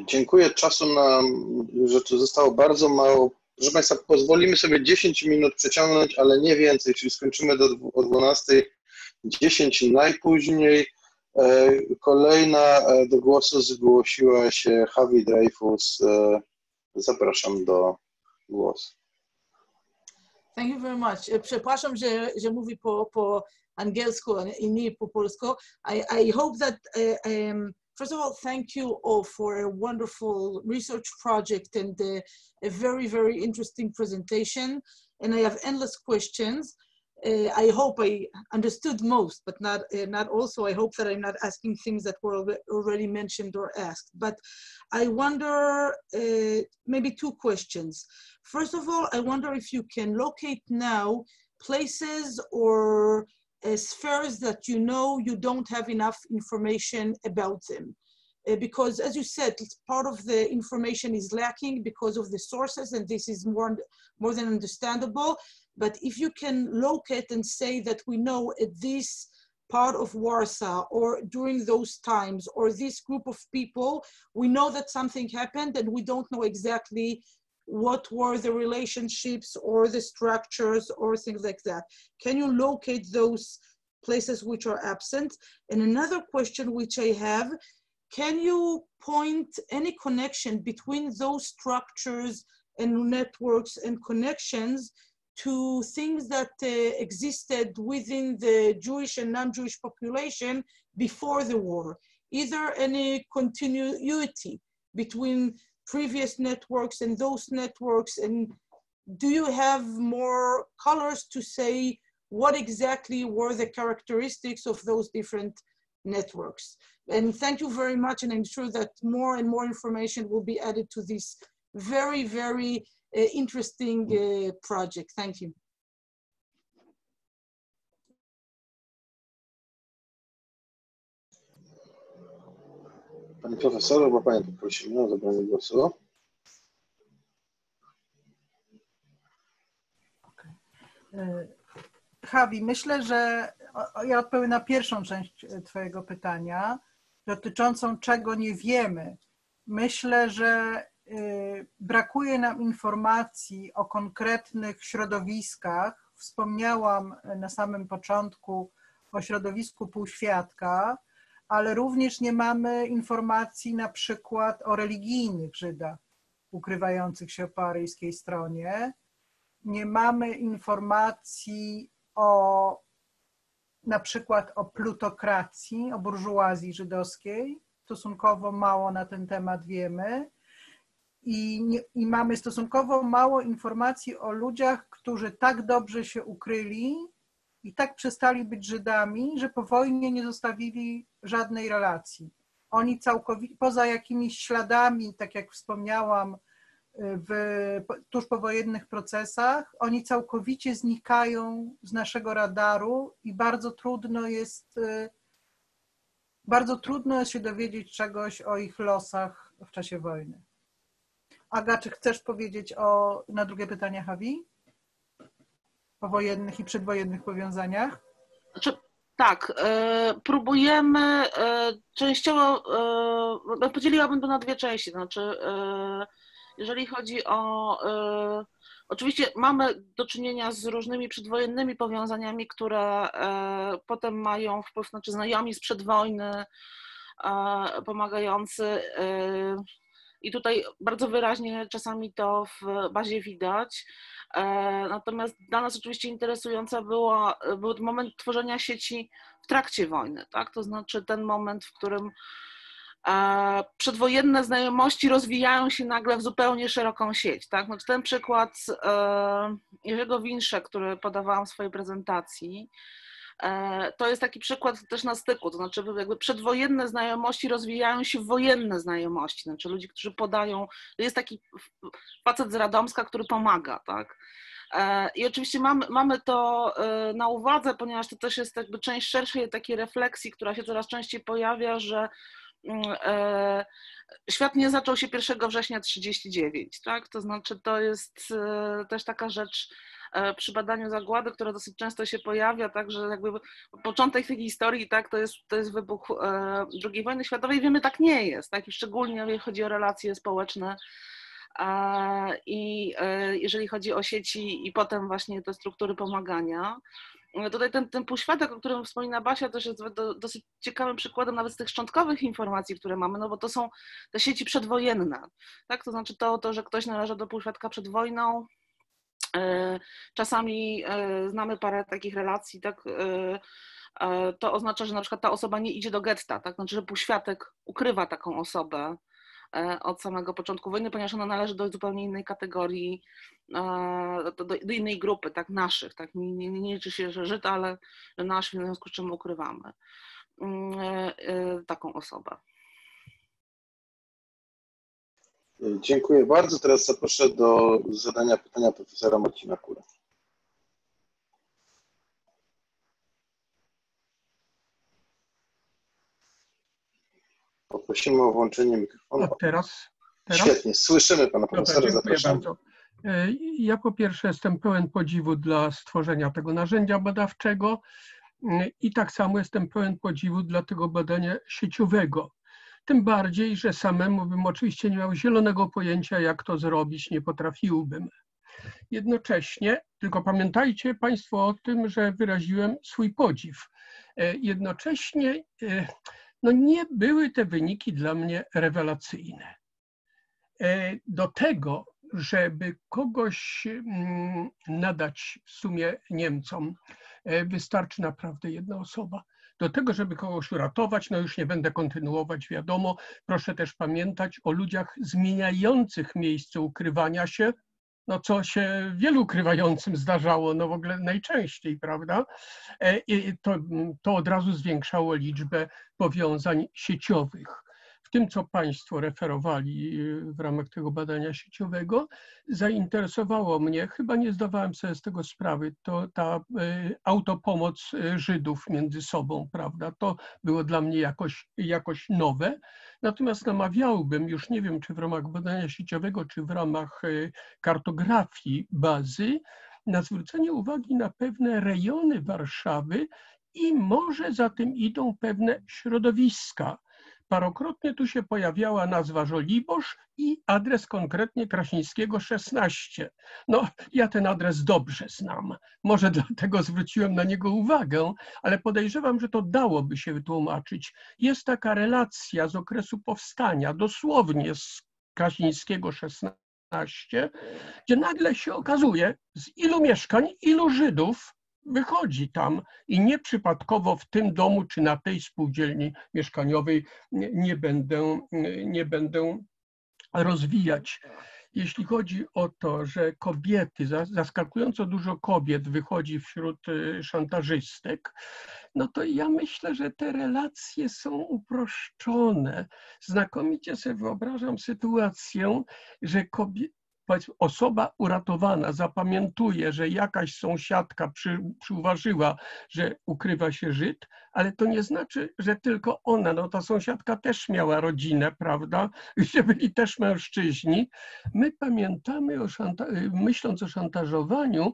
Dziękuję. Czasu nam rzeczy zostało bardzo mało. Proszę Państwa, pozwolimy sobie dziesięć minut przeciągnąć, ale nie więcej, czyli skończymy do, o dwunastej dziesięć najpóźniej. Kolejna do głosu zgłosiła się Javi Dreyfus. Zapraszam do głosu. Thank you very much. Przepraszam, że, że mówi po, po angielsku, a nie po polsku. I, I hope that... Uh, um, First of all, thank you all for a wonderful research project and a, a very, very interesting presentation. And I have endless questions. Uh, I hope I understood most, but not, uh, not also. I hope that I'm not asking things that were already mentioned or asked. But I wonder, uh, maybe two questions. First of all, I wonder if you can locate now places or Uh, spheres that you know you don't have enough information about them. Uh, because as you said, part of the information is lacking because of the sources, and this is more, more than understandable. But if you can locate and say that we know at this part of Warsaw or during those times or this group of people, we know that something happened and we don't know exactly what were the relationships or the structures or things like that. Can you locate those places which are absent? And another question which I have, can you point any connection between those structures and networks and connections to things that uh, existed within the Jewish and non-Jewish population before the war? Is there any continuity between previous networks and those networks, and do you have more colors to say what exactly were the characteristics of those different networks? And thank you very much, and I'm sure that more and more information will be added to this very, very uh, interesting uh, project. Thank you. Pani profesor, bo Panią poprosimy o zabranie głosu. Javi, myślę, że ja odpowiem na pierwszą część Twojego pytania dotyczącą czego nie wiemy. Myślę, że brakuje nam informacji o konkretnych środowiskach. Wspomniałam na samym początku o środowisku półświadka, ale również nie mamy informacji na przykład o religijnych Żydach ukrywających się po aryjskiej stronie. Nie mamy informacji o na przykład o plutokracji, o burżuazji żydowskiej. Stosunkowo mało na ten temat wiemy. I, nie, I mamy stosunkowo mało informacji o ludziach, którzy tak dobrze się ukryli i tak przestali być Żydami, że po wojnie nie zostawili żadnej relacji. Oni całkowicie, poza jakimiś śladami, tak jak wspomniałam, w tuż powojennych procesach, oni całkowicie znikają z naszego radaru i bardzo trudno jest, bardzo trudno jest się dowiedzieć czegoś o ich losach w czasie wojny. Aga, czy chcesz powiedzieć o, na drugie pytanie Hawi? O wojennych i przedwojennych powiązaniach? Znaczy, tak, y, próbujemy y, częściowo, y, podzieliłabym to na dwie części. Znaczy, y, jeżeli chodzi o... Y, oczywiście mamy do czynienia z różnymi przedwojennymi powiązaniami, które y, potem mają wpływ, znaczy znajomi z przedwojny, y, pomagający... Y, I tutaj bardzo wyraźnie czasami to w bazie widać. Natomiast dla nas oczywiście interesująca była, był moment tworzenia sieci w trakcie wojny, tak? To znaczy ten moment, w którym przedwojenne znajomości rozwijają się nagle w zupełnie szeroką sieć, tak? Znaczy ten przykład Jerzego Wińsze, który podawałam w swojej prezentacji, to jest taki przykład też na styku, to znaczy jakby przedwojenne znajomości rozwijają się w wojenne znajomości, znaczy ludzi, którzy podają, jest taki facet z Radomska, który pomaga, tak? I oczywiście mamy, mamy to na uwadze, ponieważ to też jest jakby część szerszej takiej refleksji, która się coraz częściej pojawia, że świat nie zaczął się pierwszego września tysiąc dziewięćset trzydziestego dziewiątego, tak? To znaczy to jest też taka rzecz przy badaniu zagłady, która dosyć często się pojawia, także jakby początek tej historii, tak, to jest, to jest wybuch drugiej wojny światowej, wiemy, tak nie jest, tak? I szczególnie jeżeli chodzi o relacje społeczne i jeżeli chodzi o sieci i potem właśnie te struktury pomagania. Tutaj ten, ten półświadek, o którym wspomina Basia, też jest do, dosyć ciekawym przykładem nawet z tych szczątkowych informacji, które mamy, no bo to są te sieci przedwojenne, tak? To znaczy to, to że ktoś należy do półświadka przed wojną. Czasami znamy parę takich relacji, tak? To oznacza, że na przykład ta osoba nie idzie do getta, tak? Znaczy, że półświatek ukrywa taką osobę od samego początku wojny, ponieważ ona należy do zupełnie innej kategorii, do, do innej grupy, tak, naszych, tak? Nie, nie, nie liczy się, że Żyd, ale że nasz, w związku z czym ukrywamy taką osobę. Dziękuję bardzo. Teraz zaproszę do zadania pytania profesora Marcina Kurę. Poprosimy o włączenie mikrofonu. A teraz, teraz? Świetnie, słyszymy pana profesora. Dobra, dziękuję bardzo. Ja po pierwsze jestem pełen podziwu dla stworzenia tego narzędzia badawczego i tak samo jestem pełen podziwu dla tego badania sieciowego. Tym bardziej, że samemu bym oczywiście nie miał zielonego pojęcia, jak to zrobić, nie potrafiłbym. Jednocześnie, tylko pamiętajcie Państwo o tym, że wyraziłem swój podziw. Jednocześnie no nie były te wyniki dla mnie rewelacyjne. Do tego, żeby kogoś nadać w sumie Niemcom, wystarczy naprawdę jedna osoba. Do tego, żeby kogoś uratować, no już nie będę kontynuować, wiadomo, proszę też pamiętać o ludziach zmieniających miejsce ukrywania się, no co się wielu ukrywającym zdarzało, no w ogóle najczęściej, prawda? I to, to od razu zwiększało liczbę powiązań sieciowych. W tym, co Państwo referowali w ramach tego badania sieciowego, zainteresowało mnie, chyba nie zdawałem sobie z tego sprawy, to ta autopomoc Żydów między sobą, prawda? To było dla mnie jakoś, jakoś nowe. Natomiast namawiałbym, już nie wiem, czy w ramach badania sieciowego, czy w ramach kartografii bazy, na zwrócenie uwagi na pewne rejony Warszawy i może za tym idą pewne środowiska. parokrotnie tu się pojawiała nazwa Żoliborz i adres konkretnie Krasińskiego szesnaście. No, ja ten adres dobrze znam. Może dlatego zwróciłem na niego uwagę, ale podejrzewam, że to dałoby się wytłumaczyć. Jest taka relacja z okresu powstania, dosłownie z Krasińskiego szesnaście, gdzie nagle się okazuje, z ilu mieszkań, ilu Żydów wychodzi tam i nieprzypadkowo w tym domu czy na tej spółdzielni mieszkaniowej nie będę, nie będę rozwijać. Jeśli chodzi o to, że kobiety, zaskakująco dużo kobiet wychodzi wśród szantażystek, no to ja myślę, że te relacje są uproszczone. Znakomicie sobie wyobrażam sytuację, że kobiety, osoba uratowana zapamiętuje, że jakaś sąsiadka przy, przyuważyła, że ukrywa się Żyd, ale to nie znaczy, że tylko ona, no ta sąsiadka też miała rodzinę, prawda, gdzie byli też mężczyźni. My pamiętamy, o szanta... myśląc o szantażowaniu,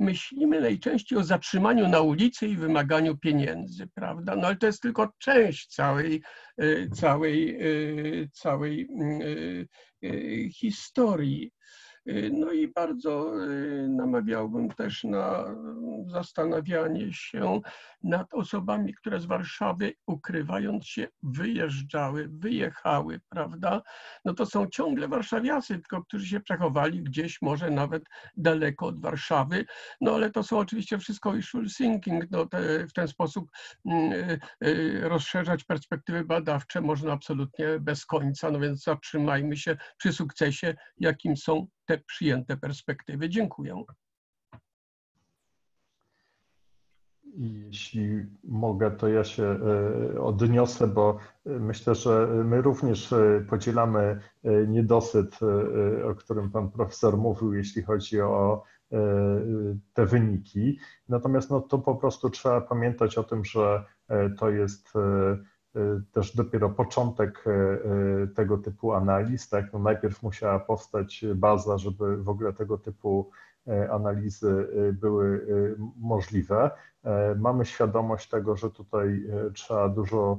myślimy najczęściej o zatrzymaniu na ulicy i wymaganiu pieniędzy, prawda, no ale to jest tylko część całej, całej, całej historii. No i bardzo namawiałbym też na zastanawianie się nad osobami, które z Warszawy, ukrywając się, wyjeżdżały, wyjechały, prawda? No to są ciągle warszawiacy, tylko którzy się przechowali gdzieś, może nawet daleko od Warszawy. No ale to są oczywiście wszystko wishful thinking. No te, w ten sposób rozszerzać perspektywy badawcze można absolutnie bez końca. No więc zatrzymajmy się przy sukcesie, jakim są te przyjęte perspektywy. Dziękuję. Jeśli mogę, to ja się odniosę, bo myślę, że my również podzielamy niedosyt, o którym pan profesor mówił, jeśli chodzi o te wyniki. Natomiast no, to po prostu trzeba pamiętać o tym, że to jest też dopiero początek tego typu analiz, tak? No najpierw musiała powstać baza, żeby w ogóle tego typu analizy były możliwe. Mamy świadomość tego, że tutaj trzeba dużo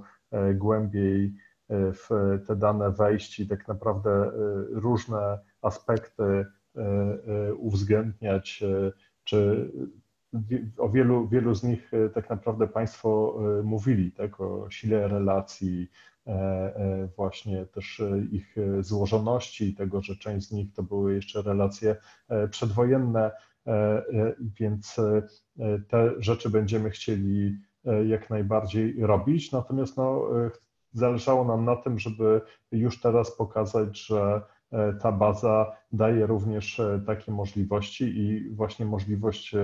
głębiej w te dane wejść i tak naprawdę różne aspekty uwzględniać, czy o wielu, wielu z nich tak naprawdę Państwo mówili, tak, o sile relacji, właśnie też ich złożoności, tego, że część z nich to były jeszcze relacje przedwojenne, więc te rzeczy będziemy chcieli jak najbardziej robić. Natomiast no, zależało nam na tym, żeby już teraz pokazać, że ta baza daje również takie możliwości i właśnie możliwość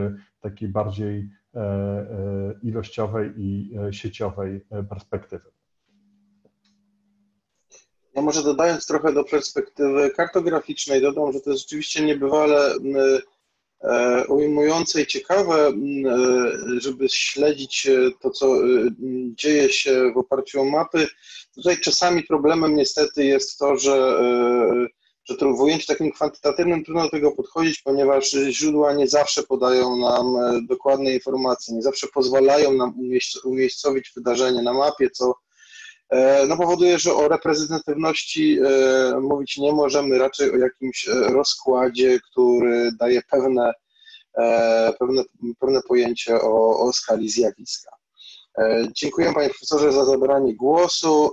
takiej bardziej ilościowej i sieciowej perspektywy. No może dodając trochę do perspektywy kartograficznej, dodam, że to jest rzeczywiście niebywale ujmujące i ciekawe, żeby śledzić to, co dzieje się w oparciu o mapy. Tutaj czasami problemem niestety jest to, że że w ujęciu takim kwantytatywnym trudno do tego podchodzić, ponieważ źródła nie zawsze podają nam dokładne informacje, nie zawsze pozwalają nam umiejscowić wydarzenie na mapie, co no, powoduje, że o reprezentatywności mówić nie możemy, raczej o jakimś rozkładzie, który daje pewne, pewne, pewne pojęcie o, o skali zjawiska. Dziękuję Panie Profesorze za zabranie głosu.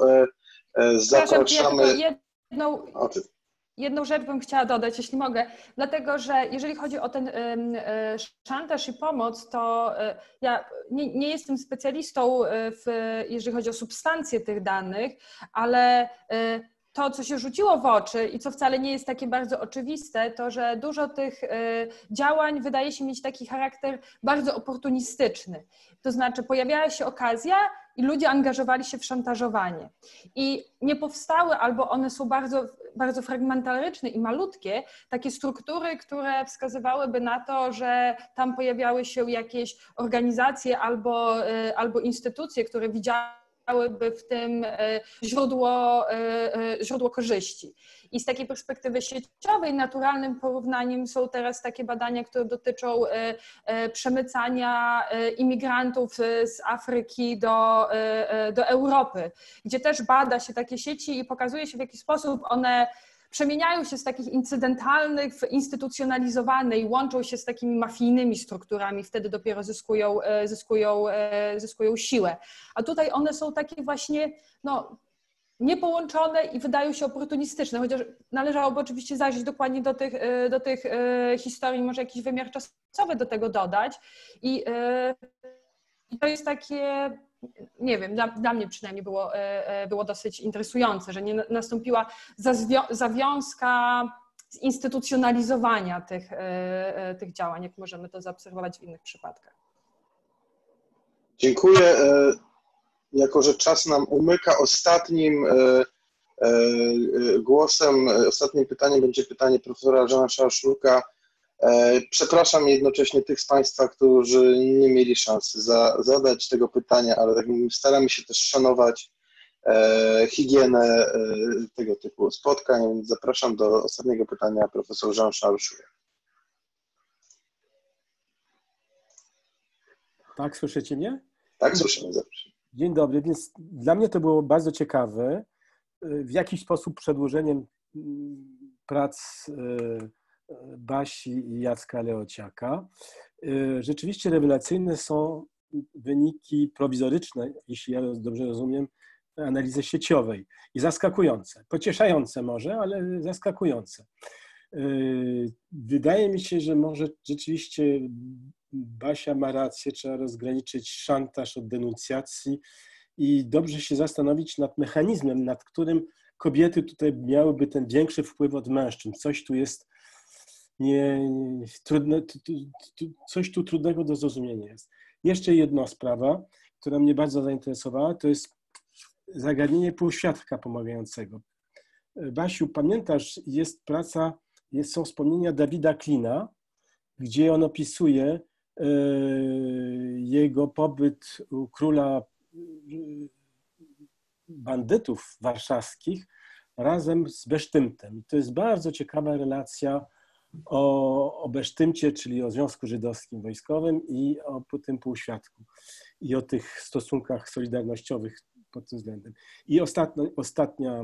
Zapraszamy... Jedną... Jedną rzecz bym chciała dodać, jeśli mogę, dlatego że jeżeli chodzi o ten szantaż i pomoc, to ja nie, nie jestem specjalistą, w, jeżeli chodzi o substancję tych danych, ale to, co się rzuciło w oczy i co wcale nie jest takie bardzo oczywiste, to że dużo tych działań wydaje się mieć taki charakter bardzo oportunistyczny. To znaczy pojawiała się okazja i ludzie angażowali się w szantażowanie. I nie powstały, albo one są bardzo, bardzo fragmentaryczne i malutkie, takie struktury, które wskazywałyby na to, że tam pojawiały się jakieś organizacje albo, albo instytucje, które widziały miałyby w tym źródło, źródło korzyści. I z takiej perspektywy sieciowej naturalnym porównaniem są teraz takie badania, które dotyczą przemycania imigrantów z Afryki do, do Europy, gdzie też bada się takie sieci i pokazuje się, w jaki sposób one przemieniają się z takich incydentalnych w instytucjonalizowane i łączą się z takimi mafijnymi strukturami, wtedy dopiero zyskują, zyskują, zyskują siłę. A tutaj one są takie właśnie no, niepołączone i wydają się oportunistyczne, chociaż należałoby oczywiście zajrzeć dokładnie do tych, do tych historii, może jakiś wymiar czasowy do tego dodać. I, i to jest takie... nie wiem, dla, dla mnie przynajmniej było, było dosyć interesujące, że nie nastąpiła zawiązka zinstytucjonalizowania tych, tych działań, jak możemy to zaobserwować w innych przypadkach. Dziękuję. Jako że czas nam umyka, ostatnim głosem, ostatnim pytaniem będzie pytanie profesora Janusza Szurka. Przepraszam jednocześnie tych z Państwa, którzy nie mieli szansy za, zadać tego pytania, ale tak staramy się też szanować e, higienę e, tego typu spotkań. Zapraszam do ostatniego pytania profesor Jean-Charles Schuyer. Tak, słyszycie mnie? Tak, słyszymy, zawsze. Dzień dobry, więc dla mnie to było bardzo ciekawe, w jakiś sposób przedłużeniem prac e, Basi i Jacka Leociaka. Rzeczywiście rewelacyjne są wyniki prowizoryczne, jeśli ja dobrze rozumiem, analizy sieciowej i zaskakujące, pocieszające może, ale zaskakujące. Wydaje mi się, że może rzeczywiście Basia ma rację, trzeba rozgraniczyć szantaż od denuncjacji i dobrze się zastanowić nad mechanizmem, nad którym kobiety tutaj miałyby ten większy wpływ od mężczyzn. Coś tu jest Nie, trudne, coś tu trudnego do zrozumienia jest. Jeszcze jedna sprawa, która mnie bardzo zainteresowała, to jest zagadnienie półświadka pomagającego. Basiu, pamiętasz, jest praca, jest, są wspomnienia Dawida Klina, gdzie on opisuje y, jego pobyt u króla bandytów warszawskich razem z Besztymtem. To jest bardzo ciekawa relacja O, o Besztymcie, czyli o Związku Żydowskim Wojskowym i o tym półświadku i o tych stosunkach solidarnościowych pod tym względem. I ostatnia, ostatnia,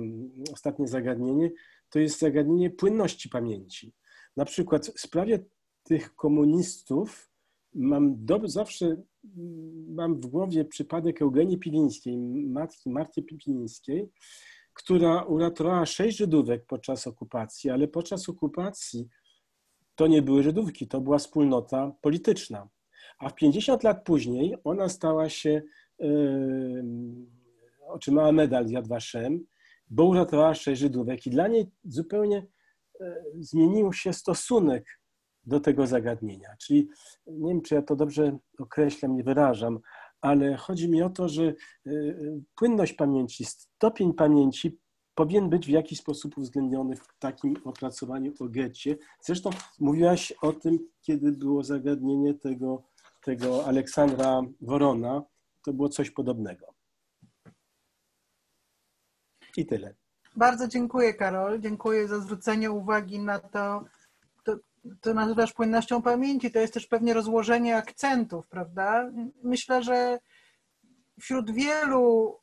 ostatnie zagadnienie to jest zagadnienie płynności pamięci. Na przykład w sprawie tych komunistów mam do, zawsze mam w głowie przypadek Eugenii Pilińskiej, matki Marty Pilińskiej, która uratowała sześć Żydówek podczas okupacji, ale podczas okupacji to nie były Żydówki, to była wspólnota polityczna. A w pięćdziesiąt lat później ona stała się, yy, otrzymała medal Yad Vashem, bo uratowała sześć Żydówek i dla niej zupełnie yy, zmienił się stosunek do tego zagadnienia. Czyli nie wiem, czy ja to dobrze określam, nie wyrażam, ale chodzi mi o to, że yy, płynność pamięci, stopień pamięci powinien być w jakiś sposób uwzględniony w takim opracowaniu o getcie. Zresztą mówiłaś o tym, kiedy było zagadnienie tego, tego Aleksandra Wargona. To było coś podobnego. I tyle. Bardzo dziękuję, Karol. Dziękuję za zwrócenie uwagi na to, to, to nazywasz płynnością pamięci. To jest też pewnie rozłożenie akcentów, prawda? Myślę, że wśród wielu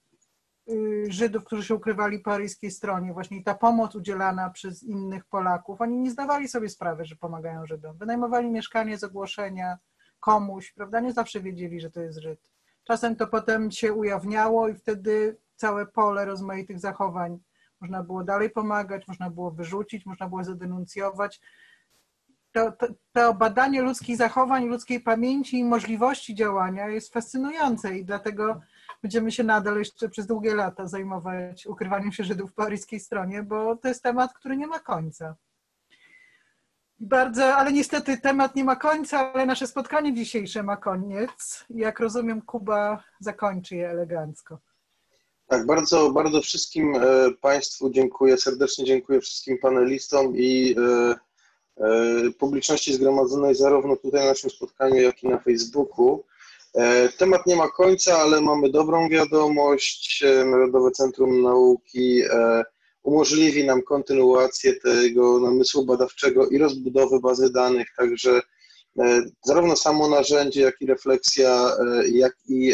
Żydów, którzy się ukrywali po aryjskiej stronie, właśnie ta pomoc udzielana przez innych Polaków, oni nie zdawali sobie sprawy, że pomagają Żydom. Wynajmowali mieszkanie z ogłoszenia komuś, prawda? Nie zawsze wiedzieli, że to jest Żyd. Czasem to potem się ujawniało i wtedy całe pole rozmaitych zachowań. Można było dalej pomagać, można było wyrzucić, można było zadenuncjować. To, to, to badanie ludzkich zachowań, ludzkiej pamięci i możliwości działania jest fascynujące i dlatego będziemy się nadal jeszcze przez długie lata zajmować ukrywaniem się Żydów po aryjskiej stronie, bo to jest temat, który nie ma końca. Bardzo, ale niestety temat nie ma końca, ale nasze spotkanie dzisiejsze ma koniec. Jak rozumiem, Kuba zakończy je elegancko. Tak, bardzo, bardzo wszystkim Państwu dziękuję, serdecznie dziękuję wszystkim panelistom i publiczności zgromadzonej zarówno tutaj na naszym spotkaniu, jak i na Facebooku. Temat nie ma końca, ale mamy dobrą wiadomość. Narodowe Centrum Nauki umożliwi nam kontynuację tego namysłu badawczego i rozbudowy bazy danych, także zarówno samo narzędzie, jak i refleksja, jak i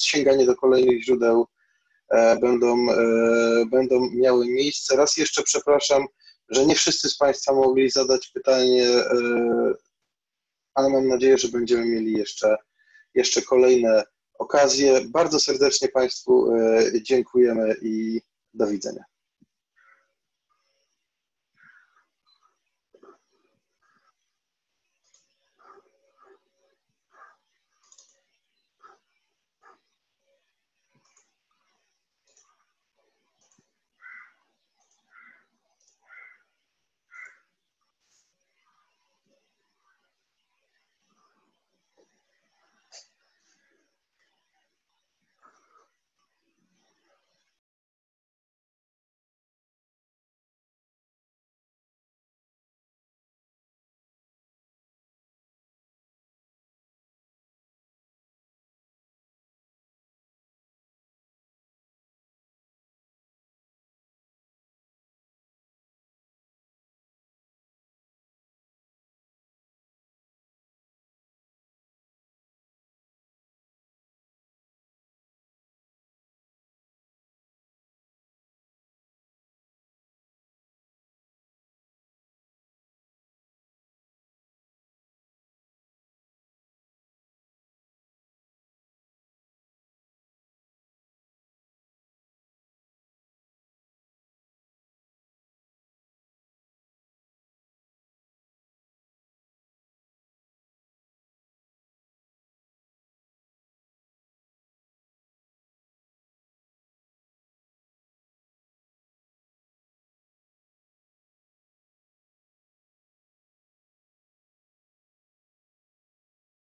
sięganie do kolejnych źródeł będą, będą miały miejsce. Raz jeszcze przepraszam, że nie wszyscy z Państwa mogli zadać pytanie, ale mam nadzieję, że będziemy mieli jeszcze, jeszcze kolejne okazje. Bardzo serdecznie Państwu dziękujemy i do widzenia.